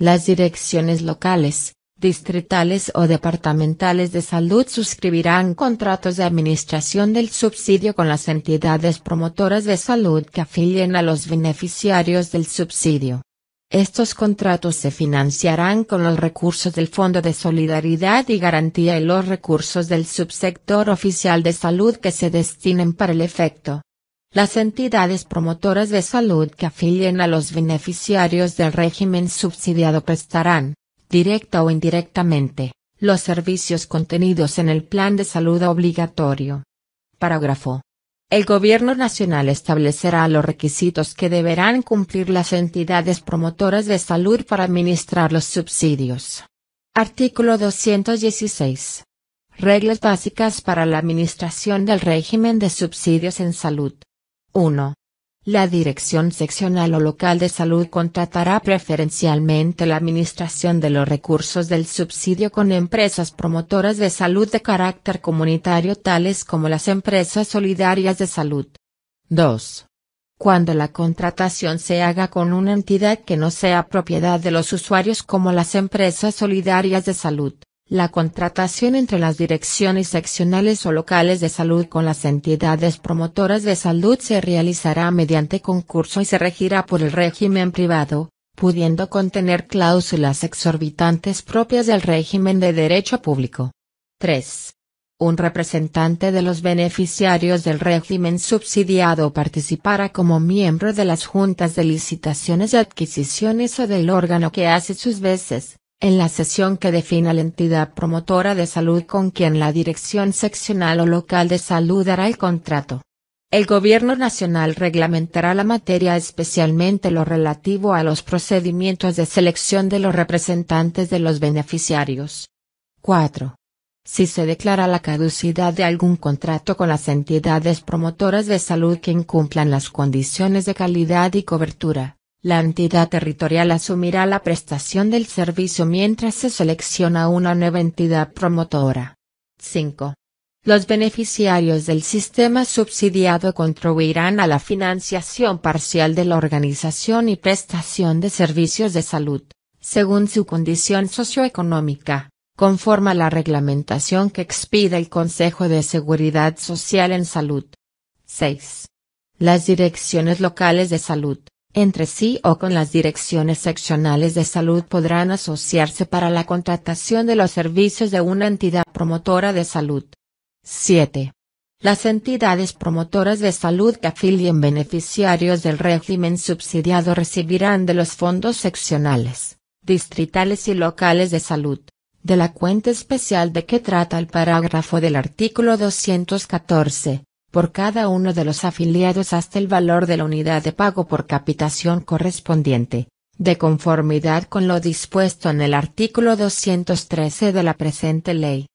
Las direcciones locales, distritales o departamentales de salud suscribirán contratos de administración del subsidio con las entidades promotoras de salud que afilien a los beneficiarios del subsidio. Estos contratos se financiarán con los recursos del Fondo de Solidaridad y Garantía y los recursos del subsector oficial de salud que se destinen para el efecto. Las entidades promotoras de salud que afilien a los beneficiarios del régimen subsidiado prestarán, directa o indirectamente, los servicios contenidos en el Plan de Salud Obligatorio. Parágrafo. El Gobierno Nacional establecerá los requisitos que deberán cumplir las entidades promotoras de salud para administrar los subsidios. Artículo doscientos dieciséis. Reglas básicas para la administración del régimen de subsidios en salud. uno. La Dirección Seccional o Local de Salud contratará preferencialmente la administración de los recursos del subsidio con empresas promotoras de salud de carácter comunitario tales como las empresas solidarias de salud. dos. Cuando la contratación se haga con una entidad que no sea propiedad de los usuarios como las empresas solidarias de salud, la contratación entre las direcciones seccionales o locales de salud con las entidades promotoras de salud se realizará mediante concurso y se regirá por el régimen privado, pudiendo contener cláusulas exorbitantes propias del régimen de derecho público. tres. Un representante de los beneficiarios del régimen subsidiado participará como miembro de las juntas de licitaciones y adquisiciones o del órgano que hace sus veces, en la sesión que defina la entidad promotora de salud con quien la dirección seccional o local de salud hará el contrato. El Gobierno Nacional reglamentará la materia, especialmente lo relativo a los procedimientos de selección de los representantes de los beneficiarios. cuatro. Si se declara la caducidad de algún contrato con las entidades promotoras de salud que incumplan las condiciones de calidad y cobertura, la entidad territorial asumirá la prestación del servicio mientras se selecciona una nueva entidad promotora. cinco. Los beneficiarios del sistema subsidiado contribuirán a la financiación parcial de la organización y prestación de servicios de salud, según su condición socioeconómica, conforme a la reglamentación que expida el Consejo de Seguridad Social en Salud. seis. Las direcciones locales de salud, entre sí o con las direcciones seccionales de salud, podrán asociarse para la contratación de los servicios de una entidad promotora de salud. siete. Las entidades promotoras de salud que afilien beneficiarios del régimen subsidiado recibirán de los fondos seccionales, distritales y locales de salud, de la cuenta especial de que trata el parágrafo del artículo doscientos catorce, por cada uno de los afiliados hasta el valor de la unidad de pago por capitación correspondiente, de conformidad con lo dispuesto en el artículo doscientos trece de la presente ley.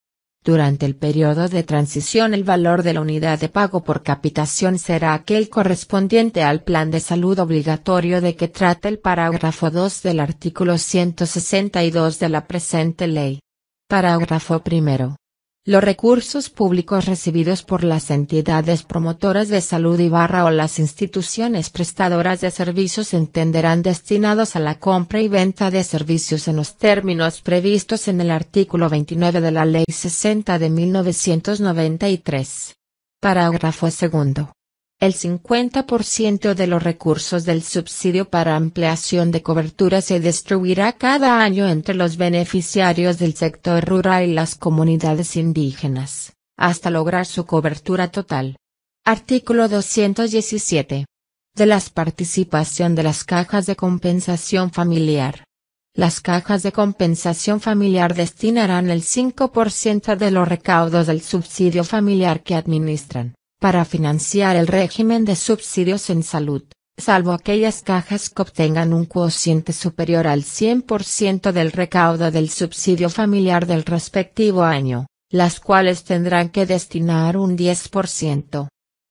Durante el periodo de transición, el valor de la unidad de pago por capitación será aquel correspondiente al plan de salud obligatorio de que trata el parágrafo dos del artículo ciento sesenta y dos de la presente ley. Parágrafo primero. Los recursos públicos recibidos por las entidades promotoras de salud y barra o las instituciones prestadoras de servicios se entenderán destinados a la compra y venta de servicios en los términos previstos en el artículo veintinueve de la Ley sesenta de mil novecientos noventa y tres. Parágrafo segundo. El cincuenta por ciento de los recursos del subsidio para ampliación de cobertura se distribuirá cada año entre los beneficiarios del sector rural y las comunidades indígenas, hasta lograr su cobertura total. Artículo doscientos diecisiete. De la participación de las cajas de compensación familiar. Las cajas de compensación familiar destinarán el cinco por ciento de los recaudos del subsidio familiar que administran, para financiar el régimen de subsidios en salud, salvo aquellas cajas que obtengan un cuociente superior al cien por ciento del recaudo del subsidio familiar del respectivo año, las cuales tendrán que destinar un diez por ciento.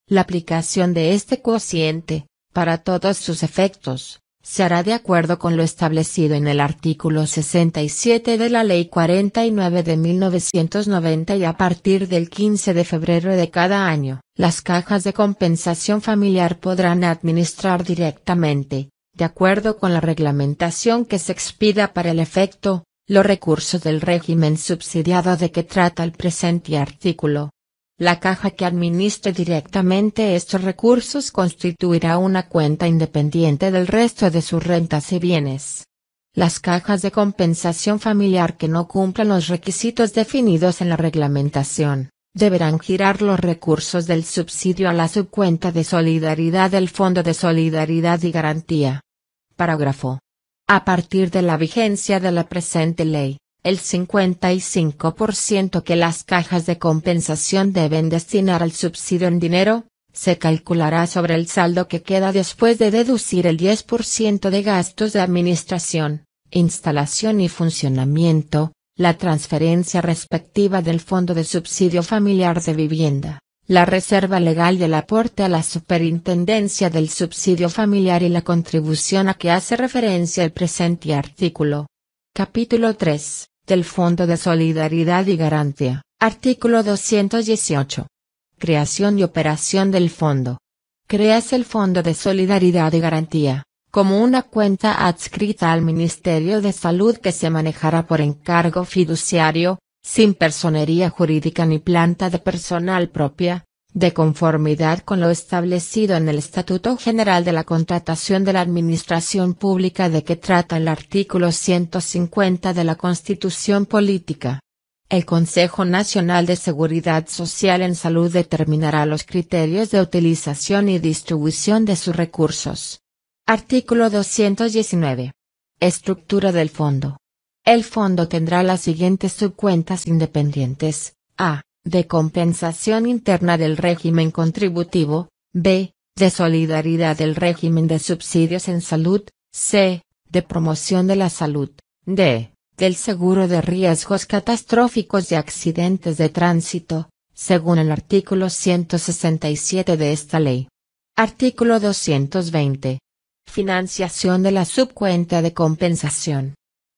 La aplicación de este cuociente, para todos sus efectos, se hará de acuerdo con lo establecido en el artículo sesenta y siete de la Ley cuarenta y nueve de mil novecientos noventa, y a partir del quince de febrero de cada año, las cajas de compensación familiar podrán administrar directamente, de acuerdo con la reglamentación que se expida para el efecto, Los recursos del régimen subsidiado de que trata el presente artículo. La caja que administre directamente estos recursos constituirá una cuenta independiente del resto de sus rentas y bienes. Las cajas de compensación familiar que no cumplan los requisitos definidos en la reglamentación, deberán girar los recursos del subsidio a la subcuenta de solidaridad del Fondo de Solidaridad y Garantía. Parágrafo. A partir de la vigencia de la presente ley, el cincuenta y cinco por ciento que las cajas de compensación deben destinar al subsidio en dinero, se calculará sobre el saldo que queda después de deducir el diez por ciento de gastos de administración, instalación y funcionamiento, la transferencia respectiva del Fondo de Subsidio Familiar de Vivienda, la reserva legal del aporte a la Superintendencia del Subsidio Familiar y la contribución a que hace referencia el presente artículo. Capítulo tres, del Fondo de Solidaridad y Garantía, artículo doscientos dieciocho. Creación y operación del Fondo. Créase el Fondo de Solidaridad y Garantía, como una cuenta adscrita al Ministerio de Salud que se manejará por encargo fiduciario, sin personería jurídica ni planta de personal propia, de conformidad con lo establecido en el Estatuto General de la Contratación de la Administración Pública de que trata el artículo ciento cincuenta de la Constitución Política. El Consejo Nacional de Seguridad Social en Salud determinará los criterios de utilización y distribución de sus recursos. Artículo doscientos diecinueve. Estructura del Fondo. El Fondo tendrá las siguientes subcuentas independientes: A. De compensación interna del régimen contributivo, B. De solidaridad del régimen de subsidios en salud, C. De promoción de la salud, D. Del seguro de riesgos catastróficos y accidentes de tránsito, según el artículo ciento sesenta y siete de esta ley. Artículo doscientos veinte. Financiación de la subcuenta de compensación.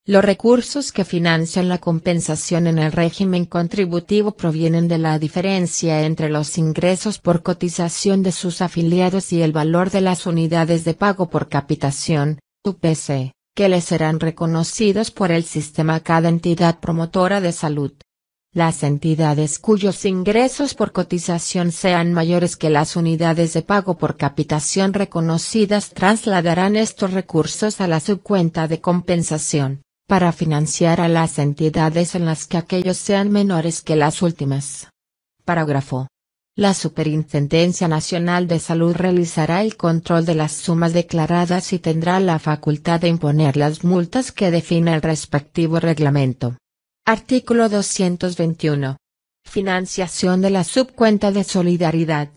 Los recursos que financian la compensación en el régimen contributivo provienen de la diferencia entre los ingresos por cotización de sus afiliados y el valor de las unidades de pago por capitación, U P C, que les serán reconocidos por el sistema a cada entidad promotora de salud. Las entidades cuyos ingresos por cotización sean mayores que las unidades de pago por capitación reconocidas trasladarán estos recursos a la subcuenta de compensación, para financiar a las entidades en las que aquellos sean menores que las últimas. Parágrafo. La Superintendencia Nacional de Salud realizará el control de las sumas declaradas y tendrá la facultad de imponer las multas que define el respectivo reglamento. Artículo doscientos veintiuno. Financiación de la subcuenta de solidaridad.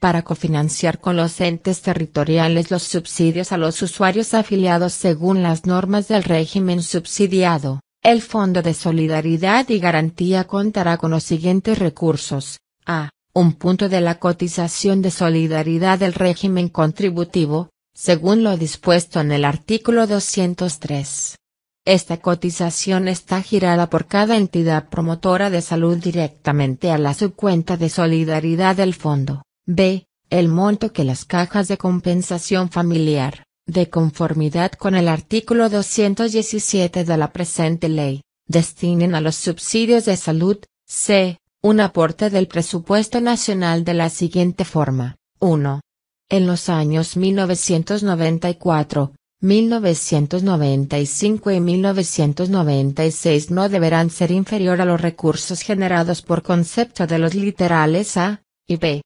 Para cofinanciar con los entes territoriales los subsidios a los usuarios afiliados según las normas del régimen subsidiado, el Fondo de Solidaridad y Garantía contará con los siguientes recursos: A. Un punto de la cotización de solidaridad del régimen contributivo, según lo dispuesto en el artículo doscientos tres. Esta cotización está girada por cada entidad promotora de salud directamente a la subcuenta de solidaridad del fondo. B. El monto que las cajas de compensación familiar, de conformidad con el artículo doscientos diecisiete de la presente ley, destinen a los subsidios de salud. C. Un aporte del presupuesto nacional de la siguiente forma. uno. En los años mil novecientos noventa y cuatro, mil novecientos noventa y cinco y mil novecientos noventa y seis no deberán ser inferior a los recursos generados por concepto de los literales A y B.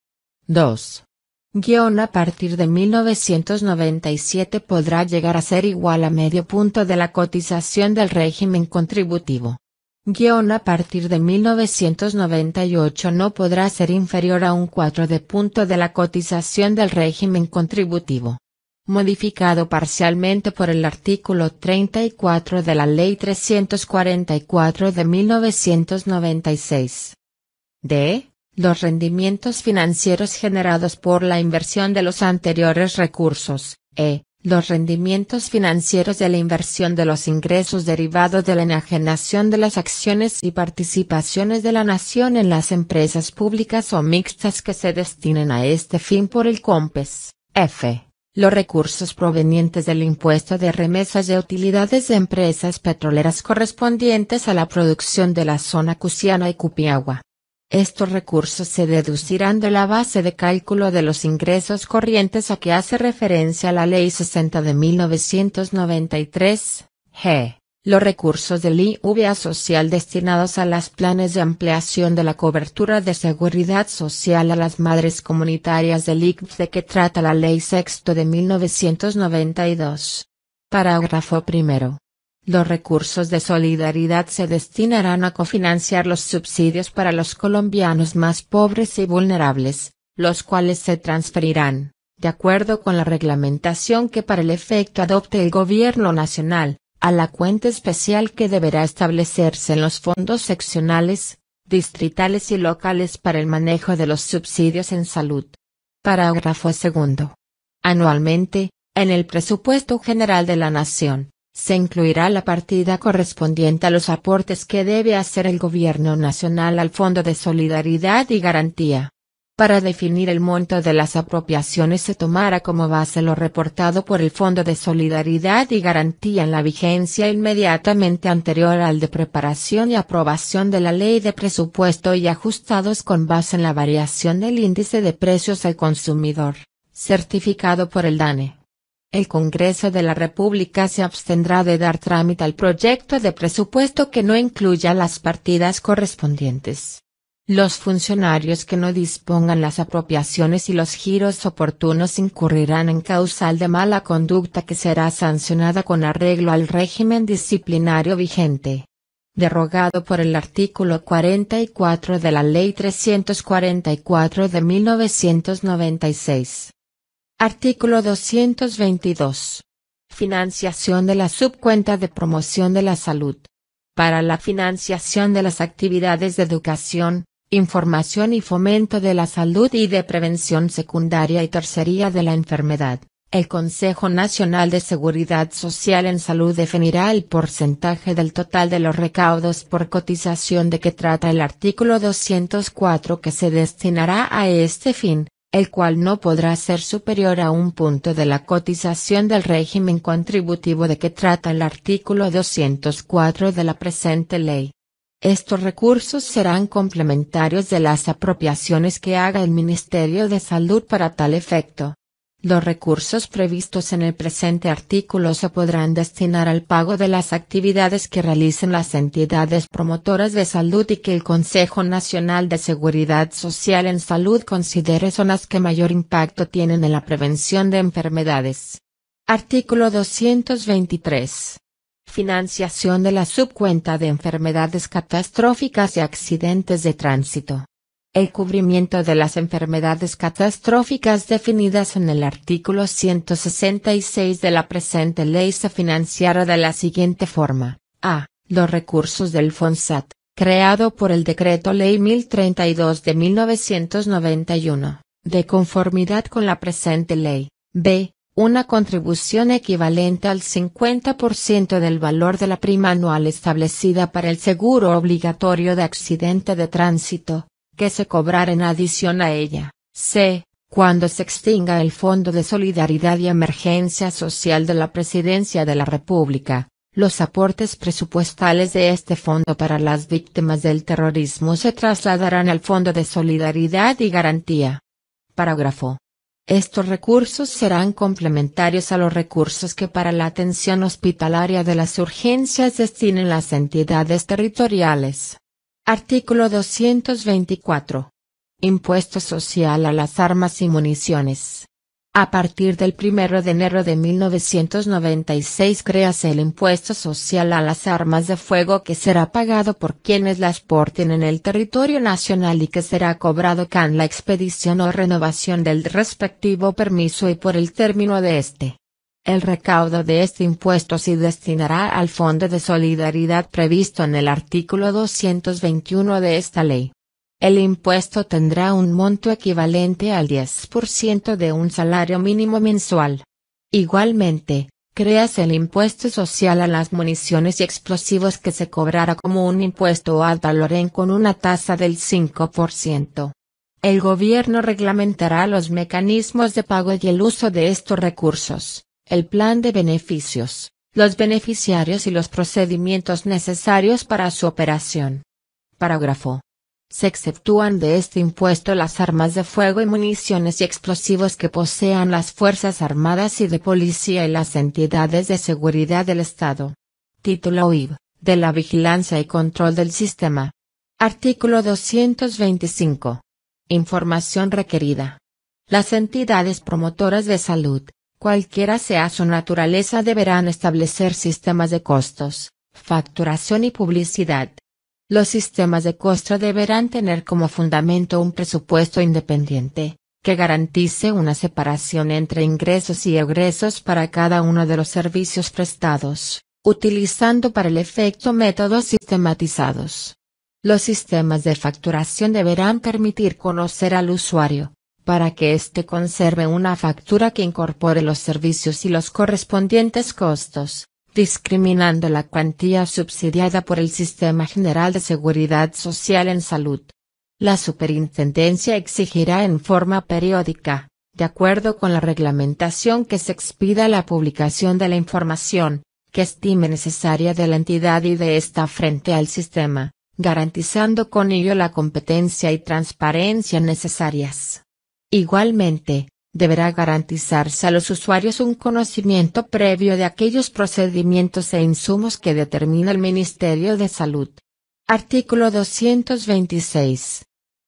dos. Guión a partir de mil novecientos noventa y siete podrá llegar a ser igual a medio punto de la cotización del régimen contributivo. Guión a partir de mil novecientos noventa y ocho no podrá ser inferior a un cuarto de punto de la cotización del régimen contributivo. Modificado parcialmente por el artículo treinta y cuatro de la Ley trescientos cuarenta y cuatro de mil novecientos noventa y seis. D. Los rendimientos financieros generados por la inversión de los anteriores recursos. E. Los rendimientos financieros de la inversión de los ingresos derivados de la enajenación de las acciones y participaciones de la nación en las empresas públicas o mixtas que se destinen a este fin por el COMPES. F. Los recursos provenientes del impuesto de remesas de utilidades de empresas petroleras correspondientes a la producción de la zona cusiana y Cupiagua. Estos recursos se deducirán de la base de cálculo de los ingresos corrientes a que hace referencia la Ley sesenta de mil novecientos noventa y tres, g. Los recursos del I V A social destinados a los planes de ampliación de la cobertura de seguridad social a las madres comunitarias del I C B S de que trata la Ley sexta de mil novecientos noventa y dos. Parágrafo primero. Los recursos de solidaridad se destinarán a cofinanciar los subsidios para los colombianos más pobres y vulnerables, los cuales se transferirán, de acuerdo con la reglamentación que para el efecto adopte el Gobierno Nacional, a la cuenta especial que deberá establecerse en los fondos seccionales, distritales y locales para el manejo de los subsidios en salud. Parágrafo segundo. Anualmente, en el Presupuesto General de la Nación, se incluirá la partida correspondiente a los aportes que debe hacer el Gobierno Nacional al Fondo de Solidaridad y Garantía. Para definir el monto de las apropiaciones se tomará como base lo reportado por el Fondo de Solidaridad y Garantía en la vigencia inmediatamente anterior al de preparación y aprobación de la Ley de Presupuesto y ajustados con base en la variación del índice de precios al consumidor, certificado por el D A N E. El Congreso de la República se abstendrá de dar trámite al proyecto de presupuesto que no incluya las partidas correspondientes. Los funcionarios que no dispongan las apropiaciones y los giros oportunos incurrirán en causal de mala conducta que será sancionada con arreglo al régimen disciplinario vigente. Derogado por el artículo cuarenta y cuatro de la Ley trescientos cuarenta y cuatro de mil novecientos noventa y seis. Artículo doscientos veintidós. Financiación de la subcuenta de promoción de la salud. Para la financiación de las actividades de educación, información y fomento de la salud y de prevención secundaria y terciaria de la enfermedad, el Consejo Nacional de Seguridad Social en Salud definirá el porcentaje del total de los recaudos por cotización de que trata el artículo doscientos cuatro que se destinará a este fin, el cual no podrá ser superior a un punto de la cotización del régimen contributivo de que trata el artículo doscientos cuatro de la presente ley. Estos recursos serán complementarios de las apropiaciones que haga el Ministerio de Salud para tal efecto. Los recursos previstos en el presente artículo se podrán destinar al pago de las actividades que realicen las entidades promotoras de salud y que el Consejo Nacional de Seguridad Social en Salud considere son las que mayor impacto tienen en la prevención de enfermedades. Artículo doscientos veintitrés. Financiación de la subcuenta de enfermedades catastróficas y accidentes de tránsito. El cubrimiento de las enfermedades catastróficas definidas en el artículo ciento sesenta y seis de la presente ley se financiará de la siguiente forma. A. Los recursos del FONSAT, creado por el Decreto Ley mil treinta y dos de mil novecientos noventa y uno, de conformidad con la presente ley. B. Una contribución equivalente al cincuenta por ciento del valor de la prima anual establecida para el seguro obligatorio de accidente de tránsito, que se cobrará en adición a ella. C. Cuando se extinga el Fondo de Solidaridad y Emergencia Social de la Presidencia de la República, los aportes presupuestales de este fondo para las víctimas del terrorismo se trasladarán al Fondo de Solidaridad y Garantía. Parágrafo. Estos recursos serán complementarios a los recursos que para la atención hospitalaria de las urgencias destinen las entidades territoriales. Artículo doscientos veinticuatro. Impuesto social a las armas y municiones. A partir del primero de enero de mil novecientos noventa y seis créase el impuesto social a las armas de fuego que será pagado por quienes las porten en el territorio nacional y que será cobrado con la expedición o renovación del respectivo permiso y por el término de este. El recaudo de este impuesto se destinará al Fondo de Solidaridad previsto en el artículo doscientos veintiuno de esta ley. El impuesto tendrá un monto equivalente al diez por ciento de un salario mínimo mensual. Igualmente, créase el impuesto social a las municiones y explosivos que se cobrará como un impuesto ad valorem con una tasa del cinco por ciento. El gobierno reglamentará los mecanismos de pago y el uso de estos recursos, el plan de beneficios, los beneficiarios y los procedimientos necesarios para su operación. Parágrafo. Se exceptúan de este impuesto las armas de fuego y municiones y explosivos que posean las Fuerzas Armadas y de Policía y las entidades de seguridad del Estado. Título uno. De la vigilancia y control del sistema. Artículo doscientos veinticinco. Información requerida. Las entidades promotoras de salud, cualquiera sea su naturaleza, deberán establecer sistemas de costos, facturación y publicidad. Los sistemas de costo deberán tener como fundamento un presupuesto independiente, que garantice una separación entre ingresos y egresos para cada uno de los servicios prestados, utilizando para el efecto métodos sistematizados. Los sistemas de facturación deberán permitir conocer al usuario, para que éste conserve una factura que incorpore los servicios y los correspondientes costos, discriminando la cuantía subsidiada por el Sistema General de Seguridad Social en Salud. La Superintendencia exigirá en forma periódica, de acuerdo con la reglamentación que se expida, la publicación de la información, que estime necesaria, de la entidad y de esta frente al sistema, garantizando con ello la competencia y transparencia necesarias. Igualmente, deberá garantizarse a los usuarios un conocimiento previo de aquellos procedimientos e insumos que determina el Ministerio de Salud. Artículo doscientos veintiséis.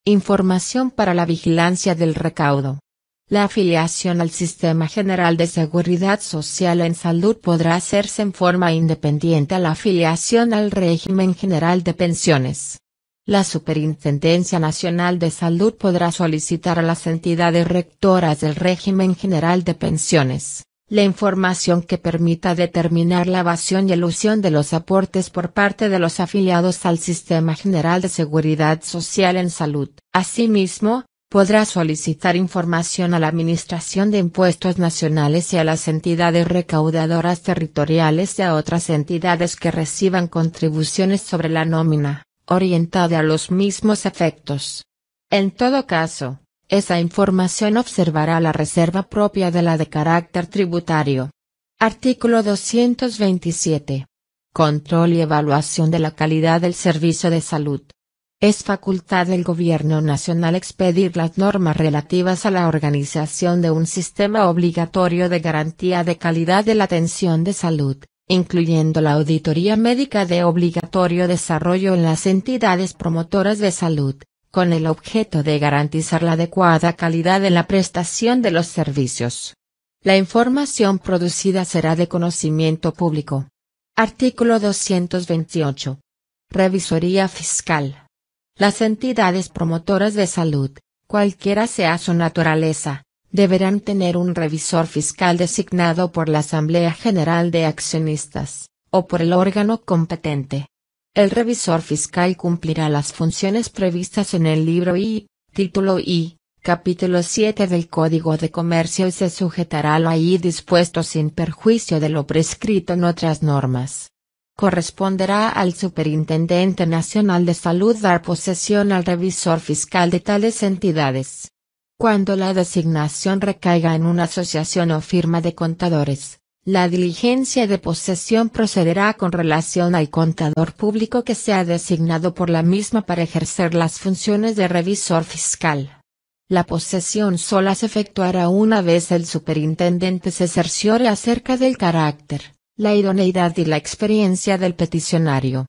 Información para la vigilancia del recaudo. La afiliación al Sistema General de Seguridad Social en Salud podrá hacerse en forma independiente a la afiliación al régimen general de pensiones. La Superintendencia Nacional de Salud podrá solicitar a las entidades rectoras del régimen general de pensiones la información que permita determinar la evasión y elusión de los aportes por parte de los afiliados al Sistema General de Seguridad Social en Salud. Asimismo, podrá solicitar información a la Administración de Impuestos Nacionales y a las entidades recaudadoras territoriales y a otras entidades que reciban contribuciones sobre la nómina, orientada a los mismos efectos. En todo caso, esa información observará la reserva propia de la de carácter tributario. Artículo doscientos veintisiete. Control y evaluación de la calidad del servicio de salud. Es facultad del Gobierno Nacional expedir las normas relativas a la organización de un sistema obligatorio de garantía de calidad de la atención de salud, incluyendo la auditoría médica de obligatorio desarrollo en las entidades promotoras de salud, con el objeto de garantizar la adecuada calidad en la prestación de los servicios. La información producida será de conocimiento público. Artículo doscientos veintiocho. Revisoría fiscal. Las entidades promotoras de salud, cualquiera sea su naturaleza, deberán tener un revisor fiscal designado por la Asamblea General de Accionistas, o por el órgano competente. El revisor fiscal cumplirá las funciones previstas en el libro I, título I, capítulo siete del Código de Comercio y se sujetará a lo ahí dispuesto sin perjuicio de lo prescrito en otras normas. Corresponderá al Superintendente Nacional de Salud dar posesión al revisor fiscal de tales entidades. Cuando la designación recaiga en una asociación o firma de contadores, la diligencia de posesión procederá con relación al contador público que sea designado por la misma para ejercer las funciones de revisor fiscal. La posesión sola se efectuará una vez el superintendente se cerciore acerca del carácter, la idoneidad y la experiencia del peticionario.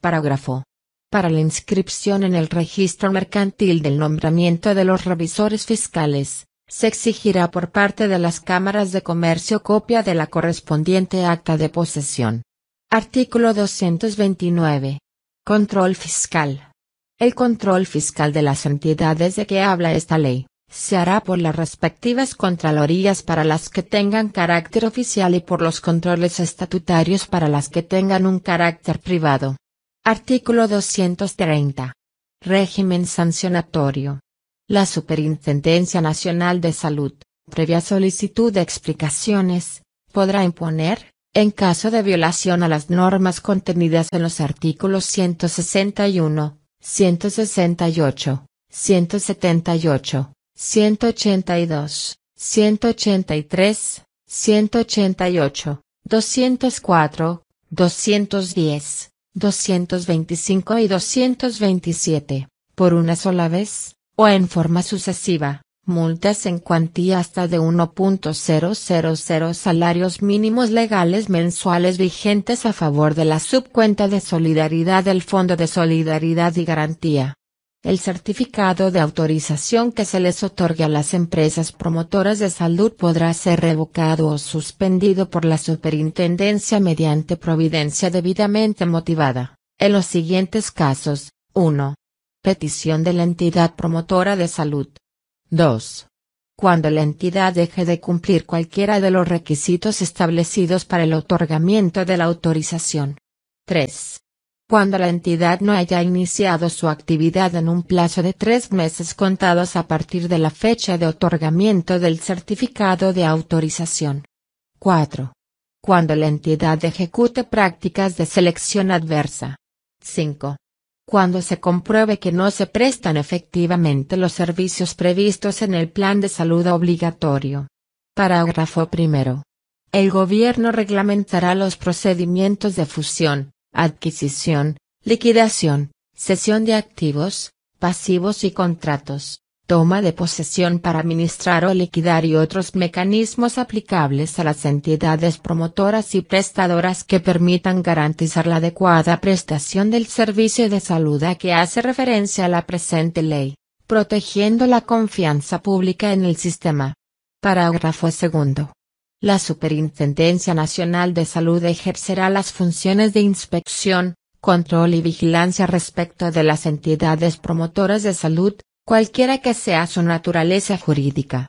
Parágrafo. Para la inscripción en el registro mercantil del nombramiento de los revisores fiscales, se exigirá por parte de las cámaras de comercio copia de la correspondiente acta de posesión. Artículo doscientos veintinueve. Control fiscal. El control fiscal de las entidades de que habla esta ley se hará por las respectivas contralorías para las que tengan carácter oficial y por los controles estatutarios para las que tengan un carácter privado. Artículo doscientos treinta. Régimen sancionatorio. La Superintendencia Nacional de Salud, previa solicitud de explicaciones, podrá imponer, en caso de violación a las normas contenidas en los artículos ciento sesenta y uno, ciento sesenta y ocho, ciento setenta y ocho, ciento ochenta y dos, ciento ochenta y tres, ciento ochenta y ocho, doscientos cuatro, doscientos diez, doscientos veinticinco y doscientos veintisiete, por una sola vez, o en forma sucesiva, multas en cuantía hasta de uno punto cero cero cero salarios mínimos legales mensuales vigentes a favor de la subcuenta de solidaridad del Fondo de Solidaridad y Garantía. El certificado de autorización que se les otorgue a las empresas promotoras de salud podrá ser revocado o suspendido por la Superintendencia mediante providencia debidamente motivada, en los siguientes casos: uno. Petición de la entidad promotora de salud. dos. Cuando la entidad deje de cumplir cualquiera de los requisitos establecidos para el otorgamiento de la autorización. tres. Cuando la entidad no haya iniciado su actividad en un plazo de tres meses contados a partir de la fecha de otorgamiento del certificado de autorización. cuatro. Cuando la entidad ejecute prácticas de selección adversa. cinco. Cuando se compruebe que no se prestan efectivamente los servicios previstos en el plan de salud obligatorio. Parágrafo primero. El Gobierno reglamentará los procedimientos de fusión, adquisición, liquidación, cesión de activos, pasivos y contratos, toma de posesión para administrar o liquidar y otros mecanismos aplicables a las entidades promotoras y prestadoras que permitan garantizar la adecuada prestación del servicio de salud a que hace referencia a la presente ley, protegiendo la confianza pública en el sistema. Parágrafo segundo. La Superintendencia Nacional de Salud ejercerá las funciones de inspección, control y vigilancia respecto de las entidades promotoras de salud, cualquiera que sea su naturaleza jurídica.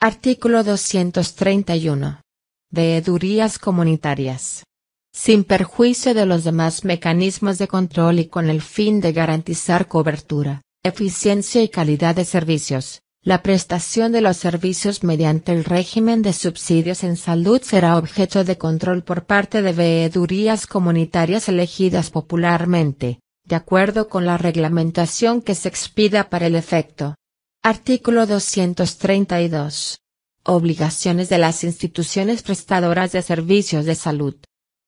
Artículo doscientos treinta y uno. Veedurías comunitarias. Sin perjuicio de los demás mecanismos de control y con el fin de garantizar cobertura, eficiencia y calidad de servicios, la prestación de los servicios mediante el régimen de subsidios en salud será objeto de control por parte de veedurías comunitarias elegidas popularmente, de acuerdo con la reglamentación que se expida para el efecto. Artículo doscientos treinta y dos. Obligaciones de las instituciones prestadoras de servicios de salud.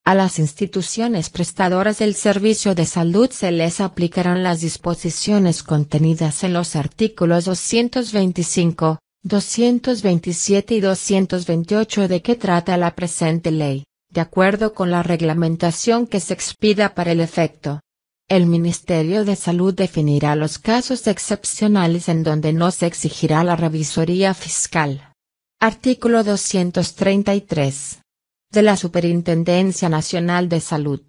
A las instituciones prestadoras del servicio de salud se les aplicarán las disposiciones contenidas en los artículos doscientos veinticinco, doscientos veintisiete y doscientos veintiocho de que trata la presente ley, de acuerdo con la reglamentación que se expida para el efecto. El Ministerio de Salud definirá los casos excepcionales en donde no se exigirá la revisoría fiscal. Artículo doscientos treinta y tres. De la Superintendencia Nacional de Salud.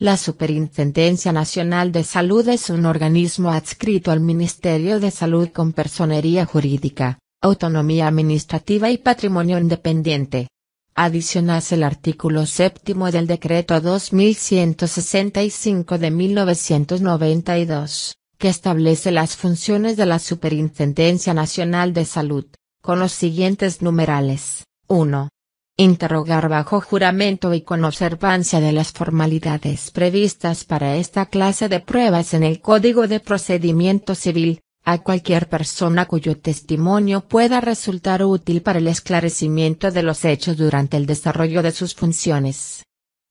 La Superintendencia Nacional de Salud es un organismo adscrito al Ministerio de Salud con personería jurídica, autonomía administrativa y patrimonio independiente. Adicionase el artículo séptimo del Decreto dos mil ciento sesenta y cinco de mil novecientos noventa y dos, que establece las funciones de la Superintendencia Nacional de Salud, con los siguientes numerales: uno. Interrogar bajo juramento y con observancia de las formalidades previstas para esta clase de pruebas en el Código de Procedimiento Civil, a cualquier persona cuyo testimonio pueda resultar útil para el esclarecimiento de los hechos durante el desarrollo de sus funciones.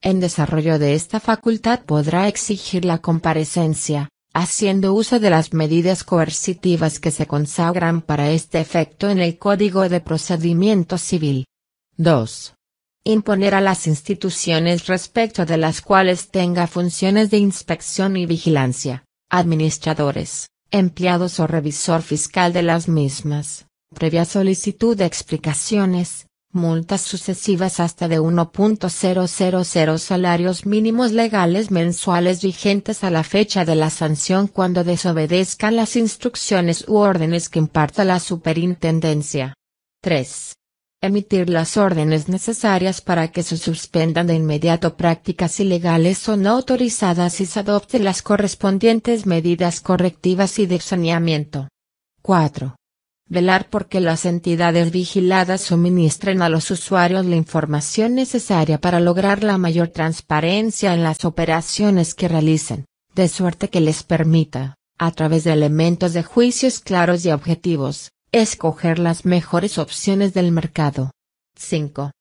En desarrollo de esta facultad podrá exigir la comparecencia, haciendo uso de las medidas coercitivas que se consagran para este efecto en el Código de Procedimiento Civil. dos. Imponer a las instituciones respecto de las cuales tenga funciones de inspección y vigilancia, administradores, empleados o revisor fiscal de las mismas, previa solicitud de explicaciones, multas sucesivas hasta de uno punto cero cero cero salarios mínimos legales mensuales vigentes a la fecha de la sanción cuando desobedezcan las instrucciones u órdenes que imparta la superintendencia. tres. Emitir las órdenes necesarias para que se suspendan de inmediato prácticas ilegales o no autorizadas y se adopten las correspondientes medidas correctivas y de saneamiento. cuatro. Velar por que las entidades vigiladas suministren a los usuarios la información necesaria para lograr la mayor transparencia en las operaciones que realicen, de suerte que les permita, a través de elementos de juicios claros y objetivos, escoger las mejores opciones del mercado. cinco.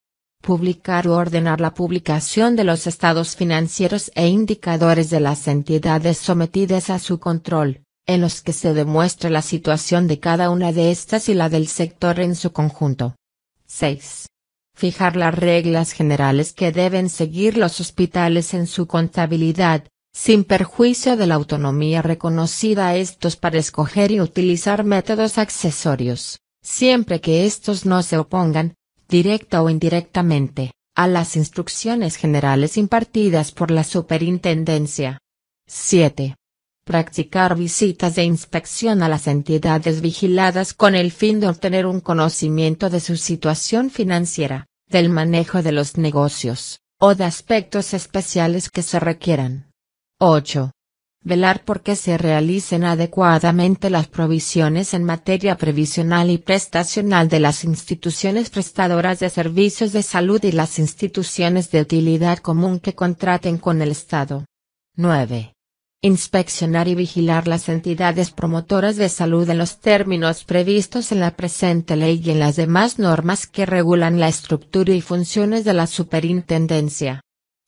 Publicar u ordenar la publicación de los estados financieros e indicadores de las entidades sometidas a su control, en los que se demuestre la situación de cada una de estas y la del sector en su conjunto. seis. Fijar las reglas generales que deben seguir los hospitales en su contabilidad, sin perjuicio de la autonomía reconocida a estos para escoger y utilizar métodos accesorios, siempre que estos no se opongan, directa o indirectamente, a las instrucciones generales impartidas por la superintendencia. siete. Practicar visitas de inspección a las entidades vigiladas con el fin de obtener un conocimiento de su situación financiera, del manejo de los negocios, o de aspectos especiales que se requieran. ocho. Velar por que se realicen adecuadamente las provisiones en materia previsional y prestacional de las instituciones prestadoras de servicios de salud y las instituciones de utilidad común que contraten con el Estado. nueve. Inspeccionar y vigilar las entidades promotoras de salud en los términos previstos en la presente ley y en las demás normas que regulan la estructura y funciones de la superintendencia.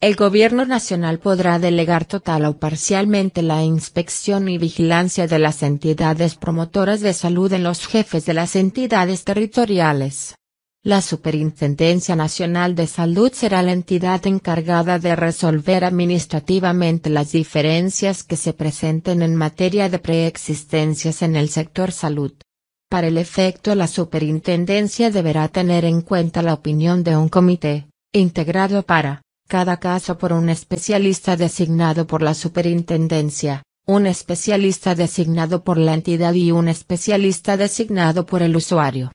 El Gobierno Nacional podrá delegar total o parcialmente la inspección y vigilancia de las entidades promotoras de salud en los jefes de las entidades territoriales. La Superintendencia Nacional de Salud será la entidad encargada de resolver administrativamente las diferencias que se presenten en materia de preexistencias en el sector salud. Para el efecto, la Superintendencia deberá tener en cuenta la opinión de un comité, integrado para cada caso por un especialista designado por la superintendencia, un especialista designado por la entidad y un especialista designado por el usuario.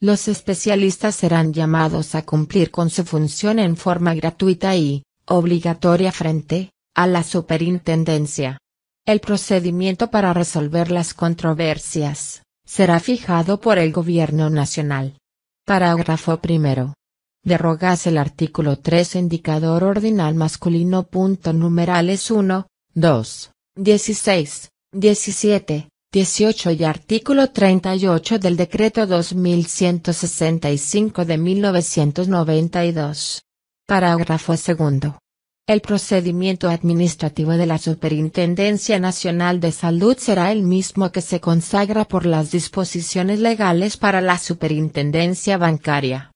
Los especialistas serán llamados a cumplir con su función en forma gratuita y obligatoria frente a la superintendencia. El procedimiento para resolver las controversias será fijado por el Gobierno Nacional. Parágrafo primero. Derogase el artículo tres indicador ordinal masculino. Numerales uno, dos, dieciséis, diecisiete, dieciocho y artículo treinta y ocho del decreto dos mil ciento sesenta y cinco de mil novecientos noventa y dos. Parágrafo segundo. El procedimiento administrativo de la Superintendencia Nacional de Salud será el mismo que se consagra por las disposiciones legales para la Superintendencia Bancaria.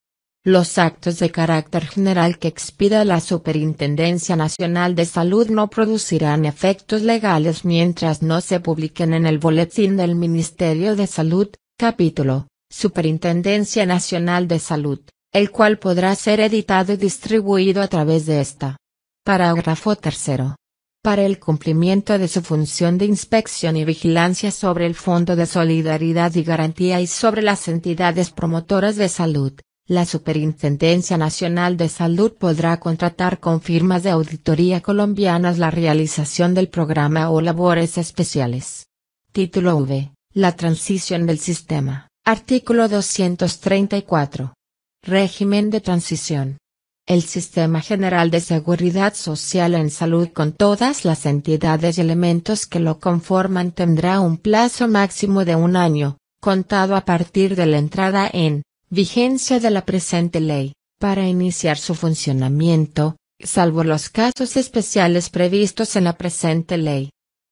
Los actos de carácter general que expida la Superintendencia Nacional de Salud no producirán efectos legales mientras no se publiquen en el Boletín del Ministerio de Salud, capítulo, Superintendencia Nacional de Salud, el cual podrá ser editado y distribuido a través de esta. Parágrafo tercero. Para el cumplimiento de su función de inspección y vigilancia sobre el Fondo de Solidaridad y Garantía y sobre las entidades promotoras de salud, la Superintendencia Nacional de Salud podrá contratar con firmas de auditoría colombianas la realización del programa o labores especiales. Título V. La transición del sistema. Artículo doscientos treinta y cuatro. Régimen de transición. El Sistema General de Seguridad Social en Salud con todas las entidades y elementos que lo conforman tendrá un plazo máximo de un año, contado a partir de la entrada en vigencia de la presente ley, para iniciar su funcionamiento, salvo los casos especiales previstos en la presente ley.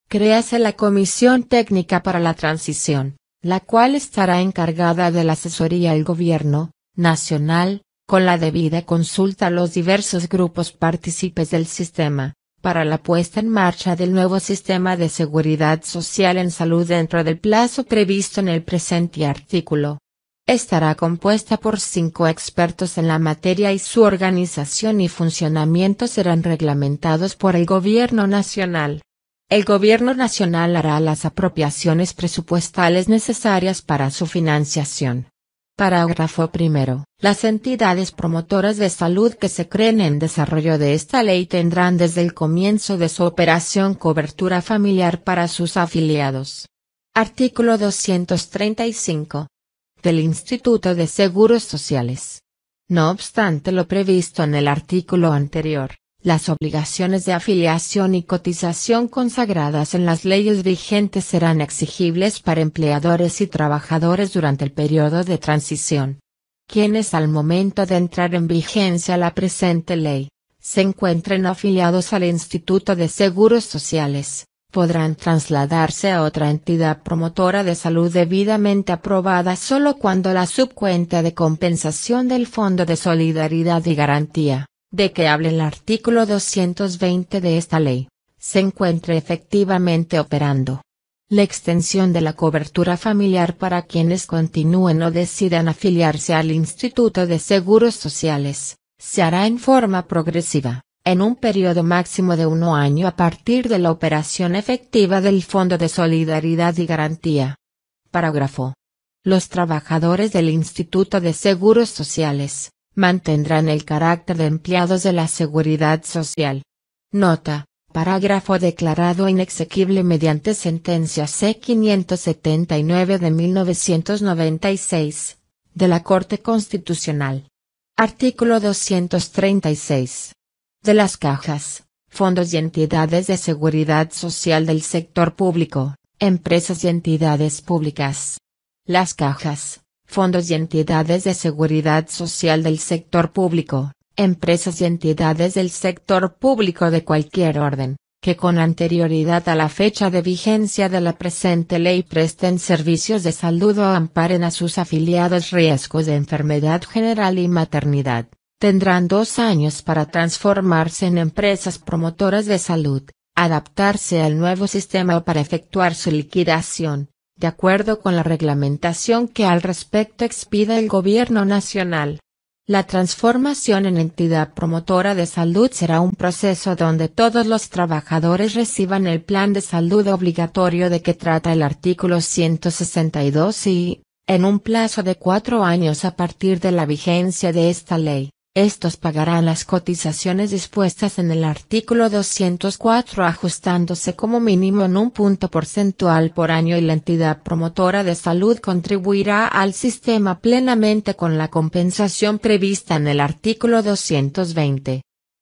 Créase la Comisión Técnica para la Transición, la cual estará encargada de la asesoría al Gobierno Nacional, con la debida consulta a los diversos grupos partícipes del sistema, para la puesta en marcha del nuevo sistema de seguridad social en salud dentro del plazo previsto en el presente artículo. Estará compuesta por cinco expertos en la materia y su organización y funcionamiento serán reglamentados por el Gobierno Nacional. El Gobierno Nacional hará las apropiaciones presupuestales necesarias para su financiación. Parágrafo primero. Las entidades promotoras de salud que se creen en desarrollo de esta ley tendrán desde el comienzo de su operación cobertura familiar para sus afiliados. Artículo doscientos treinta y cinco. Del Instituto de Seguros Sociales. No obstante lo previsto en el artículo anterior, Las obligaciones de afiliación y cotización consagradas en las leyes vigentes serán exigibles para empleadores y trabajadores durante el periodo de transición. Quienes al momento de entrar en vigencia la presente ley, se encuentren afiliados al Instituto de Seguros Sociales, podrán trasladarse a otra entidad promotora de salud debidamente aprobada solo cuando la subcuenta de compensación del Fondo de Solidaridad y Garantía, de que habla el artículo doscientos veinte de esta ley, se encuentre efectivamente operando. La extensión de la cobertura familiar para quienes continúen o decidan afiliarse al Instituto de Seguros Sociales, se hará en forma progresiva, en un periodo máximo de un año a partir de la operación efectiva del Fondo de Solidaridad y Garantía. Parágrafo. Los trabajadores del Instituto de Seguros Sociales mantendrán el carácter de empleados de la Seguridad Social. Nota, parágrafo declarado inexequible mediante sentencia C quinientos setenta y nueve de mil novecientos noventa y seis, de la Corte Constitucional. Artículo doscientos treinta y seis. De las cajas, fondos y entidades de seguridad social del sector público, empresas y entidades públicas. Las cajas, fondos y entidades de seguridad social del sector público, empresas y entidades del sector público de cualquier orden, que con anterioridad a la fecha de vigencia de la presente ley presten servicios de salud o amparen a sus afiliados riesgos de enfermedad general y maternidad, tendrán dos años para transformarse en empresas promotoras de salud, adaptarse al nuevo sistema o para efectuar su liquidación, de acuerdo con la reglamentación que al respecto expida el Gobierno Nacional. La transformación en entidad promotora de salud será un proceso donde todos los trabajadores reciban el plan de salud obligatorio de que trata el artículo ciento sesenta y dos y, en un plazo de cuatro años a partir de la vigencia de esta ley, estos pagarán las cotizaciones dispuestas en el artículo doscientos cuatro ajustándose como mínimo en un punto porcentual por año y la entidad promotora de salud contribuirá al sistema plenamente con la compensación prevista en el artículo doscientos veinte.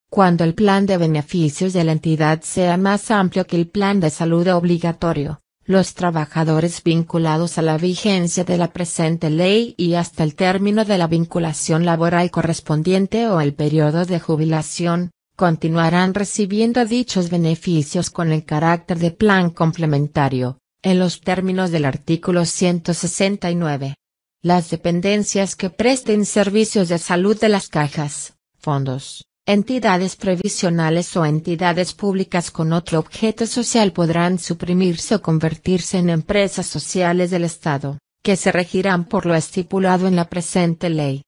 Cuando el plan de beneficios de la entidad sea más amplio que el plan de salud obligatorio, los trabajadores vinculados a la vigencia de la presente ley y hasta el término de la vinculación laboral correspondiente o el periodo de jubilación, continuarán recibiendo dichos beneficios con el carácter de plan complementario, en los términos del artículo ciento sesenta y nueve. Las dependencias que presten servicios de salud de las cajas, fondos, entidades previsionales o entidades públicas con otro objeto social podrán suprimirse o convertirse en empresas sociales del Estado, que se regirán por lo estipulado en la presente ley.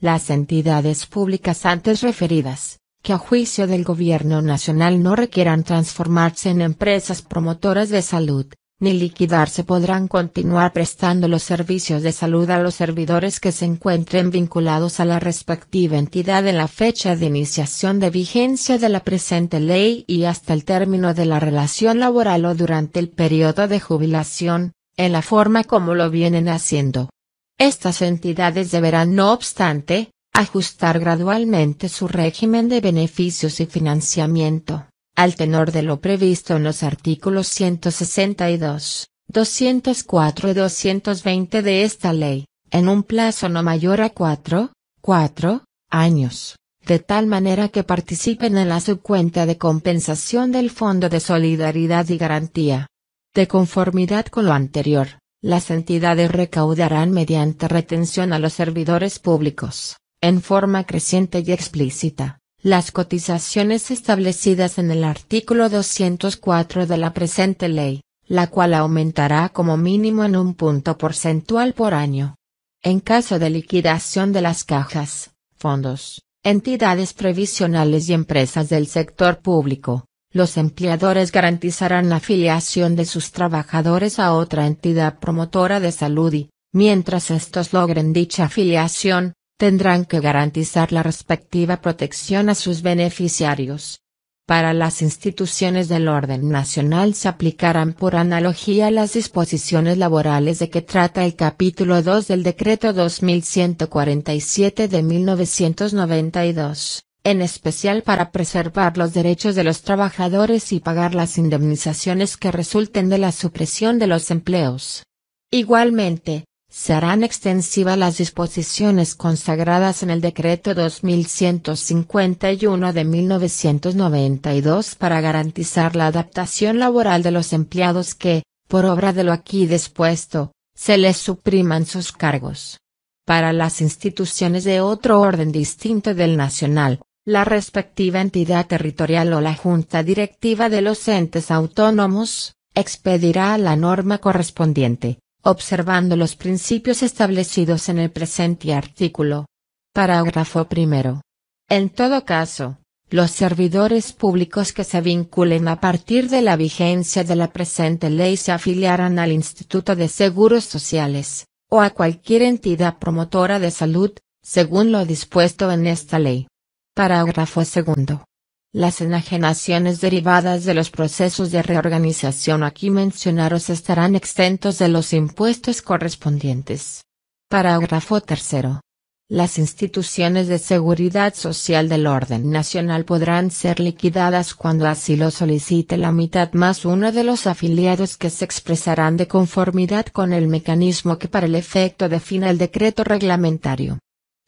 Las entidades públicas antes referidas, que a juicio del Gobierno Nacional no requieran transformarse en empresas promotoras de salud, ni liquidarse podrán continuar prestando los servicios de salud a los servidores que se encuentren vinculados a la respectiva entidad en la fecha de iniciación de vigencia de la presente ley y hasta el término de la relación laboral o durante el periodo de jubilación, en la forma como lo vienen haciendo. Estas entidades deberán, no obstante, ajustar gradualmente su régimen de beneficios y financiamiento, al tenor de lo previsto en los artículos ciento sesenta y dos, doscientos cuatro y doscientos veinte de esta ley, en un plazo no mayor a cuatro, cuatro, años, de tal manera que participen en la subcuenta de compensación del Fondo de Solidaridad y Garantía. De conformidad con lo anterior, las entidades recaudarán mediante retención a los servidores públicos, en forma creciente y explícita, las cotizaciones establecidas en el artículo doscientos cuatro de la presente ley, la cual aumentará como mínimo en un punto porcentual por año. En caso de liquidación de las cajas, fondos, entidades previsionales y empresas del sector público, los empleadores garantizarán la afiliación de sus trabajadores a otra entidad promotora de salud y, mientras estos logren dicha afiliación, tendrán que garantizar la respectiva protección a sus beneficiarios. Para las instituciones del orden nacional se aplicarán por analogía las disposiciones laborales de que trata el capítulo dos del decreto dos mil ciento cuarenta y siete de mil novecientos noventa y dos, en especial para preservar los derechos de los trabajadores y pagar las indemnizaciones que resulten de la supresión de los empleos. Igualmente, se harán extensivas las disposiciones consagradas en el Decreto dos mil ciento cincuenta y uno de mil novecientos noventa y dos para garantizar la adaptación laboral de los empleados que, por obra de lo aquí dispuesto, se les supriman sus cargos. Para las instituciones de otro orden distinto del nacional, la respectiva entidad territorial o la junta directiva de los entes autónomos, expedirá la norma correspondiente, observando los principios establecidos en el presente artículo. Parágrafo primero. En todo caso, los servidores públicos que se vinculen a partir de la vigencia de la presente ley se afiliarán al Instituto de Seguros Sociales, o a cualquier entidad promotora de salud, según lo dispuesto en esta ley. Parágrafo segundo. Las enajenaciones derivadas de los procesos de reorganización aquí mencionados estarán exentos de los impuestos correspondientes. Parágrafo tercero. Las instituciones de seguridad social del orden nacional podrán ser liquidadas cuando así lo solicite la mitad más uno de los afiliados, que se expresarán de conformidad con el mecanismo que para el efecto define el decreto reglamentario.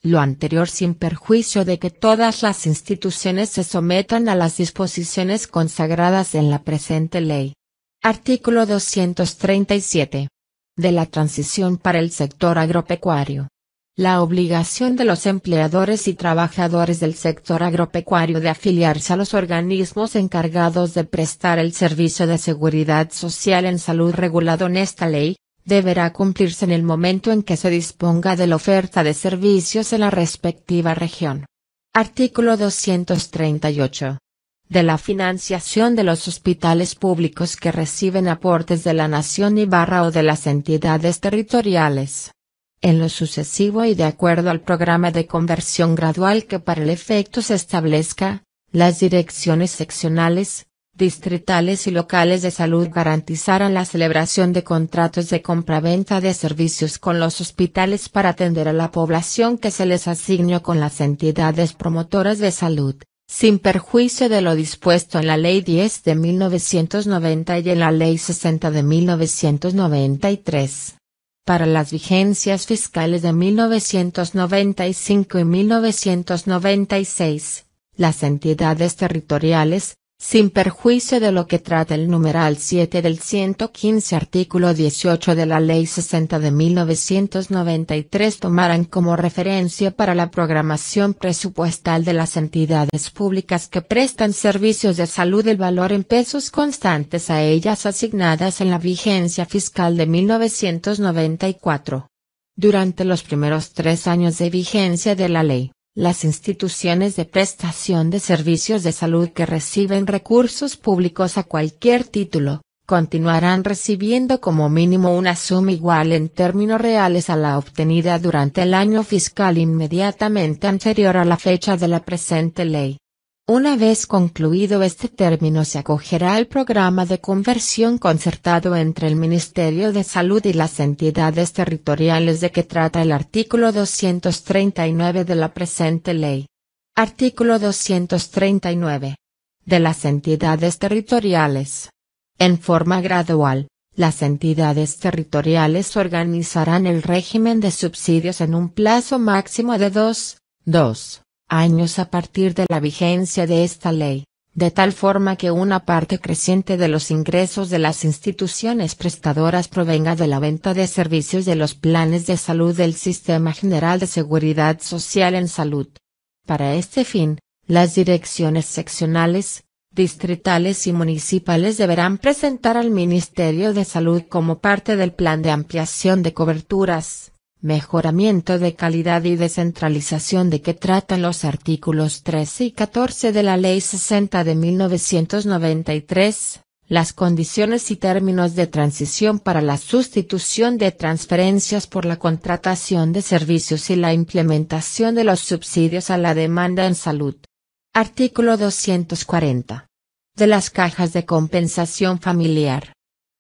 Lo anterior sin perjuicio de que todas las instituciones se sometan a las disposiciones consagradas en la presente ley. Artículo doscientos treinta y siete. De la transición para el sector agropecuario. La obligación de los empleadores y trabajadores del sector agropecuario de afiliarse a los organismos encargados de prestar el servicio de seguridad social en salud regulado en esta ley, deberá cumplirse en el momento en que se disponga de la oferta de servicios en la respectiva región. Artículo doscientos treinta y ocho. De la financiación de los hospitales públicos que reciben aportes de la Nación y barra o de las entidades territoriales. En lo sucesivo y de acuerdo al programa de conversión gradual que para el efecto se establezca, las direcciones seccionales, distritales y locales de salud garantizarán la celebración de contratos de compraventa de servicios con los hospitales para atender a la población que se les asignó con las entidades promotoras de salud, sin perjuicio de lo dispuesto en la Ley diez de mil novecientos noventa y en la Ley sesenta de mil novecientos noventa y tres. Para las vigencias fiscales de mil novecientos noventa y cinco y mil novecientos noventa y seis, las entidades territoriales, sin perjuicio de lo que trata el numeral siete del ciento quince artículo dieciocho de la Ley sesenta de mil novecientos noventa y tres, tomarán como referencia para la programación presupuestal de las entidades públicas que prestan servicios de salud el valor en pesos constantes a ellas asignadas en la vigencia fiscal de mil novecientos noventa y cuatro. Durante los primeros tres años de vigencia de la ley, las instituciones de prestación de servicios de salud que reciben recursos públicos a cualquier título, continuarán recibiendo como mínimo una suma igual en términos reales a la obtenida durante el año fiscal inmediatamente anterior a la fecha de la presente ley. Una vez concluido este término, se acogerá al programa de conversión concertado entre el Ministerio de Salud y las entidades territoriales de que trata el artículo doscientos treinta y nueve de la presente ley. Artículo doscientos treinta y nueve. De las entidades territoriales. En forma gradual, las entidades territoriales organizarán el régimen de subsidios en un plazo máximo de dos, dos. años a partir de la vigencia de esta ley, de tal forma que una parte creciente de los ingresos de las instituciones prestadoras provenga de la venta de servicios de los planes de salud del Sistema General de Seguridad Social en Salud. Para este fin, las direcciones seccionales, distritales y municipales deberán presentar al Ministerio de Salud como parte del plan de ampliación de coberturas, mejoramiento de calidad y descentralización de que tratan los artículos trece y catorce de la Ley sesenta de mil novecientos noventa y tres, las condiciones y términos de transición para la sustitución de transferencias por la contratación de servicios y la implementación de los subsidios a la demanda en salud. Artículo doscientos cuarenta. De las cajas de compensación familiar.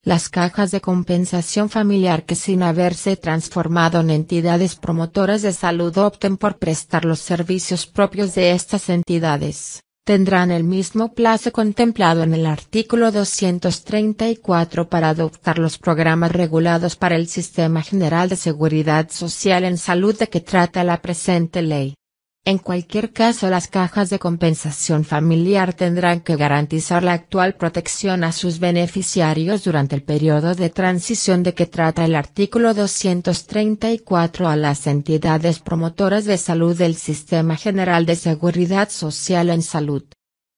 Las cajas de compensación familiar que sin haberse transformado en entidades promotoras de salud opten por prestar los servicios propios de estas entidades, tendrán el mismo plazo contemplado en el artículo doscientos treinta y cuatro para adoptar los programas regulados para el Sistema General de Seguridad Social en Salud de que trata la presente ley. En cualquier caso, las cajas de compensación familiar tendrán que garantizar la actual protección a sus beneficiarios durante el periodo de transición de que trata el artículo doscientos treinta y cuatro a las entidades promotoras de salud del Sistema General de Seguridad Social en Salud.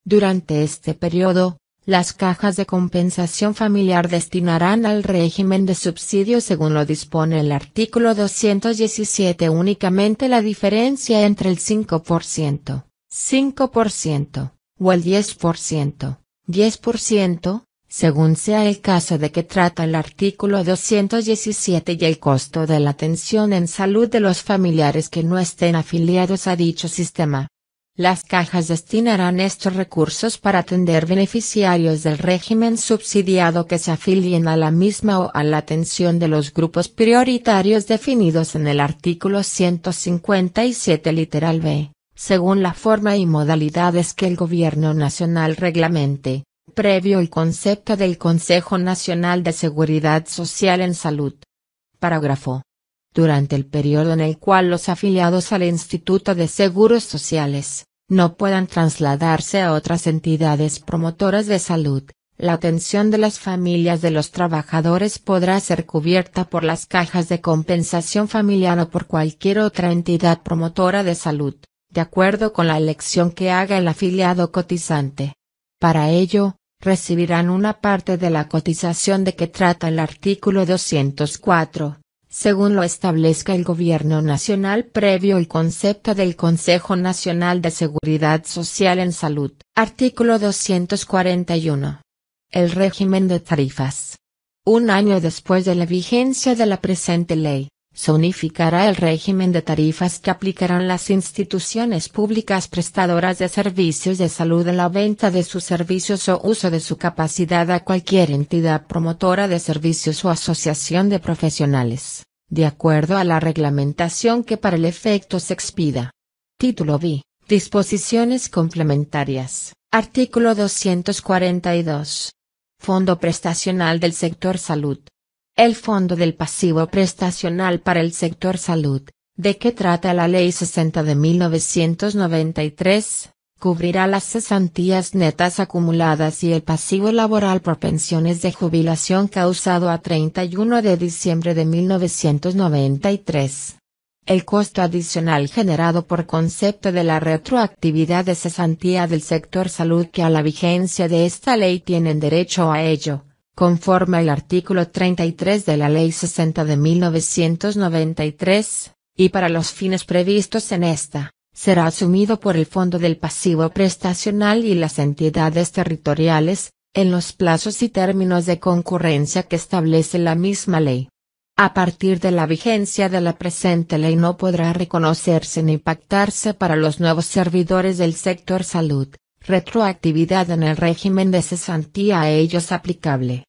Durante este periodo, las cajas de compensación familiar destinarán al régimen de subsidio según lo dispone el artículo doscientos diecisiete únicamente la diferencia entre el cinco por ciento, cinco por ciento, o el diez por ciento, diez por ciento, según sea el caso de que trata el artículo doscientos diecisiete y el costo de la atención en salud de los familiares que no estén afiliados a dicho sistema. Las cajas destinarán estos recursos para atender beneficiarios del régimen subsidiado que se afilien a la misma o a la atención de los grupos prioritarios definidos en el artículo ciento cincuenta y siete literal B, según la forma y modalidades que el Gobierno Nacional reglamente, previo el concepto del Consejo Nacional de Seguridad Social en Salud. Parágrafo. Durante el periodo en el cual los afiliados al Instituto de Seguros Sociales no puedan trasladarse a otras entidades promotoras de salud, la atención de las familias de los trabajadores podrá ser cubierta por las cajas de compensación familiar o por cualquier otra entidad promotora de salud, de acuerdo con la elección que haga el afiliado cotizante. Para ello, recibirán una parte de la cotización de que trata el artículo doscientos cuatro. Según lo establezca el Gobierno Nacional previo el concepto del Consejo Nacional de Seguridad Social en Salud. Artículo doscientos cuarenta y uno. El régimen de tarifas. Un año después de la vigencia de la presente ley, se unificará el régimen de tarifas que aplicarán las instituciones públicas prestadoras de servicios de salud en la venta de sus servicios o uso de su capacidad a cualquier entidad promotora de servicios o asociación de profesionales, de acuerdo a la reglamentación que para el efecto se expida. Título B. Disposiciones complementarias. Artículo doscientos cuarenta y dos. Fondo prestacional del sector salud. El Fondo del Pasivo Prestacional para el Sector Salud, de que trata la Ley sesenta de mil novecientos noventa y tres, cubrirá las cesantías netas acumuladas y el pasivo laboral por pensiones de jubilación causado a treinta y uno de diciembre de mil novecientos noventa y tres. El costo adicional generado por concepto de la retroactividad de cesantía del sector salud que a la vigencia de esta ley tienen derecho a ello, conforme al artículo treinta y tres de la Ley sesenta de mil novecientos noventa y tres, y para los fines previstos en esta, será asumido por el Fondo del Pasivo Prestacional y las entidades territoriales, en los plazos y términos de concurrencia que establece la misma ley. A partir de la vigencia de la presente ley no podrá reconocerse ni pactarse para los nuevos servidores del sector salud retroactividad en el régimen de cesantía a ellos aplicable.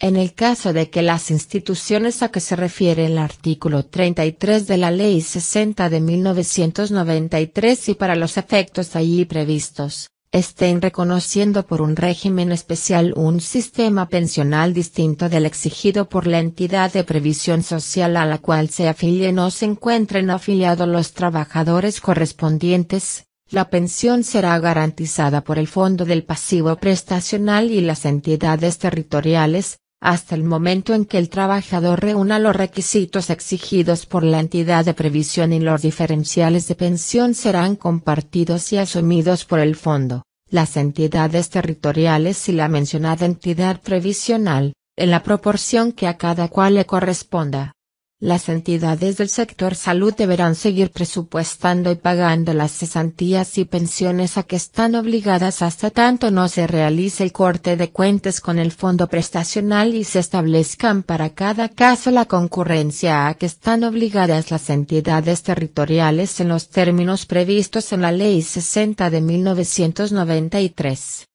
En el caso de que las instituciones a que se refiere el artículo treinta y tres de la Ley sesenta de mil novecientos noventa y tres y para los efectos allí previstos, estén reconociendo por un régimen especial un sistema pensional distinto del exigido por la entidad de previsión social a la cual se afilien o se encuentren afiliados los trabajadores correspondientes, la pensión será garantizada por el Fondo del Pasivo Prestacional y las entidades territoriales, hasta el momento en que el trabajador reúna los requisitos exigidos por la entidad de previsión y los diferenciales de pensión serán compartidos y asumidos por el Fondo, las entidades territoriales y la mencionada entidad previsional, en la proporción que a cada cual le corresponda. Las entidades del sector salud deberán seguir presupuestando y pagando las cesantías y pensiones a que están obligadas hasta tanto no se realice el corte de cuentas con el fondo prestacional y se establezcan para cada caso la concurrencia a que están obligadas las entidades territoriales en los términos previstos en la Ley sesenta de mil novecientos noventa y tres.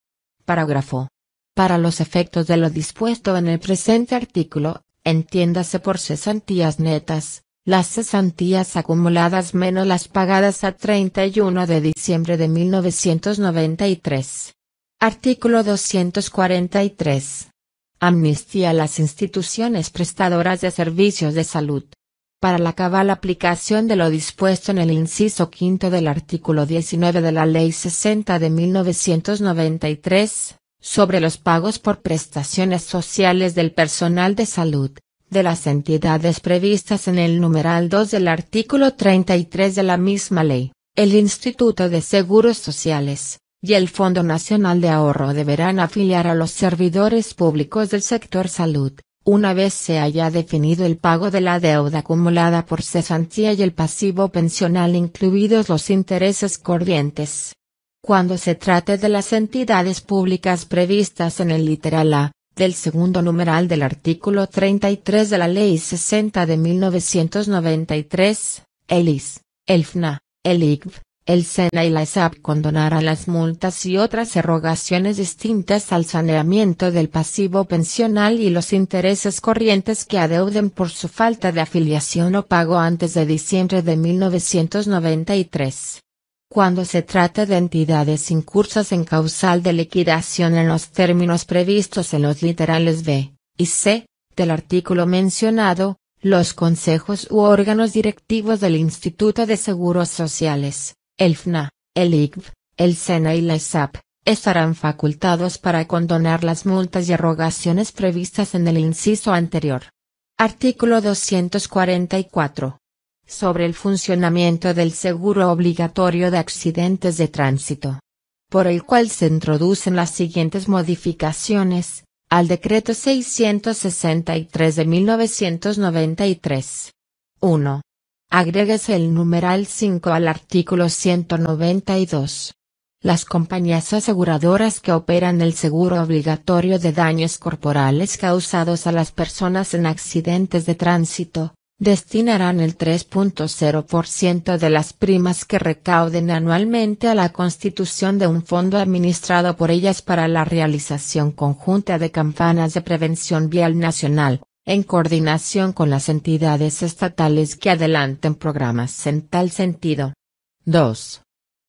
Parágrafo. Para los efectos de lo dispuesto en el presente artículo, entiéndase por cesantías netas, las cesantías acumuladas menos las pagadas a treinta y uno de diciembre de mil novecientos noventa y tres. Artículo doscientos cuarenta y tres. Amnistía a las instituciones prestadoras de servicios de salud. Para la cabal aplicación de lo dispuesto en el inciso quinto del artículo diecinueve de la Ley sesenta de mil novecientos noventa y tres, sobre los pagos por prestaciones sociales del personal de salud, de las entidades previstas en el numeral dos del artículo treinta y tres de la misma ley, el Instituto de Seguros Sociales y el Fondo Nacional de Ahorro deberán afiliar a los servidores públicos del sector salud, una vez se haya definido el pago de la deuda acumulada por cesantía y el pasivo pensional, incluidos los intereses corrientes. Cuando se trate de las entidades públicas previstas en el literal A, del segundo numeral del artículo treinta y tres de la Ley sesenta de mil novecientos noventa y tres, el I S, el F N A, el I G V, el SENA y la ESAP condonarán las multas y otras erogaciones distintas al saneamiento del pasivo pensional y los intereses corrientes que adeuden por su falta de afiliación o pago antes de diciembre de mil novecientos noventa y tres. Cuando se trate de entidades incursas en causal de liquidación en los términos previstos en los literales B y C del artículo mencionado, los consejos u órganos directivos del Instituto de Seguros Sociales, el F N A, el I G V, el SENA y la ESAP, estarán facultados para condonar las multas y erogaciones previstas en el inciso anterior. Artículo doscientos cuarenta y cuatro. Sobre el funcionamiento del seguro obligatorio de accidentes de tránsito. Por el cual se introducen las siguientes modificaciones al Decreto seiscientos sesenta y tres de mil novecientos noventa y tres. uno. Agrégase el numeral cinco al artículo ciento noventa y dos. Las compañías aseguradoras que operan el seguro obligatorio de daños corporales causados a las personas en accidentes de tránsito, destinarán el tres coma cero por ciento de las primas que recauden anualmente a la constitución de un fondo administrado por ellas para la realización conjunta de campañas de prevención vial nacional, en coordinación con las entidades estatales que adelanten programas en tal sentido. dos.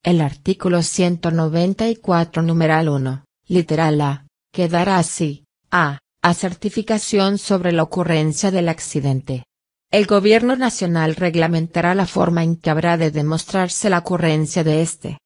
El artículo ciento noventa y cuatro numeral uno, literal A, quedará así: a. A certificación sobre la ocurrencia del accidente. El Gobierno Nacional reglamentará la forma en que habrá de demostrarse la ocurrencia de este.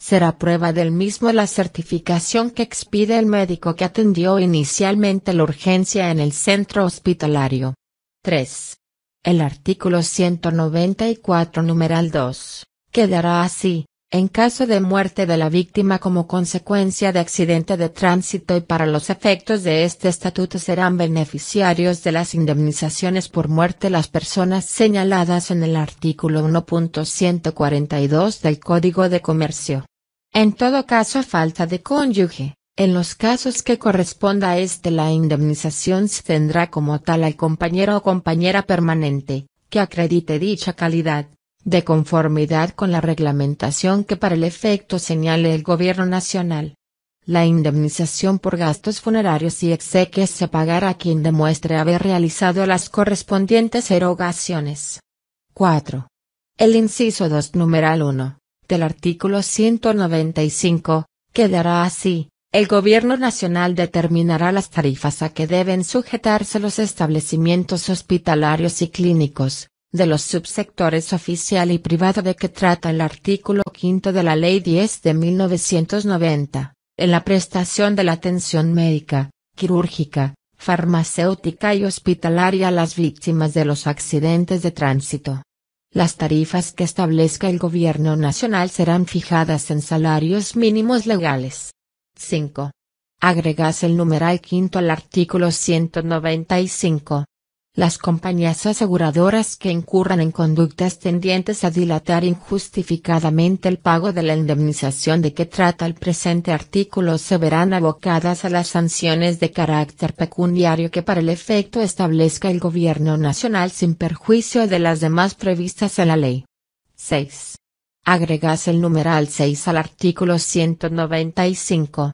Será prueba del mismo la certificación que expide el médico que atendió inicialmente la urgencia en el centro hospitalario. tres. El artículo ciento noventa y cuatro numeral dos, quedará así: en caso de muerte de la víctima como consecuencia de accidente de tránsito y para los efectos de este estatuto serán beneficiarios de las indemnizaciones por muerte las personas señaladas en el artículo uno punto ciento cuarenta y dos del Código de Comercio. En todo caso, a falta de cónyuge, en los casos que corresponda a este, la indemnización se tendrá como tal al compañero o compañera permanente que acredite dicha calidad, de conformidad con la reglamentación que para el efecto señale el Gobierno Nacional. La indemnización por gastos funerarios y exequias se pagará a quien demuestre haber realizado las correspondientes erogaciones. cuatro. El inciso dos numeral uno, del artículo ciento noventa y cinco, quedará así: el Gobierno Nacional determinará las tarifas a que deben sujetarse los establecimientos hospitalarios y clínicos, de los subsectores oficial y privado de que trata el artículo quinto de la Ley diez de mil novecientos noventa, en la prestación de la atención médica, quirúrgica, farmacéutica y hospitalaria a las víctimas de los accidentes de tránsito. Las tarifas que establezca el Gobierno Nacional serán fijadas en salarios mínimos legales. cinco. Agregase el numeral quinto al artículo ciento noventa y cinco. Las compañías aseguradoras que incurran en conductas tendientes a dilatar injustificadamente el pago de la indemnización de que trata el presente artículo se verán abocadas a las sanciones de carácter pecuniario que para el efecto establezca el Gobierno Nacional sin perjuicio de las demás previstas en la ley. seis. Agregase el numeral seis al artículo ciento noventa y cinco.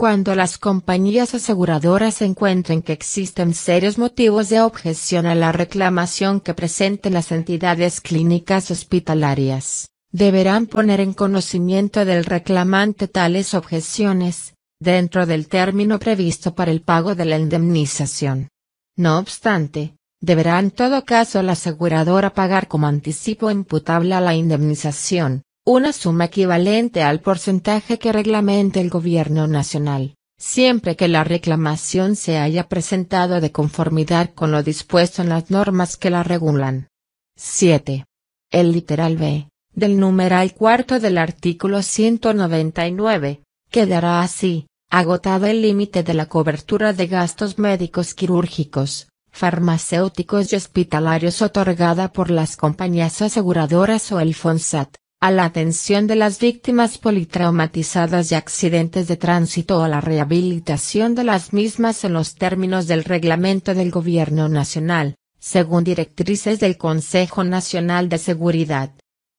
Cuando las compañías aseguradoras encuentren que existen serios motivos de objeción a la reclamación que presenten las entidades clínicas hospitalarias, deberán poner en conocimiento del reclamante tales objeciones, dentro del término previsto para el pago de la indemnización. No obstante, deberá en todo caso la aseguradora pagar como anticipo imputable a la indemnización, una suma equivalente al porcentaje que reglamente el Gobierno Nacional, siempre que la reclamación se haya presentado de conformidad con lo dispuesto en las normas que la regulan. siete. El literal B, del numeral cuarto del artículo ciento noventa y nueve, quedará así, agotado el límite de la cobertura de gastos médicos quirúrgicos, farmacéuticos y hospitalarios otorgada por las compañías aseguradoras o el FONSAT, a la atención de las víctimas politraumatizadas y accidentes de tránsito o a la rehabilitación de las mismas en los términos del Reglamento del Gobierno Nacional, según directrices del Consejo Nacional de Seguridad.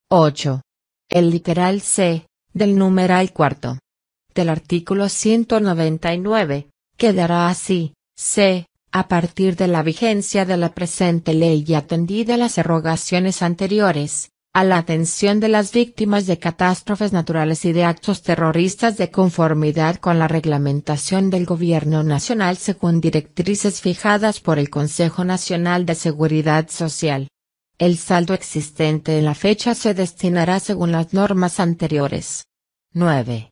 ocho. El literal C, del numeral cuarto del artículo ciento noventa y nueve, quedará así, c. A partir de la vigencia de la presente ley y atendida las erogaciones anteriores, a la atención de las víctimas de catástrofes naturales y de actos terroristas de conformidad con la reglamentación del Gobierno Nacional según directrices fijadas por el Consejo Nacional de Seguridad Social. El saldo existente en la fecha se destinará según las normas anteriores. nueve.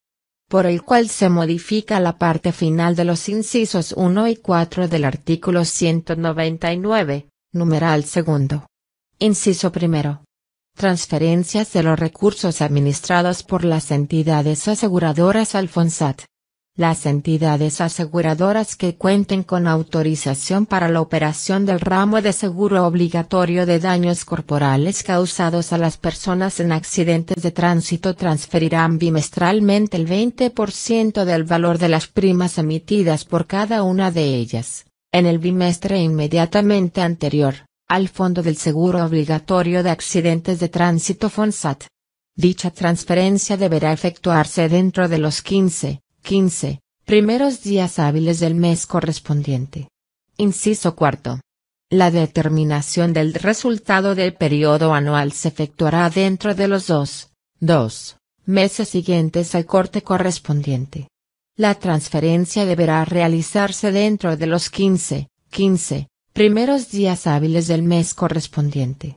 Por el cual se modifica la parte final de los incisos uno y cuatro del artículo ciento noventa y nueve, numeral segundo. Inciso primero. Transferencias de los recursos administrados por las entidades aseguradoras al FONSAT. Las entidades aseguradoras que cuenten con autorización para la operación del ramo de seguro obligatorio de daños corporales causados a las personas en accidentes de tránsito transferirán bimestralmente el veinte por ciento del valor de las primas emitidas por cada una de ellas, en el bimestre inmediatamente anterior, al Fondo del Seguro Obligatorio de Accidentes de Tránsito FONSAT. Dicha transferencia deberá efectuarse dentro de los quince, quince, primeros días hábiles del mes correspondiente. Inciso cuarto. La determinación del resultado del periodo anual se efectuará dentro de los dos, dos, meses siguientes al corte correspondiente. La transferencia deberá realizarse dentro de los quince, quince, primeros días hábiles del mes correspondiente.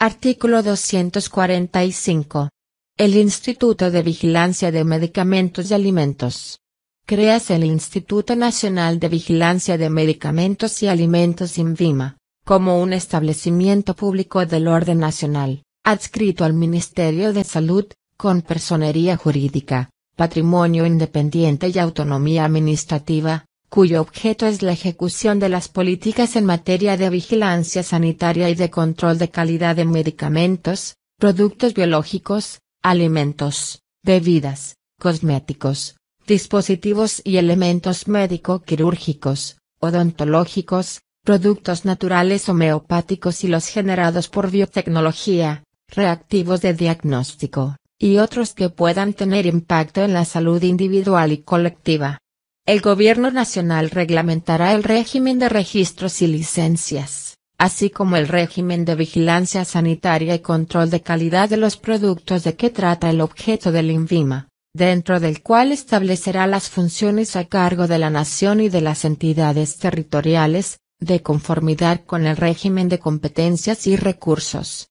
Artículo doscientos cuarenta y cinco. El Instituto de Vigilancia de Medicamentos y Alimentos. Créase el Instituto Nacional de Vigilancia de Medicamentos y Alimentos INVIMA, como un establecimiento público del orden nacional, adscrito al Ministerio de Salud, con personería jurídica, patrimonio independiente y autonomía administrativa, cuyo objeto es la ejecución de las políticas en materia de vigilancia sanitaria y de control de calidad de medicamentos, productos biológicos, alimentos, bebidas, cosméticos, dispositivos y elementos médico-quirúrgicos, odontológicos, productos naturales homeopáticos y los generados por biotecnología, reactivos de diagnóstico, y otros que puedan tener impacto en la salud individual y colectiva. El Gobierno Nacional reglamentará el régimen de registros y licencias, así como el régimen de vigilancia sanitaria y control de calidad de los productos de que trata el objeto del INVIMA, dentro del cual establecerá las funciones a cargo de la Nación y de las entidades territoriales, de conformidad con el régimen de competencias y recursos.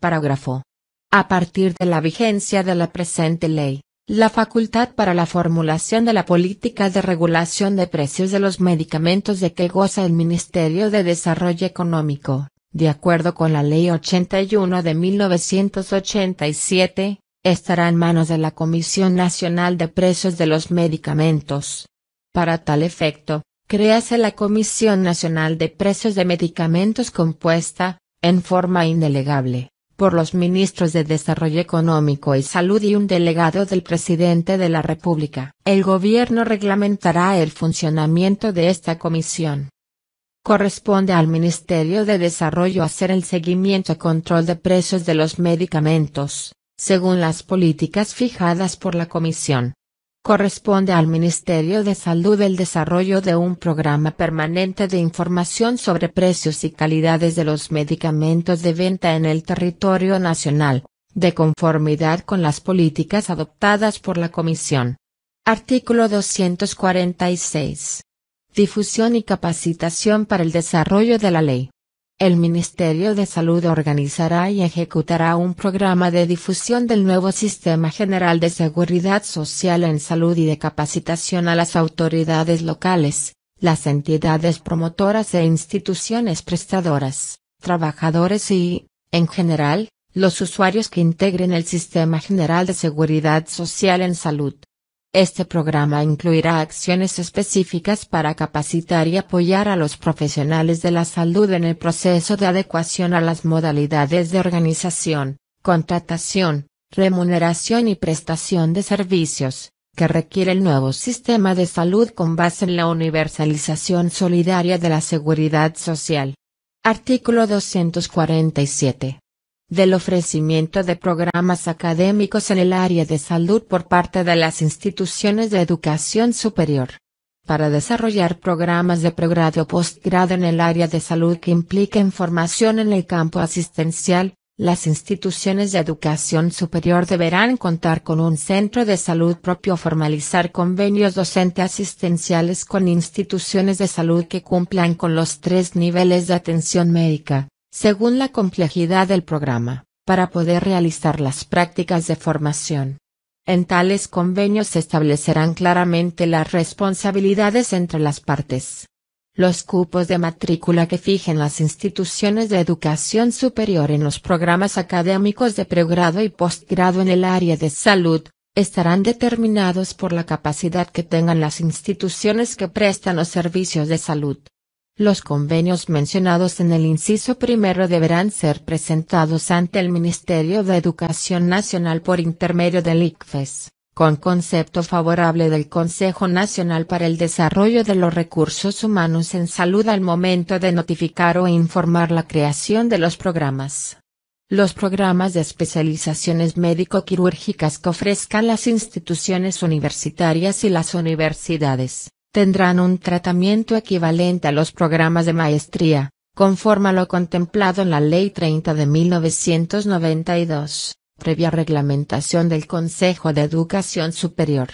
Parágrafo. A partir de la vigencia de la presente ley, la facultad para la formulación de la política de regulación de precios de los medicamentos de que goza el Ministerio de Desarrollo Económico, de acuerdo con la Ley ochenta y uno de mil novecientos ochenta y siete, estará en manos de la Comisión Nacional de Precios de los Medicamentos. Para tal efecto, créase la Comisión Nacional de Precios de Medicamentos compuesta, en forma indelegable, por los ministros de Desarrollo Económico y Salud y un delegado del Presidente de la República. El Gobierno reglamentará el funcionamiento de esta comisión. Corresponde al Ministerio de Desarrollo hacer el seguimiento y control de precios de los medicamentos, según las políticas fijadas por la comisión. Corresponde al Ministerio de Salud el desarrollo de un programa permanente de información sobre precios y calidades de los medicamentos de venta en el territorio nacional, de conformidad con las políticas adoptadas por la Comisión. Artículo doscientos cuarenta y seis. Difusión y capacitación para el desarrollo de la ley. El Ministerio de Salud organizará y ejecutará un programa de difusión del nuevo Sistema General de Seguridad Social en Salud y de capacitación a las autoridades locales, las entidades promotoras e instituciones prestadoras, trabajadores y, en general, los usuarios que integren el Sistema General de Seguridad Social en Salud. Este programa incluirá acciones específicas para capacitar y apoyar a los profesionales de la salud en el proceso de adecuación a las modalidades de organización, contratación, remuneración y prestación de servicios, que requiere el nuevo sistema de salud con base en la universalización solidaria de la seguridad social. Artículo doscientos cuarenta y siete. Del ofrecimiento de programas académicos en el área de salud por parte de las instituciones de educación superior. Para desarrollar programas de pregrado o postgrado en el área de salud que impliquen formación en el campo asistencial, las instituciones de educación superior deberán contar con un centro de salud propio o formalizar convenios docente-asistenciales con instituciones de salud que cumplan con los tres niveles de atención médica, según la complejidad del programa, para poder realizar las prácticas de formación. En tales convenios se establecerán claramente las responsabilidades entre las partes. Los cupos de matrícula que fijen las instituciones de educación superior en los programas académicos de pregrado y postgrado en el área de salud, estarán determinados por la capacidad que tengan las instituciones que prestan los servicios de salud. Los convenios mencionados en el inciso primero deberán ser presentados ante el Ministerio de Educación Nacional por intermedio del I C F E S, con concepto favorable del Consejo Nacional para el Desarrollo de los Recursos Humanos en Salud al momento de notificar o informar la creación de los programas. Los programas de especializaciones médico-quirúrgicas que ofrezcan las instituciones universitarias y las universidades tendrán un tratamiento equivalente a los programas de maestría, conforme a lo contemplado en la Ley treinta de mil novecientos noventa y dos, previa reglamentación del Consejo de Educación Superior.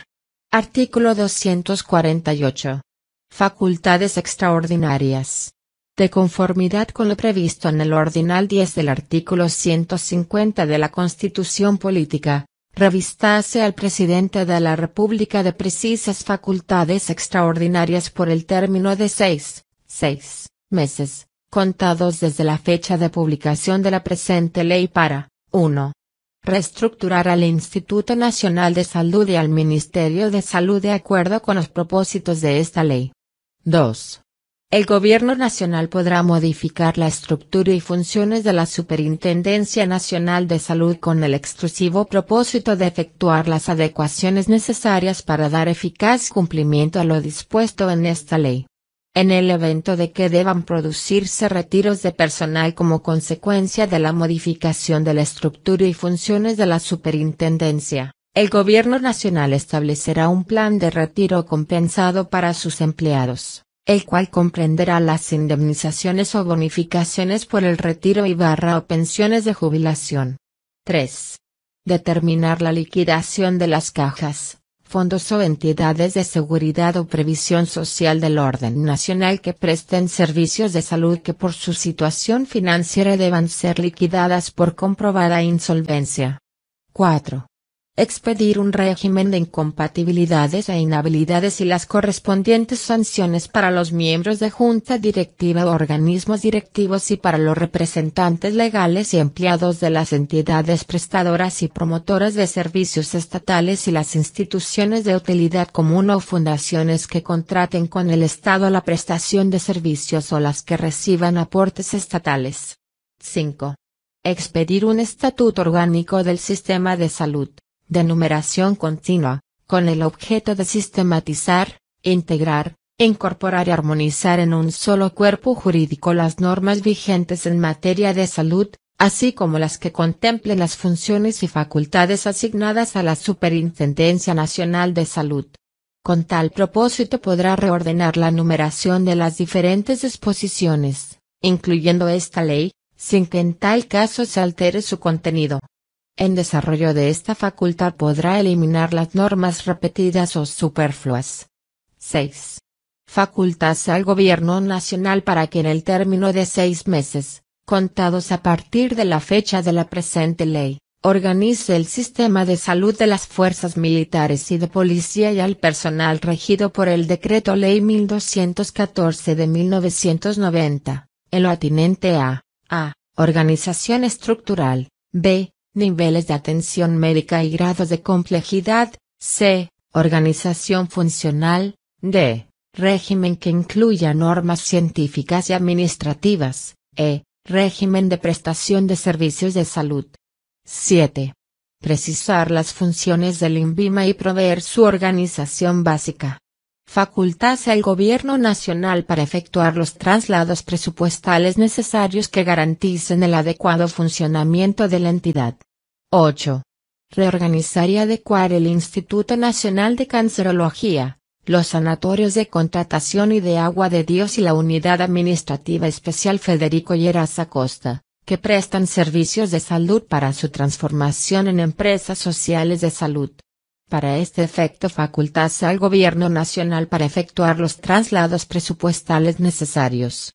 Artículo doscientos cuarenta y ocho. Facultades extraordinarias. De conformidad con lo previsto en el ordinal diez del artículo ciento cincuenta de la Constitución Política, revistase al Presidente de la República de precisas facultades extraordinarias por el término de seis, seis meses, contados desde la fecha de publicación de la presente ley para, uno. Reestructurar al Instituto Nacional de Salud y al Ministerio de Salud de acuerdo con los propósitos de esta ley. dos. El Gobierno Nacional podrá modificar la estructura y funciones de la Superintendencia Nacional de Salud con el exclusivo propósito de efectuar las adecuaciones necesarias para dar eficaz cumplimiento a lo dispuesto en esta ley. En el evento de que deban producirse retiros de personal como consecuencia de la modificación de la estructura y funciones de la Superintendencia, el Gobierno Nacional establecerá un plan de retiro compensado para sus empleados, el cual comprenderá las indemnizaciones o bonificaciones por el retiro y barra o pensiones de jubilación. tres. Determinar la liquidación de las cajas, fondos o entidades de seguridad o previsión social del orden nacional que presten servicios de salud que por su situación financiera deban ser liquidadas por comprobada insolvencia. cuatro. Expedir un régimen de incompatibilidades e inhabilidades y las correspondientes sanciones para los miembros de junta directiva o organismos directivos y para los representantes legales y empleados de las entidades prestadoras y promotoras de servicios estatales y las instituciones de utilidad común o fundaciones que contraten con el Estado la prestación de servicios o las que reciban aportes estatales. cinco. Expedir un estatuto orgánico del sistema de salud, de numeración continua, con el objeto de sistematizar, integrar, incorporar y armonizar en un solo cuerpo jurídico las normas vigentes en materia de salud, así como las que contemplen las funciones y facultades asignadas a la Superintendencia Nacional de Salud. Con tal propósito podrá reordenar la numeración de las diferentes disposiciones, incluyendo esta ley, sin que en tal caso se altere su contenido. En desarrollo de esta facultad podrá eliminar las normas repetidas o superfluas. seis. Facultas al Gobierno Nacional para que en el término de seis meses, contados a partir de la fecha de la presente ley, organice el sistema de salud de las fuerzas militares y de policía y al personal regido por el Decreto Ley mil doscientos catorce de mil novecientos noventa, en lo atinente a a. Organización estructural, b. Niveles de atención médica y grados de complejidad, c. Organización funcional, d. Régimen que incluya normas científicas y administrativas, e. Régimen de prestación de servicios de salud. siete. Precisar las funciones del INVIMA y proveer su organización básica. Facultase al Gobierno Nacional para efectuar los traslados presupuestales necesarios que garanticen el adecuado funcionamiento de la entidad. ocho. Reorganizar y adecuar el Instituto Nacional de Cancerología, los sanatorios de contratación y de Agua de Dios y la Unidad Administrativa Especial Federico Lleras Acosta, que prestan servicios de salud para su transformación en empresas sociales de salud. Para este efecto facultase al Gobierno Nacional para efectuar los traslados presupuestales necesarios,